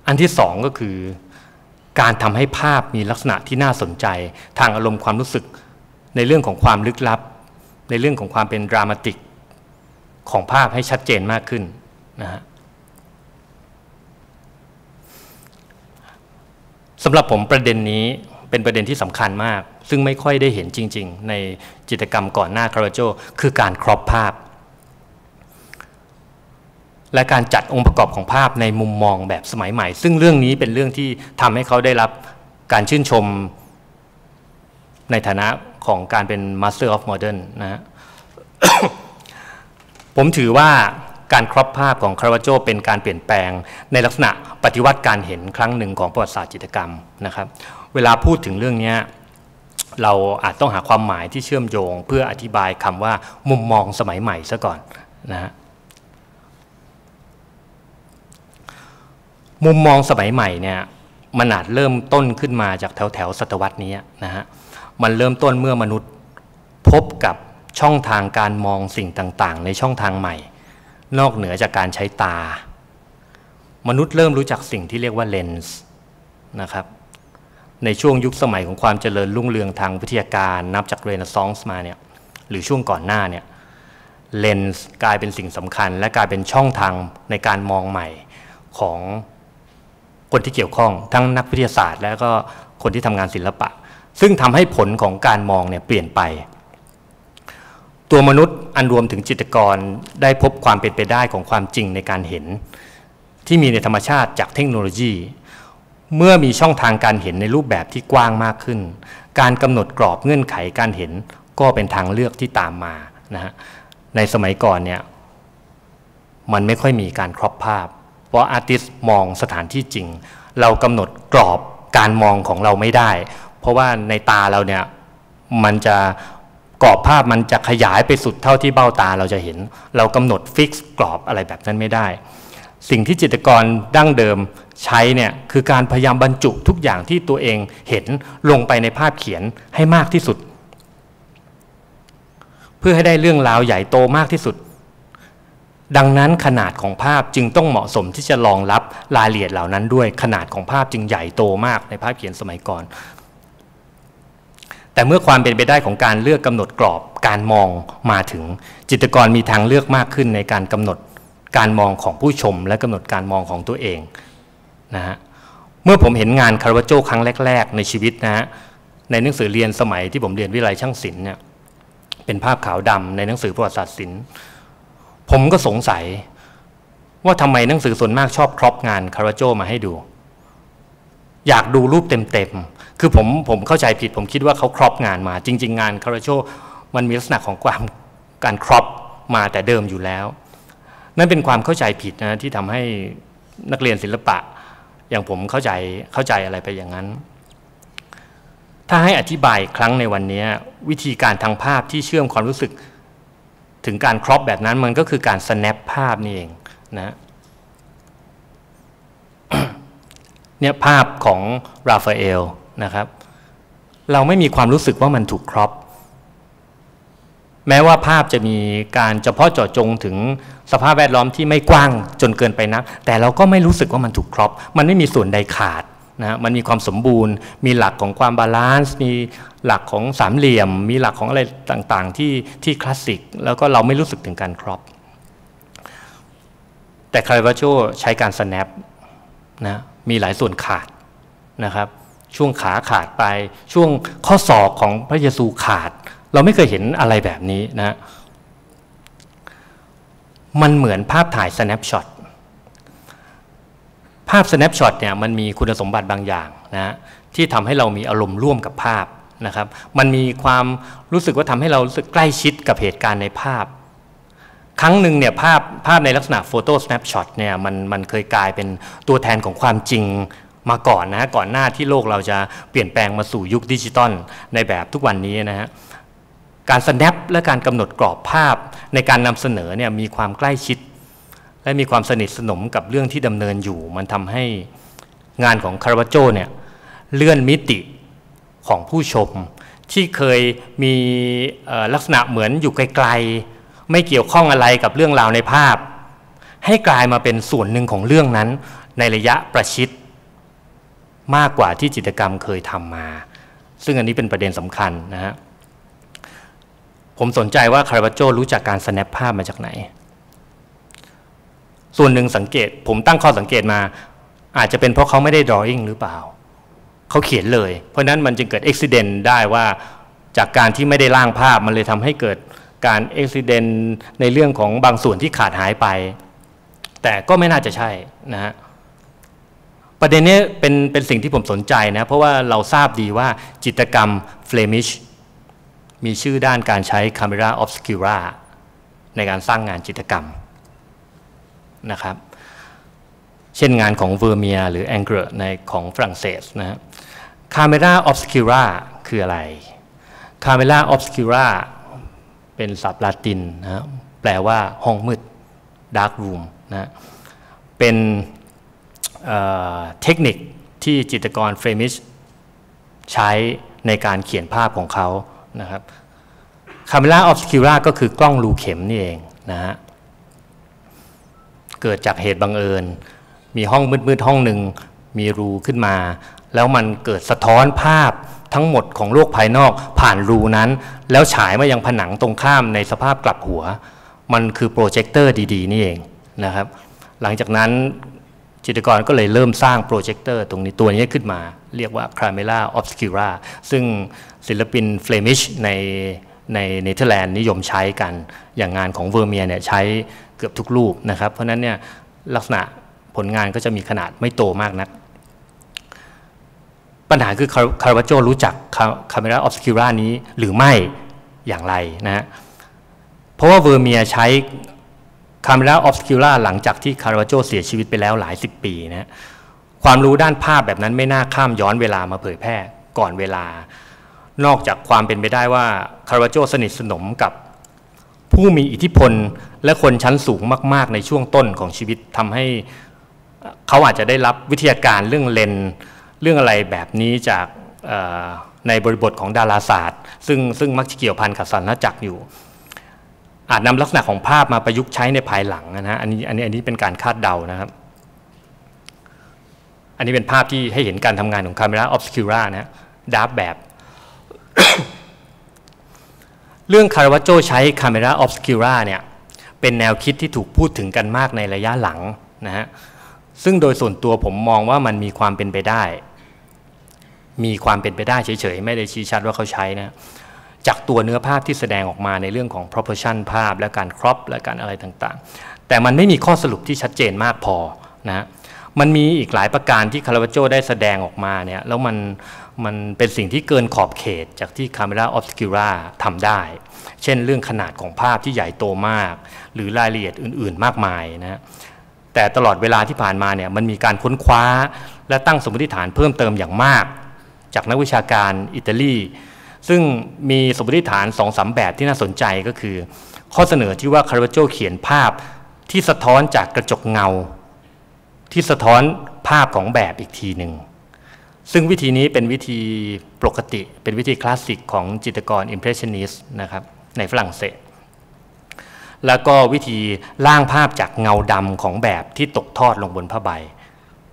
อันที่สองก็คือการทำให้ภาพมีลักษณะที่น่าสนใจทางอารมณ์ความรู้สึกในเรื่องของความลึกลับในเรื่องของความเป็นดรามาติกของภาพให้ชัดเจนมากขึ้นนะฮะสำหรับผมประเด็นนี้เป็นประเด็นที่สำคัญมากซึ่งไม่ค่อยได้เห็นจริงๆในจิตรกรรมก่อนหน้าคาราวัจโจคือการครอบภาพและการจัดองค์ประกอบของภาพในมุมมองแบบสมัยใหม่ซึ่งเรื่องนี้เป็นเรื่องที่ทำให้เขาได้รับการชื่นชมในฐานะของการเป็น Master of Modern นะฮะ ผมถือว่าการครอบภาพของคาราวัจโจเป็นการเปลี่ยนแปลงในลักษณะปฏิวัติการเห็นครั้งหนึ่งของประวัติศาสตร์จิตรกรรมนะครับเวลาพูดถึงเรื่องนี้เราอาจต้องหาความหมายที่เชื่อมโยงเพื่ออธิบายคำว่ามุมมองสมัยใหม่ซะก่อนนะฮะมุมมองสมัยใหม่เนี่ยมันอาจเริ่มต้นขึ้นมาจากแถวศตวรรษนี้นะฮะมันเริ่มต้นเมื่อมนุษย์พบกับช่องทางการมองสิ่งต่างๆในช่องทางใหม่ นอกเหนือจากการใช้ตามนุษย์เริ่มรู้จักสิ่งที่เรียกว่าเลนส์นะครับในช่วงยุคสมัยของความเจริญรุ่งเรืองทางวิทยาการนับจากเรเนซองส์มาเนี่ยหรือช่วงก่อนหน้าเนี่ยเลนส์กลายเป็นสิ่งสำคัญและกลายเป็นช่องทางในการมองใหม่ของคนที่เกี่ยวข้องทั้งนักวิทยาศาสตร์และก็คนที่ทำงานศิลปะซึ่งทำให้ผลของการมองเนี่ยเปลี่ยนไปตัวมนุษย์อันรวมถึงจิตรกรได้พบความเป็นไปได้ของความจริงในการเห็นที่มีในธรรมชาติจากเทคโนโลยีเมื่อมีช่องทางการเห็นในรูปแบบที่กว้างมากขึ้นการกำหนดกรอบเงื่อนไขการเห็นก็เป็นทางเลือกที่ตามมานะฮะในสมัยก่อนเนี่ยมันไม่ค่อยมีการครอบภาพเพราะอาร์ติสต์มองสถานที่จริงเรากำหนดกรอบการมองของเราไม่ได้เพราะว่าในตาเราเนี่ยมันจะกรอบภาพมันจะขยายไปสุดเท่าที่เบ้าตาเราจะเห็นเรากำหนดฟิกซ์กรอบอะไรแบบนั้นไม่ได้สิ่งที่จิตรกรดั้งเดิมใช้เนี่ยคือการพยายามบรรจุทุกอย่างที่ตัวเองเห็นลงไปในภาพเขียนให้มากที่สุดเพื่อให้ได้เรื่องราวใหญ่โตมากที่สุดดังนั้นขนาดของภาพจึงต้องเหมาะสมที่จะรองรับรายละเอียดเหล่านั้นด้วยขนาดของภาพจึงใหญ่โตมากในภาพเขียนสมัยก่อนแต่เมื่อความเป็นไปได้ของการเลือกกำหนดกรอบการมองมาถึงจิตรกรมีทางเลือกมากขึ้นในการกำหนดการมองของผู้ชมและกำหนดการมองของตัวเองนะฮะเมื่อผมเห็นงานคาร์วาโจครั้งแรกๆในชีวิตนะฮะในหนังสือเรียนสมัยที่ผมเรียนวิทยาลัยช่างศิลป์เนี่ยเป็นภาพขาวดำในหนังสือประวัติศาสตร์ศิลป์ผมก็สงสัยว่าทำไมหนังสือส่วนมากชอบครอบงานคาร์วาโจมาให้ดูอยากดูรูปเต็มๆคือผมเข้าใจผิดผมคิดว่าเขาครอบงานมาจริงๆงานคาร์วาโจมันมีลักษณะของความการครอบมาแต่เดิมอยู่แล้วนั่นเป็นความเข้าใจผิดนะที่ทำให้นักเรียนศิลปะอย่างผมเข้าใจอะไรไปอย่างนั้นถ้าให้อธิบายครั้งในวันนี้วิธีการทางภาพที่เชื่อมความรู้สึกถึงการครอปแบบนั้นมันก็คือการ snap ภาพนี่เองนะ เนี่ยภาพของราฟาเอลนะครับเราไม่มีความรู้สึกว่ามันถูกครอปแม้ว่าภาพจะมีการเฉพาะเจาะจงถึงสภาพแวดล้อมที่ไม่กว้างจนเกินไปนักแต่เราก็ไม่รู้สึกว่ามันถูกครอบมันไม่มีส่วนใดขาดนะมันมีความสมบูรณ์มีหลักของความบาลานซ์มีหลักของสามเหลี่ยมมีหลักของอะไรต่างๆที่คลาสสิกแล้วก็เราไม่รู้สึกถึงการครอบแต่คาร์วาโจใช้การ snap นะมีหลายส่วนขาดนะครับช่วงขาขาดไปช่วงข้อศอกของพระเยซูขาดเราไม่เคยเห็นอะไรแบบนี้นะมันเหมือนภาพถ่าย snapshot ภาพ snapshot เนี่ยมันมีคุณสมบัติบางอย่างนะที่ทำให้เรามีอารมณ์ร่วมกับภาพนะครับมันมีความรู้สึกว่าทำให้เรารู้สึกใกล้ชิดกับเหตุการณ์ในภาพครั้งหนึ่งเนี่ยภาพในลักษณะ photo snapshot เนี่ยมันเคยกลายเป็นตัวแทนของความจริงมาก่อนนะก่อนหน้าที่โลกเราจะเปลี่ยนแปลงมาสู่ยุคดิจิตอลในแบบทุกวันนี้นะฮะการ snap และการกำหนดกรอบภาพในการนำเสนอเนี่ยมีความใกล้ชิดและมีความสนิทสนมกับเรื่องที่ดำเนินอยู่มันทำให้งานของคาร์วาโจเนี่ยเลื่อนมิติของผู้ชมที่เคยมีลักษณะเหมือนอยู่ไกลๆไม่เกี่ยวข้องอะไรกับเรื่องราวในภาพให้กลายมาเป็นส่วนหนึ่งของเรื่องนั้นในระยะประชิดมากกว่าที่จิตรกรรมเคยทำมาซึ่งอันนี้เป็นประเด็นสำคัญนะฮะผมสนใจว่าคาร์วาโจรู้จักการ snap ภาพมาจากไหนส่วนหนึ่งสังเกตผมตั้งข้อสังเกตมาอาจจะเป็นเพราะเขาไม่ได้ drawing หรือเปล่าเขาเขียนเลยเพราะนั้นมันจึงเกิด accident ได้ว่าจากการที่ไม่ได้ร่างภาพมันเลยทำให้เกิดการ accident ในเรื่องของบางส่วนที่ขาดหายไปแต่ก็ไม่น่าจะใช่นะฮะประเด็นนี้เป็นสิ่งที่ผมสนใจนะเพราะว่าเราทราบดีว่าจิตรกรรมเฟลมิชมีชื่อด้านการใช้ Camera Obscura ในการสร้างงานจิตรกรรมนะครับเช่นงานของเวอร์เมียหรือแองเกอร์ในของฝรั่งเศสนะฮะ Camera Obscura คืออะไร Camera Obscura เป็นศัพท์ลาตินนะแปลว่าห้องมืด Dark Room นะเป็นเทคนิคที่จิตรกรเฟรมิชใช้ในการเขียนภาพของเขานะครับ Camera Obscura ก็คือกล้องรูเข็มนี่เองนะฮะ เกิดจากเหตุบังเอิญมีห้องมืดๆห้องหนึ่งมีรูขึ้นมาแล้วมันเกิดสะท้อนภาพทั้งหมดของโลกภายนอกผ่านรูนั้นแล้วฉายมายังผนังตรงข้ามในสภาพกลับหัวมันคือโปรเจคเตอร์ดีๆนี่เองนะครับหลังจากนั้นจิตรกรก็เลยเริ่มสร้างโปรเจคเตอร์ตรงนี้ตัวนี้ขึ้นมาเรียกว่า Camera Obscura ซึ่งศิลปินเฟลมิชในเนเธอร์แลนด์นิยมใช้กันอย่างงานของเวอร์เมียเนี่ยใช้เกือบทุกรูปนะครับเพราะนั้นเนี่ยลักษณะผลงานก็จะมีขนาดไม่โตมากนักปัญหาคือคาร์วาโจรู้จัก Camera Obscura นี้หรือไม่อย่างไรนะเพราะว่าเวอร์เมียใช้ Camera Obscura หลังจากที่คาร์วาโจเสียชีวิตไปแล้วหลายสิบปีนะความรู้ด้านภาพแบบนั้นไม่น่าข้ามย้อนเวลามาเผยแพร่ก่อนเวลานอกจากความเป็นไปได้ว่าคาร์วาโจสนิทสนมกับผู้มีอิทธิพลและคนชั้นสูงมากๆในช่วงต้นของชีวิตทำให้เขาอาจจะได้รับวิทยาการเรื่องเลนเรื่องอะไรแบบนี้จากในบริบทของดาราศาสตร์ซึ่งมักจะเกี่ยวพันกับศาสนจักรอยู่อาจนำลักษณะของภาพมาประยุกต์ใช้ในภายหลังนะฮะอันนี้เป็นการคาดเดานะครับอันนี้เป็นภาพที่ให้เห็นการทำงานของ Camera Obscura นะดาร์ฟแบบ เรื่องคาร์วาโจใช้ Camera Obscura เนี่ยเป็นแนวคิดที่ถูกพูดถึงกันมากในระยะหลังนะฮะซึ่งโดยส่วนตัวผมมองว่ามันมีความเป็นไปได้เฉยๆไม่ได้ชี้ชัดว่าเขาใช้นะจากตัวเนื้อภาพที่แสดงออกมาในเรื่องของ proportion ภาพและการ crop และการอะไรต่างๆแต่มันไม่มีข้อสรุปที่ชัดเจนมากพอนะมันมีอีกหลายประการที่คาร์วาโจได้แสดงออกมาเนี่ยแล้วมันเป็นสิ่งที่เกินขอบเขตจากที่ Camera Obscura ทำได้เช่นเรื่องขนาดของภาพที่ใหญ่โตมากหรือรายละเอียดอื่นๆมากมายนะแต่ตลอดเวลาที่ผ่านมาเนี่ยมันมีการค้นคว้าและตั้งสมมติฐานเพิ่มเติมอย่างมากจากนักวิชาการอิตาลีซึ่งมีสมมติฐาน 2-3 แบบที่น่าสนใจก็คือข้อเสนอที่ว่าคาร์วาโจเขียนภาพที่สะท้อนจากกระจกเงาที่สะท้อนภาพของแบบอีกทีหนึ่งซึ่งวิธีนี้เป็นวิธีปกติเป็นวิธีคลาสสิกของจิตรกรอิมเพรสชันนิสต์นะครับในฝรั่งเศสแล้วก็วิธีล่างภาพจากเงาดำของแบบที่ตกทอดลงบนผ้าใบ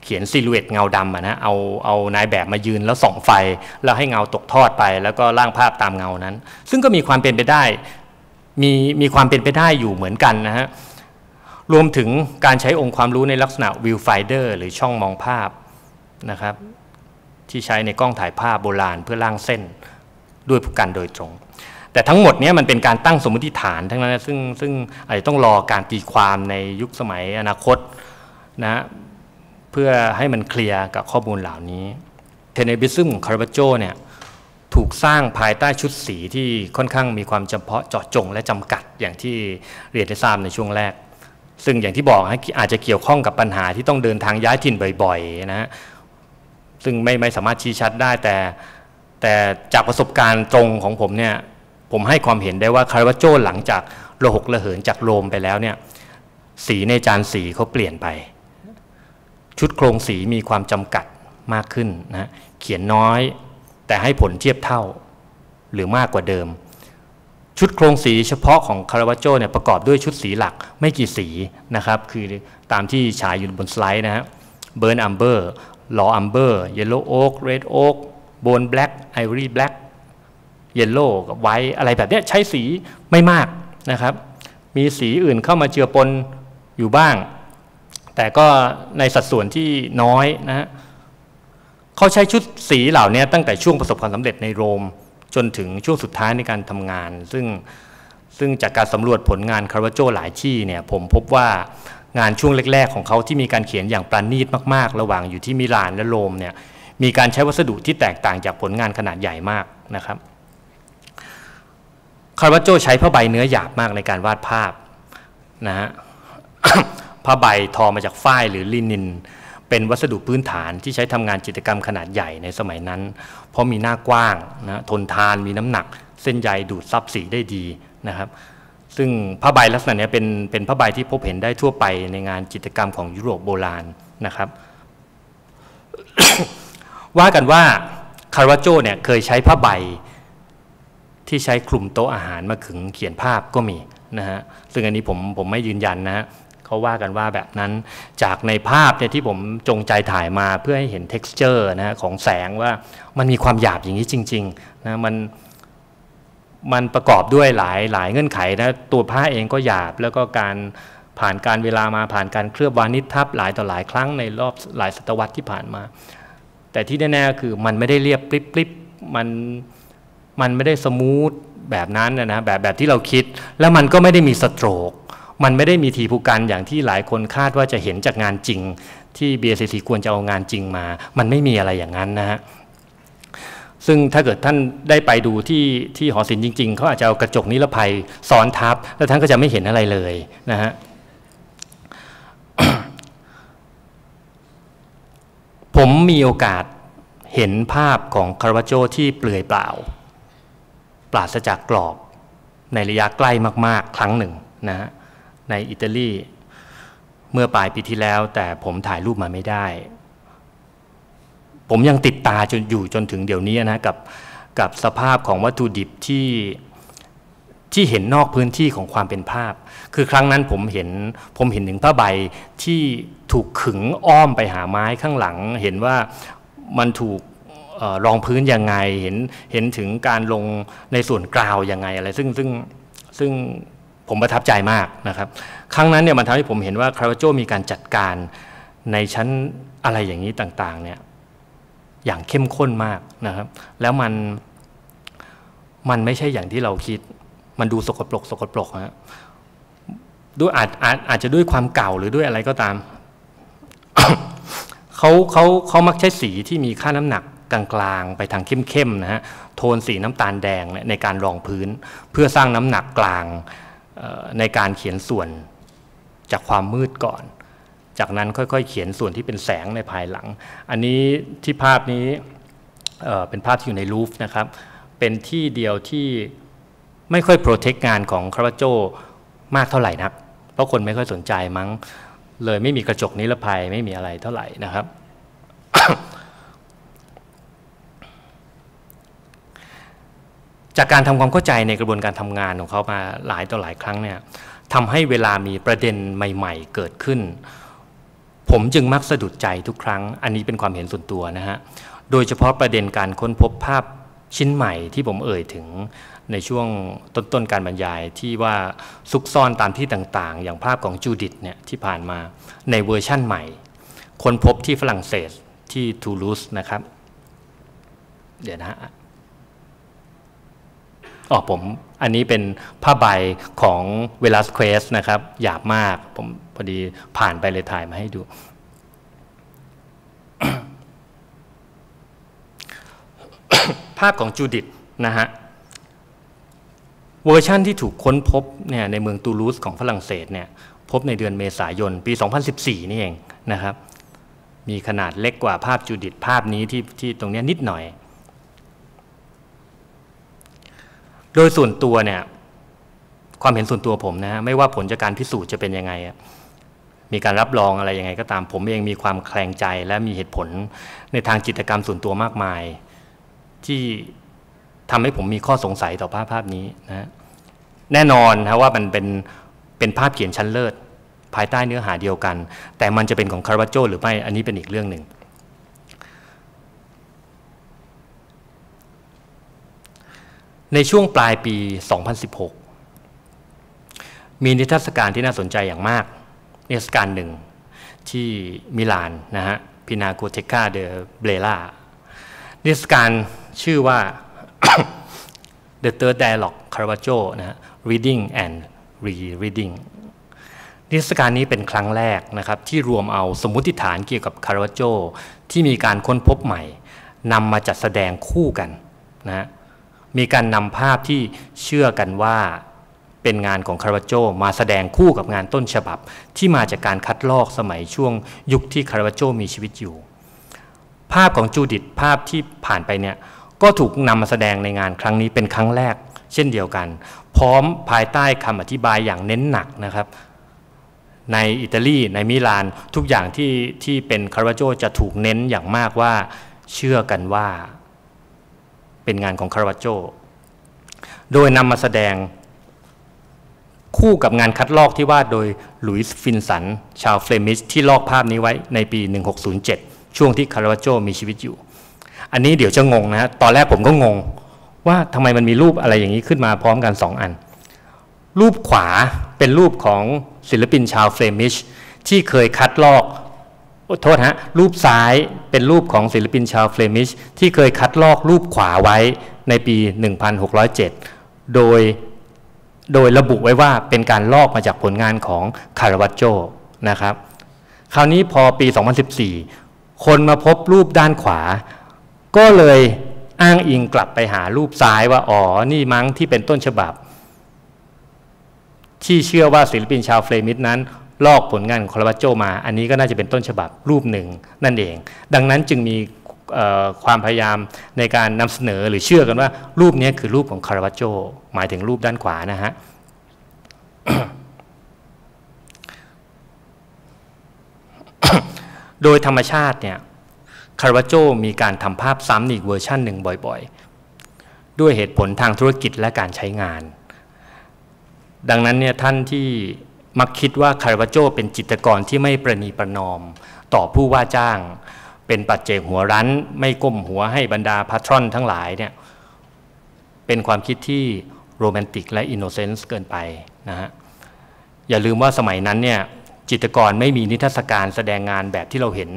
เขียนซิลูเอตเงาดำนะเอานายแบบมายืนแล้วส่องไฟแล้วให้เงาตกทอดไปแล้วก็ล่างภาพตามเงานั้นซึ่งก็มีความเป็นไปได้มีความเป็นไปได้อยู่เหมือนกันนะฮะรวมถึงการใช้องค์ความรู้ในลักษณะวิวไฟเดอร์หรือช่องมองภาพนะครับที่ใช้ในกล้องถ่ายภาพโบราณเพื่อล่างเส้นด้วยผู้กันโดยตรงแต่ทั้งหมดนี้มันเป็นการตั้งสมมติฐานทั้งนั้นซึ่งอาจจะต้องรอการตีความในยุคสมัยอนาคตนะเพื่อให้มันเคลียร์กับข้อมูลเหล่านี้เทเนบิซึมของคาร์วาโจเนี่ยถูกสร้างภายใต้ชุดสีที่ค่อนข้างมีความเฉพาะเจาะจงและจำกัดอย่างที่เรียนได้ทราบในช่วงแรกซึ่งอย่างที่บอกอาจจะเกี่ยวข้องกับปัญหาที่ต้องเดินทางย้ายถิ่นบ่อยๆนะซึ่งไม่สามารถชี้ชัดได้แต่จากประสบการณ์ตรงของผมเนี่ยผมให้ความเห็นได้ว่าคาร์วาโจหลังจากระหกระเหินจากโรมไปแล้วเนี่ยสีในจานสีเขาเปลี่ยนไปชุดโครงสีมีความจำกัดมากขึ้นนะเขียนน้อยแต่ให้ผลเทียบเท่าหรือมากกว่าเดิมชุดโครงสีเฉพาะของคาร์วาโจเนี่ยประกอบด้วยชุดสีหลักไม่กี่สีนะครับคือตามที่ฉายอยู่บนสไลด์นะฮะเบิร์นอัมเบอร์ลออัมเบอร์เยลโล่โอ๊กเรดโอ๊กโบนแบล็กไอวอรี่แบล็กเยลโล่กับไวท์อะไรแบบนี้ใช้สีไม่มากนะครับมีสีอื่นเข้ามาเจือปนอยู่บ้างแต่ก็ในสัดส่วนที่น้อยนะฮะเขาใช้ชุดสีเหล่านี้ตั้งแต่ช่วงประสบความสำเร็จในโรมจนถึงช่วงสุดท้ายในการทำงานซึ่งจากการสำรวจผลงานคาร์วาโจหลายที่เนี่ยผมพบว่างานช่วงแรกๆของเขาที่มีการเขียนอย่างประณีตมากๆระหว่างอยู่ที่มิลานและโรมเนี่ยมีการใช้วัสดุที่แตกต่างจากผลงานขนาดใหญ่มากนะครับคาร์วาโจใช้ผ้าใบเนื้อหยาบมากในการวาดภาพนะฮะ ผ้าใบทอมาจากฝ้ายหรือลินินเป็นวัสดุพื้นฐานที่ใช้ทำงานจิตรกรรมขนาดใหญ่ในสมัยนั้นเพราะมีหน้ากว้างนะทนทานมีน้ำหนักเส้นใยดูดซับสีได้ดีนะครับซึ่งผ้าใบลักษณะนี้เป็นผ้าใบที่พบเห็นได้ทั่วไปในงานจิตรกรรมของยุโรปโบราณนะครับ ว่ากันว่าคาร์วาโจเนี่ยเคยใช้ผ้าใบที่ใช้คลุมโต๊ะอาหารมาขึงเขียนภาพก็มีนะฮะซึ่งอันนี้ผมไม่ยืนยันนะฮะ เขาว่ากันว่าแบบนั้นจากในภาพเนี่ยที่ผมจงใจถ่ายมาเพื่อให้เห็น texture นะของแสงว่ามันมีความหยาบอย่างนี้จริงๆนะมันประกอบด้วยหลายเงื่อนไขนะตัวผ้าเองก็หยาบแล้วก็การผ่านการเวลามาผ่านการเคลือบวานิชทับหลายต่อหลายครั้งในรอบหลายศตวรรษที่ผ่านมาแต่ที่แน่ๆคือมันไม่ได้เรียบปริบๆมันไม่ได้สมูทแบบนั้นนะแบบที่เราคิดแล้วมันก็ไม่ได้มีสโตรกมันไม่ได้มีทีผูกกันอย่างที่หลายคนคาดว่าจะเห็นจากงานจริงที่ BCC ควรจะเอางานจริงมามันไม่มีอะไรอย่างนั้นนะฮะซึ่งถ้าเกิดท่านได้ไปดูที่หอศิลป์จริงๆเขาอาจจะเอากระจกนิรภัยซ้อนทับแล้วท่านก็จะไม่เห็นอะไรเลยนะฮะ ผมมีโอกาสเห็นภาพของคาราวัจโญ่ที่เปลือยเปล่าปราศจากกรอบในระยะใกล้มากๆครั้งหนึ่งนะฮะในอิตาลีเมื่อปลายปีที่แล้วแต่ผมถ่ายรูปมาไม่ได้ผมยังติดตาจนอยู่จนถึงเดี๋ยวนี้นะกับสภาพของวัตถุดิบที่เห็นนอกพื้นที่ของความเป็นภาพคือครั้งนั้นผมเห็นถึงผ้าใบที่ถูกขึงอ้อมไปหาไม้ข้างหลังเห็นว่ามันถูกรองพื้นยังไงเห็นถึงการลงในส่วนกราวยังไงอะไรซึ่งผมประทับใจมากนะครับครั้งนั้นเนี่ยมันทำให้ผมเห็นว่าคาราวัจโญ่มีการจัดการในชั้นอะไรอย่างนี้ต่างๆเนี่ยอย่างเข้มข้นมากนะครับแล้วมันไม่ใช่อย่างที่เราคิดมันดูสกปรกฮะด้วยอาจจะด้วยความเก่าหรือด้วยอะไรก็ตาม เขามักใช้สีที่มีค่าน้ำหนักกลางๆไปทางเข้มๆนะฮะโทนสีน้ำตาลแดงในการรองพื้นเพื่อสร้างน้ำหนักกลางในการเขียนส่วนจากความมืดก่อนจากนั้นค่อยๆเขียนส่วนที่เป็นแสงในภายหลังอันนี้ที่ภาพนี้เป็นภาพที่อยู่ในลูฟนะครับเป็นที่เดียวที่ไม่ค่อยโปรเทคงานของคาราวัจโญ่มากเท่าไหร่นักเพราะคนไม่ค่อยสนใจมั้งเลยไม่มีกระจกนิรภัยไม่มีอะไรเท่าไหร่นะครับ จากการทำความเข้าใจในกระบวนการทำงานของเขามาหลายต่อหลายครั้งเนี่ยทำให้เวลามีประเด็นใหม่ๆเกิดขึ้นผมจึงมักสะดุดใจทุกครั้งอันนี้เป็นความเห็นส่วนตัวนะฮะโดยเฉพาะประเด็นการค้นพบภาพชิ้นใหม่ที่ผมเอ่ยถึงในช่วงต้นการบรรยายที่ว่าซุกซ่อนตามที่ต่างๆอย่างภาพของจูดิธเนี่ยที่ผ่านมาในเวอร์ชั่นใหม่ค้นพบที่ฝรั่งเศสที่ทูลูสนะครับเดี๋ยวนะฮะอ๋อผมอันนี้เป็นผ้าใบของเวลัสเควสนะครับหยาบมากผมพอดีผ่านไปเลยถ่ายมาให้ดู ภาพของจูดิธนะฮะเวอร์ชั่นที่ถูกค้นพบเนี่ยในเมืองตูลูสของฝรั่งเศสเนี่ยพบในเดือนเมษายนปี2014นี่เองนะครับมีขนาดเล็กกว่าภาพจูดิธภาพนี้ที่ตรงนี้นิดหน่อยโดยส่วนตัวเนี่ยความเห็นส่วนตัวผมนะฮะไม่ว่าผลจากการพิสูจน์จะเป็นยังไงมีการรับรองอะไรยังไงก็ตามผมเองมีความแคลงใจและมีเหตุผลในทางจิตรกรรมส่วนตัวมากมายที่ทำให้ผมมีข้อสงสัยต่อภาพนี้นะแน่นอนนะว่ามันเป็นภาพเขียนชั้นเลิศภายใต้เนื้อหาเดียวกันแต่มันจะเป็นของคาราวัจโญ่หรือไม่อันนี้เป็นอีกเรื่องหนึ่งในช่วงปลายปี 2016 มีนิทรรศการที่น่าสนใจอย่างมากนิทรรศการหนึ่งที่มิลานนะฮะพินาโกเทคาเดเบรล่านิทรรศการชื่อว่า The Third Dialogue Caravaggio นะฮะ Reading and Rereading นิทรรศการนี้เป็นครั้งแรกนะครับที่รวมเอาสมมุติฐานเกี่ยวกับคาราวัจโญ่ที่มีการค้นพบใหม่นำมาจัดแสดงคู่กันนะฮะมีการนำภาพที่เชื่อกันว่าเป็นงานของคาราวัจโญ่มาแสดงคู่กับงานต้นฉบับที่มาจากการคัดลอกสมัยช่วงยุคที่คาราวัจโญ่มีชีวิตอยู่ภาพของจูดิธภาพที่ผ่านไปเนี่ยก็ถูกนำมาแสดงในงานครั้งนี้เป็นครั้งแรกเช่นเดียวกันพร้อมภายใต้คำอธิบายอย่างเน้นหนักนะครับในอิตาลีในมิลานทุกอย่างที่เป็นคาราวัจโญ่จะถูกเน้นอย่างมากว่าเชื่อกันว่าเป็นงานของคาราวัจโญ่โดยนำมาแสดง คู่กับงานคัดลอกที่วาดโดยหลุยส์ฟินสันชาวเฟลมิชที่ลอกภาพนี้ไว้ในปี1607ช่วงที่คาราวัจโจมีชีวิตอยู่อันนี้เดี๋ยวจะงงนะฮะตอนแรกผมก็งงว่าทำไมมันมีรูปอะไรอย่างนี้ขึ้นมาพร้อมกัน2อันรูปขวาเป็นรูปของศิลปินชาวเฟลมิชที่เคยคัดลอกโทษฮะรูปซ้ายเป็นรูปของศิลปินชาวเฟลมิชที่เคยคัดลอกรูปขวาไว้ในปี1607โดยระบุไว้ว่าเป็นการลอกมาจากผลงานของคาราวัจโจนะครับคราวนี้พอปี2014คนมาพบรูปด้านขวาก็เลยอ้างอิงกลับไปหารูปซ้ายว่าอ๋อนี่มั้งที่เป็นต้นฉบับที่เชื่อว่าศิลปินชาวเฟลมิชนั้นลอกผลงานของคาราวัจโจมาอันนี้ก็น่าจะเป็นต้นฉบับรูปหนึ่งนั่นเองดังนั้นจึงมีความพยายามในการนำเสนอหรือเชื่อกันว่ารูปนี้คือรูปของคาราวัจโจหมายถึงรูปด้านขวานะฮะ โดยธรรมชาติเนี่ยคาราวัจโจมีการทำภาพซ้ำอีกเวอร์ชันหนึ่งบ่อยๆด้วยเหตุผลทางธุรกิจและการใช้งานดังนั้นเนี่ยท่านที่มักคิดว่าคาราวัจโจเป็นจิตรกรที่ไม่ประนีประนอมต่อผู้ว่าจ้างเป็นปัจเจกหัวรั้นไม่ก้มหัวให้บรรดาพาทรอนทั้งหลายเนี่ยเป็นความคิดที่โรแมนติกและอินโนเซนส์เกินไปนะฮะอย่าลืมว่าสมัยนั้นเนี่ยจิตรกรไม่มีนิทรรศการแสดงงานแบบที่เราเห็น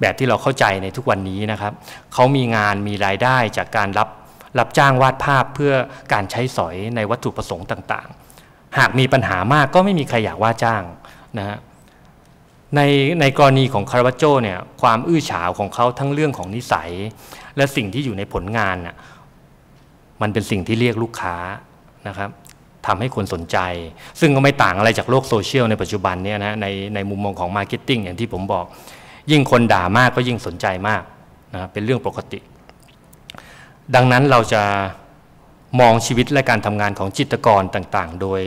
แบบที่เราเข้าใจในทุกวันนี้นะครับเขามีงานมีรายได้จากการรับจ้างวาดภาพเพื่อการใช้สอยในวัตถุประสงค์ต่างๆหากมีปัญหามากก็ไม่มีใครอยากว่าจ้างนะฮะในกรณีของคาราวัจโจเนี่ยความอื้อฉาวของเขาทั้งเรื่องของนิสัยและสิ่งที่อยู่ในผลงานน่ะมันเป็นสิ่งที่เรียกลูกค้านะครับทำให้คนสนใจซึ่งก็ไม่ต่างอะไรจากโลกโซเชียลในปัจจุบันเนี่ยนะในมุมมองของมาร์เก็ตติ้งอย่างที่ผมบอกยิ่งคนด่ามากก็ยิ่งสนใจมากนะเป็นเรื่องปกติดังนั้นเราจะมองชีวิตและการทำงานของจิตรกรต่างๆโดย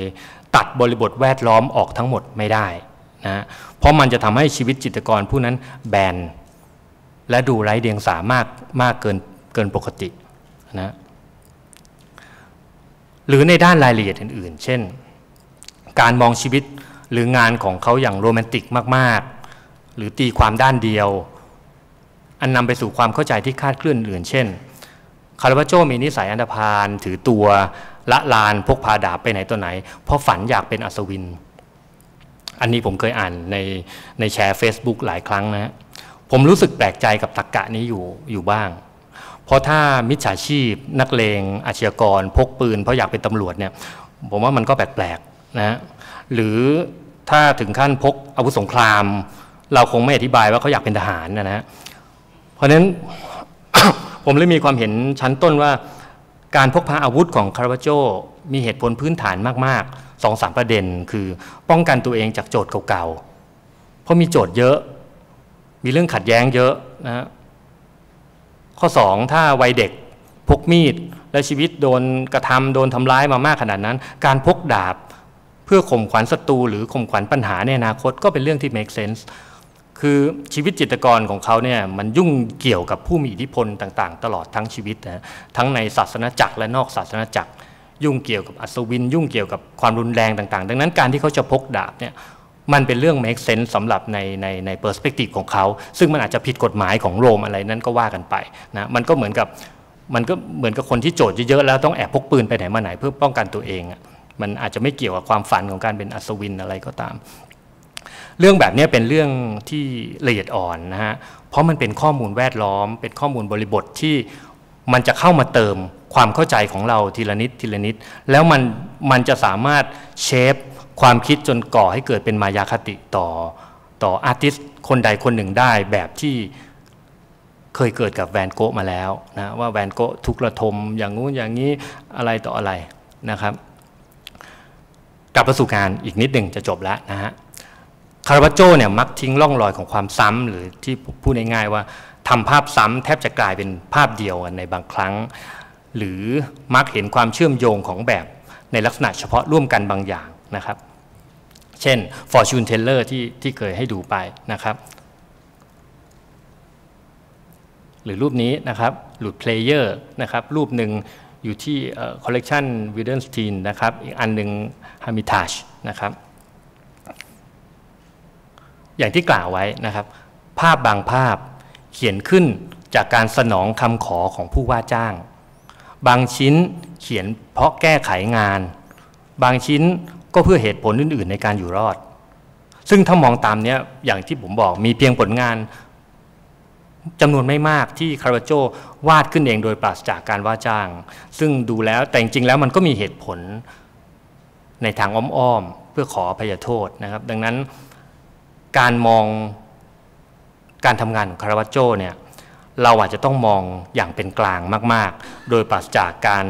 ตัดบริบทแวดล้อมออกทั้งหมดไม่ได้นะเพราะมันจะทำให้ชีวิตจิตรกรผู้นั้นแบนและดูไร้เดียงสามากเกินปกตินะหรือในด้านรายละเอียดอื่นๆเช่นการมองชีวิตหรืองานของเขาอย่างโรแมนติกมากๆหรือตีความด้านเดียวอันนำไปสู่ความเข้าใจที่คลาดเคลื่อนอื่นเช่นคาราวัจโจมีนิสัยอันธพาลถือตัวละลานพกพาดาบไปไหนตัวไหนเพราะฝันอยากเป็นอัศวินอันนี้ผมเคยอ่านในแชร์ Facebook หลายครั้งนะผมรู้สึกแปลกใจกับตรรกะนี้อยู่บ้างเพราะถ้ามิจฉาชีพนักเลงอาชญากรพกปืนเพราะอยากเป็นตำรวจเนี่ยผมว่ามันก็แปลกๆนะหรือถ้าถึงขั้นพกอาวุธสงครามเราคงไม่อธิบายว่าเขาอยากเป็นทหารนะฮะเพราะฉะนั้น ผมเลยมีความเห็นชั้นต้นว่าการพกพาอาวุธของคาราวัจโจมีเหตุผลพื้นฐานมากๆ2-3 ประเด็นคือป้องกันตัวเองจากโจทย์เก่าๆเพราะมีโจทย์เยอะมีเรื่องขัดแย้งเยอะนะข้อ2ถ้าวัยเด็กพกมีดและชีวิตโดนกระทำโดนทำร้ายมามากขนาดนั้นการพกดาบเพื่อข่มขวัญศัตรูหรือข่มขวัญปัญหาในอนาคตก็เป็นเรื่องที่ make sense คือชีวิตจิตรกรของเขาเนี่ยมันยุ่งเกี่ยวกับผู้มีอิทธิพลต่างๆตลอดทั้งชีวิตนะทั้งในศาสนาจักรและนอกศาสนาจักรยุ่งเกี่ยวกับอัศวินยุ่งเกี่ยวกับความรุนแรงต่างๆดังนั้นการที่เขาจะพกดาบเนี่ยมันเป็นเรื่อง make sense สำหรับใน perspective ของเขาซึ่งมันอาจจะผิดกฎหมายของโรมอะไรนั้นก็ว่ากันไปนะมันก็เหมือนกับคนที่โจทย์เยอะๆแล้วต้องแอบพกปืนไปไหนมาไหนเพื่อป้องกันตัวเองมันอาจจะไม่เกี่ยวกับความฝันของการเป็นอัศวินอะไรก็ตามเรื่องแบบนี้เป็นเรื่องที่ละเอียดอ่อนนะฮะเพราะมันเป็นข้อมูลแวดล้อมเป็นข้อมูลบริบทที่มันจะเข้ามาเติมความเข้าใจของเราทีละนิดทีละนิดแล้วมันจะสามารถเชฟความคิดจนก่อให้เกิดเป็นมายาคติต่ออาร์ติสต์คนใดคนหนึ่งได้แบบที่เคยเกิดกับแวนโก๊ะมาแล้วนะว่าแวนโก๊ะทุกระทมอย่างงู้นอย่างนี้อะไรต่ออะไรนะครับกลับมาสู่งานอีกนิดหนึ่งจะจบแล้วนะฮะคาราวัจโจเนี่ยมักทิ้งร่องรอยของความซ้ำหรือที่พูดง่ายๆว่าทำภาพซ้ำแทบจะกลายเป็นภาพเดียวกันในบางครั้งหรือมักเห็นความเชื่อมโยงของแบบในลักษณะเฉพาะร่วมกันบางอย่างนะครับเช่น Fortune Teller ที่เคยให้ดูไปนะครับหรือรูปนี้นะครับหลุด Player นะครับรูปหนึ่ง อยู่ที่คอลเลกชันวิลเดนสไตน์นะครับอีกอันหนึ่งฮามิทาชนะครับอย่างที่กล่าวไว้นะครับภาพบางภาพเขียนขึ้นจากการสนองคำขอของผู้ว่าจ้างบางชิ้นเขียนเพราะแก้ไขงานบางชิ้นก็เพื่อเหตุผลอื่นๆในการอยู่รอดซึ่งถ้ามองตามนี้อย่างที่ผมบอกมีเพียงผลงานจำนวนไม่มากที่คาราโจวาดขึ้นเองโดยปราศจากการว่าจ้างซึ่งดูแล้วแต่จริงๆแล้วมันก็มีเหตุผลในทางอ้อมๆเพื่อขออภัยโทษนะครับดังนั้นการมองการทำงานของคาราโจเนี่ยเราอาจจะต้องมองอย่างเป็นกลางมากๆโดยปราศจากการ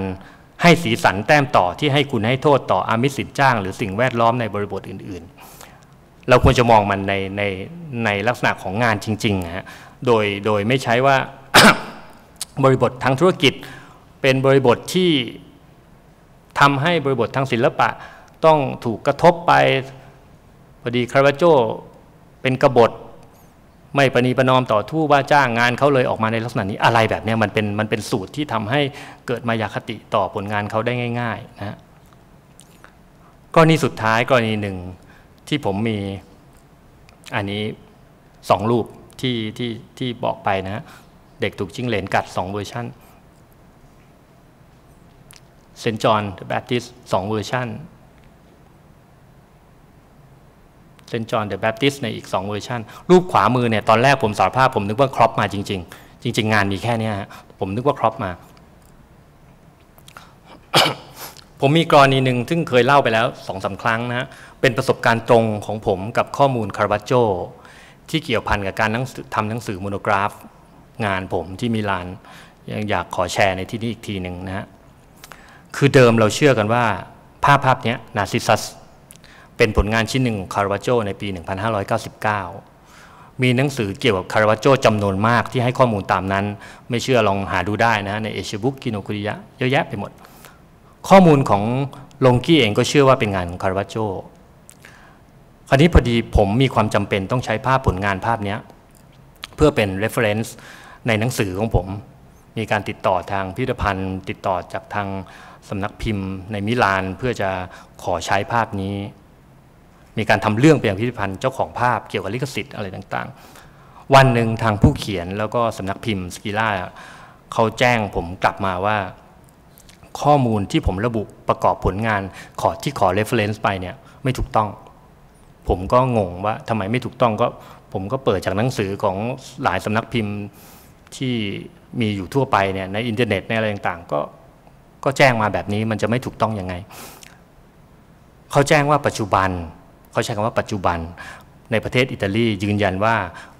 ให้สีสันแต้มต่อที่ให้คุณให้โทษต่ออามิสสินจ้างหรือสิ่งแวดล้อมในบริบทอื่นๆเราควรจะมองมันในลักษณะของงานจริงๆฮะโดยไม่ใช้ว่า บริบททางธุรกิจเป็นบริบทที่ทำให้บริบททางศิลปะต้องถูกกระทบไปพอดีคาราโจเป็นกบฏไม่ประนีประนอมต่อทู่ว่าจ้างงานเขาเลยออกมาในลักษณะนี้อะไรแบบนี้มันเป็นสูตรที่ทำให้เกิดมายาคติต่อผลงานเขาได้ง่ายๆนะกรณีสุดท้ายกรณีหนึ่งที่ผมมีอันนี้สองรูปที่บอกไปนะเด็กถูกจิ้งเหลนกัด2เวอร์ชันเซนต์จอห์นเดอะแบปทิสต์2เวอร์ชันเซนต์จอห์นเดอะแบปทิสต์ในอีก2เวอร์ชันรูปขวามือเนี่ยตอนแรกผมสารภาพผมนึกว่าครอปมาจริงๆจริงๆงานมีแค่นี้ฮะผมนึกว่าครอปมา ผมมีกรณีหนึ่งซึ่งเคยเล่าไปแล้ว 2-3 ครั้งนะเป็นประสบการณ์ตรงของผมกับข้อมูลคาร์วัจโจที่เกี่ยวพันกับการทำหนังสือโมโนกราฟงานผมที่มิลานยังอยากขอแชร์ในที่นี้อีกทีหนึ่งนะฮะคือเดิมเราเชื่อกันว่าภาพนี้นาร์ซิสซัสเป็นผลงานชิ้นหนึ่งของคาราวัจโจในปี 1599 มีหนังสือเกี่ยวกับคาราวัจโจจำนวนมากที่ให้ข้อมูลตามนั้นไม่เชื่อลองหาดูได้นะในเอเชียบุ๊กกิโนคุริยะเยอะแยะไปหมดข้อมูลของลงกี้เองก็เชื่อว่าเป็นงานของคาราวัจโจคราวนี้พอดีผมมีความจำเป็นต้องใช้ภาพผลงานภาพนี้เพื่อเป็น reference ในหนังสือของผมมีการติดต่อทางพิพิธภัณฑ์ติดต่อจากทางสำนักพิมพ์ในมิลานเพื่อจะขอใช้ภาพนี้มีการทำเรื่องไปยังพิพิธภัณฑ์เจ้าของภาพเกี่ยวกับลิขสิทธิ์อะไรต่างๆวันหนึ่งทางผู้เขียนแล้วก็สำนักพิมพ์สกิล่าเขาแจ้งผมกลับมาว่าข้อมูลที่ผมระบุประกอบผลงานขอ reference ไปเนี่ยไม่ถูกต้องผมก็งงว่าทำไมไม่ถูกต้องก็ผมก็เปิดจากหนังสือของหลายสำนักพิมพ์ที่มีอยู่ทั่วไปเนี่ยในอินเทอร์เน็ตในอะไรต่างๆก็แจ้งมาแบบนี้มันจะไม่ถูกต้องยังไงเขาแจ้งว่าปัจจุบันเขาใช้คำว่าปัจจุบันในประเทศอิตาลียืนยันว่า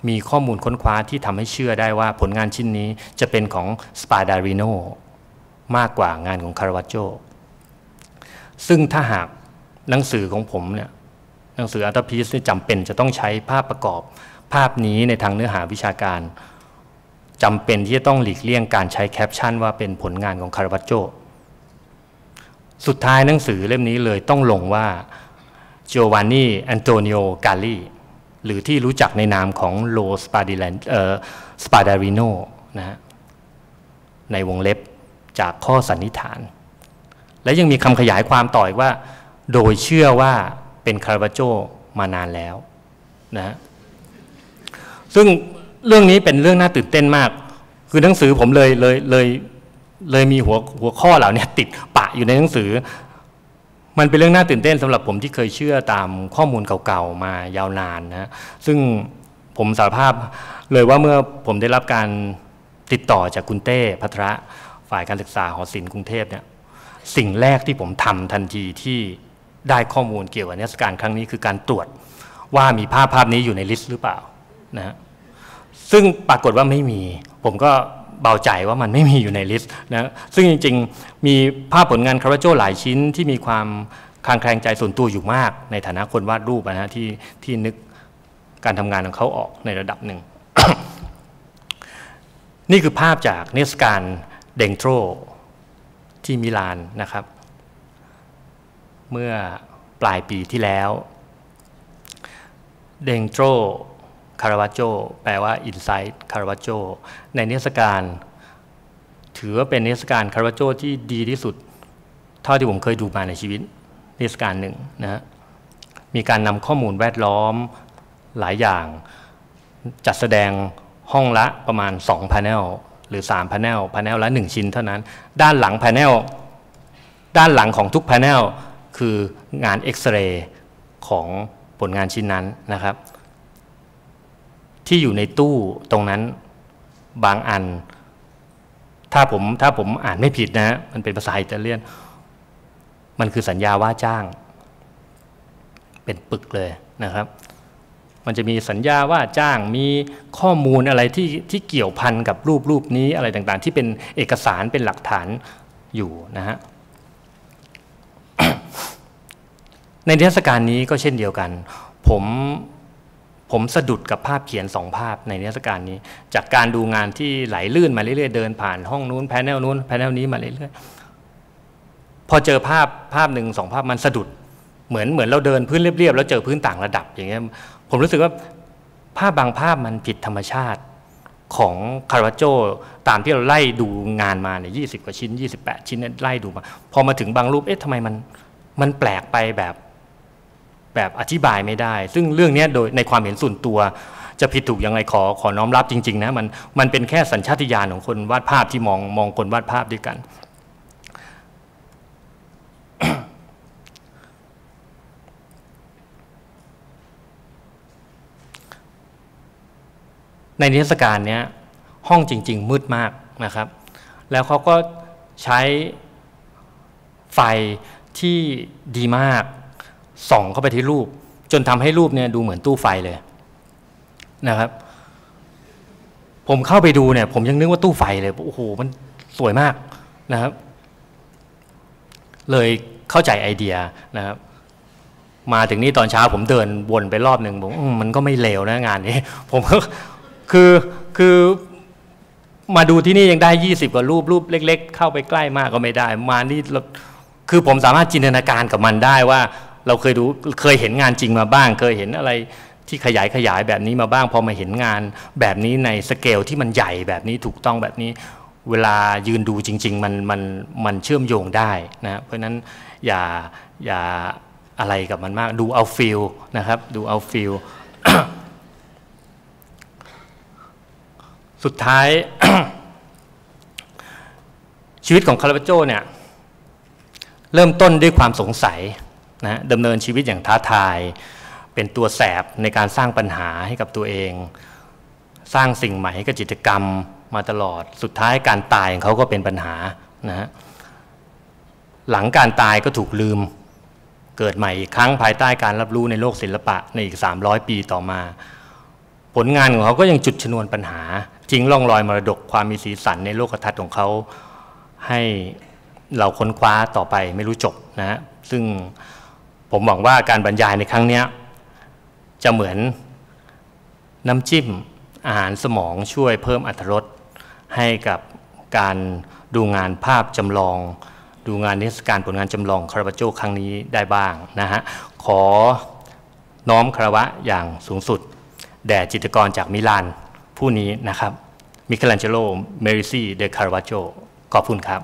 มีข้อมูลค้นคว้าที่ทำให้เชื่อได้ว่าผลงานชิ้นนี้จะเป็นของสปาดาริโนมากกว่างานของคาราวัจโจซึ่งถ้าหากหนังสือของผมเนี่ยหนังสืออาร์ตพีซจำเป็นจะต้องใช้ภาพประกอบภาพนี้ในทางเนื้อหาวิชาการจำเป็นที่จะต้องหลีกเลี่ยงการใช้แคปชั่นว่าเป็นผลงานของคาราวัจโจสุดท้ายหนังสือเล่มนี้เลยต้องลงว่าจิโอวานนี่แอนโตนิโอกาลีหรือที่รู้จักในนามของโลสปาดาริโนนะฮะในวงเล็บจากข้อสันนิษฐานและยังมีคำขยายความต่ออีกว่าโดยเชื่อว่าเป็นคาราวัจโจมานานแล้วนะซึ่งเรื่องนี้เป็นเรื่องน่าตื่นเต้นมากคือหนังสือผมเลยมีหัวข้อเหล่านี้ติดปะอยู่ในหนังสือมันเป็นเรื่องน่าตื่นเต้นสำหรับผมที่เคยเชื่อตามข้อมูลเก่าๆมายาวนานนะซึ่งผมสารภาพเลยว่าเมื่อผมได้รับการติดต่อจากคุณเต้ภัทระฝ่ายการศึกษาหอศิลป์กรุงเทพเนี่ยสิ่งแรกที่ผมทำทันทีที่ได้ข้อมูลเกี่ยวกับนิทรรศการครั้งนี้คือการตรวจว่ามีภาพนี้อยู่ในลิสต์หรือเปล่านะซึ่งปรากฏว่าไม่มีผมก็เบาใจว่ามันไม่มีอยู่ในลิสต์นะซึ่งจริงๆมีภาพผลงานคาราวัจโจหลายชิ้นที่มีความคลางแคลงใจส่วนตัวอยู่มากในฐานะคนวาดรูปนะฮะที่นึกการทำงานของเขาออกในระดับหนึ่ง นี่คือภาพจากนิทรรศการเดนโตรที่มิลานนะครับเมื่อปลายปีที่แล้วเดนโตรคาราวัจโจแปลว่าอินไซต์คาราวัจโจในนิทรรศการถื ถือว่าเป็นเทศกาลคาราโจที่ดีที่สุดเท่าที่ผมเคยดูมาในชีวิตเทศกาลหนึ่งนะฮะมีการนำข้อมูลแวดล้อมหลายอย่างจัดแสดงห้องละประมาณ2พาเนลหรือ3พาเนลพาเนลละ1ชิ้นเท่านั้นด้านหลังพาเนลด้านหลังของทุกพาเนลคืองานเอ็กซเรย์ของผลงานชิ้นนั้นนะครับที่อยู่ในตู้ตรงนั้นบางอันถ้าผมอ่านไม่ผิดนะมันเป็นภาษาอิตาเลียนมันคือสัญญาว่าจ้างเป็นปึกเลยนะครับมันจะมีสัญญาว่าจ้างมีข้อมูลอะไรที่เกี่ยวพันกับรูปนี้อะไรต่างๆที่เป็นเอกสารเป็นหลักฐานอยู่นะฮะ ในเทศกาลนี้ก็เช่นเดียวกันผมสะดุดกับภาพเขียน2ภาพในเทศกาลนี้จากการดูงานที่ไหลลื่นมาเรื่อยๆเดินผ่านห้องนู้นแพนเนลนู้นแพนเนลนี้มาเรื่อยๆพอเจอภาพหนึ่งสองภาพมันสะดุดเหมือนเราเดินพื้นเรียบๆแล้วเจอพื้นต่างระดับอย่างเงี้ยผมรู้สึกว่าภาพบางภาพมันผิดธรรมชาติของคาราโจตามที่เราไล่ดูงานมาเนี่ย20กว่าชิ้น28ชิ้นไล่ดูมาพอมาถึงบางรูปเอ๊ะทำไมมันแปลกไปแบบอธิบายไม่ได้ซึ่งเรื่องนี้โดยในความเห็นส่วนตัวจะผิดถูกยังไงขอน้อมรับจริงๆนะมันเป็นแค่สัญชาตญาณของคนวาดภาพที่มองคนวาดภาพด้วยกัน ในนิทรรศการนี้ห้องจริงๆมืดมากนะครับแล้วเขาก็ใช้ไฟที่ดีมากส่องเข้าไปที่รูปจนทำให้รูปเนี่ยดูเหมือนตู้ไฟเลยนะครับผมเข้าไปดูเนี่ยผมยังนึกว่าตู้ไฟเลยโอ้โหมันสวยมากนะครับเลยเข้าใจไอเดียนะครับมาถึงนี่ตอนเช้าผมเดินวนไปรอบหนึ่งผมมันก็ไม่เลวนะงานนี้ผมก็คือมาดูที่นี่ยังได้20กว่ารูปเล็กๆเข้าไปใกล้มากก็ไม่ได้มานี่คือผมสามารถจินตนาการกับมันได้ว่าเราเคยเห็นงานจริงมาบ้างเคยเห็นอะไรที่ขยายแบบนี้มาบ้างพอมาเห็นงานแบบนี้ในสเกลที่มันใหญ่แบบนี้ถูกต้องแบบนี้เวลายืนดูจริงๆมันเชื่อมโยงได้นะเพราะฉะนั้นอย่าอะไรกับมันมากดูเอาฟีลนะครับดูเอาฟีล สุดท้าย ชีวิตของคาราโจเนี่ยเริ่มต้นด้วยความสงสัยนะดำเนินชีวิตอย่างท้าทายเป็นตัวแสบในการสร้างปัญหาให้กับตัวเองสร้างสิ่งใหม่ให้กับจิตกรรมมาตลอดสุดท้ายการตายของเขาก็เป็นปัญหานะหลังการตายก็ถูกลืมเกิดใหม่อีกครั้งภายใต้การรับรู้ในโลกศิลปะในอีก300ปีต่อมาผลงานของเขาก็ยังจุดชนวนปัญหาทิ้งร่องรอยมรดกความมีสีสันในโลกทัศน์ของเขาให้เราค้นคว้าต่อไปไม่รู้จบนะซึ่งผมหวังว่าการบรรยายในครั้งนี้จะเหมือนน้ำจิ้มอาหารสมองช่วยเพิ่มอรรถรสให้กับการดูงานภาพจำลองดูงานเทศกาลผลงานจำลองคาราโจครั้งนี้ได้บ้างนะฮะขอน้อมคารวะอย่างสูงสุดแด่จิตรกรจากมิลานผู้นี้นะครับมิเคลันเจโลเมริซีเดคาราโจขอบคุณครับ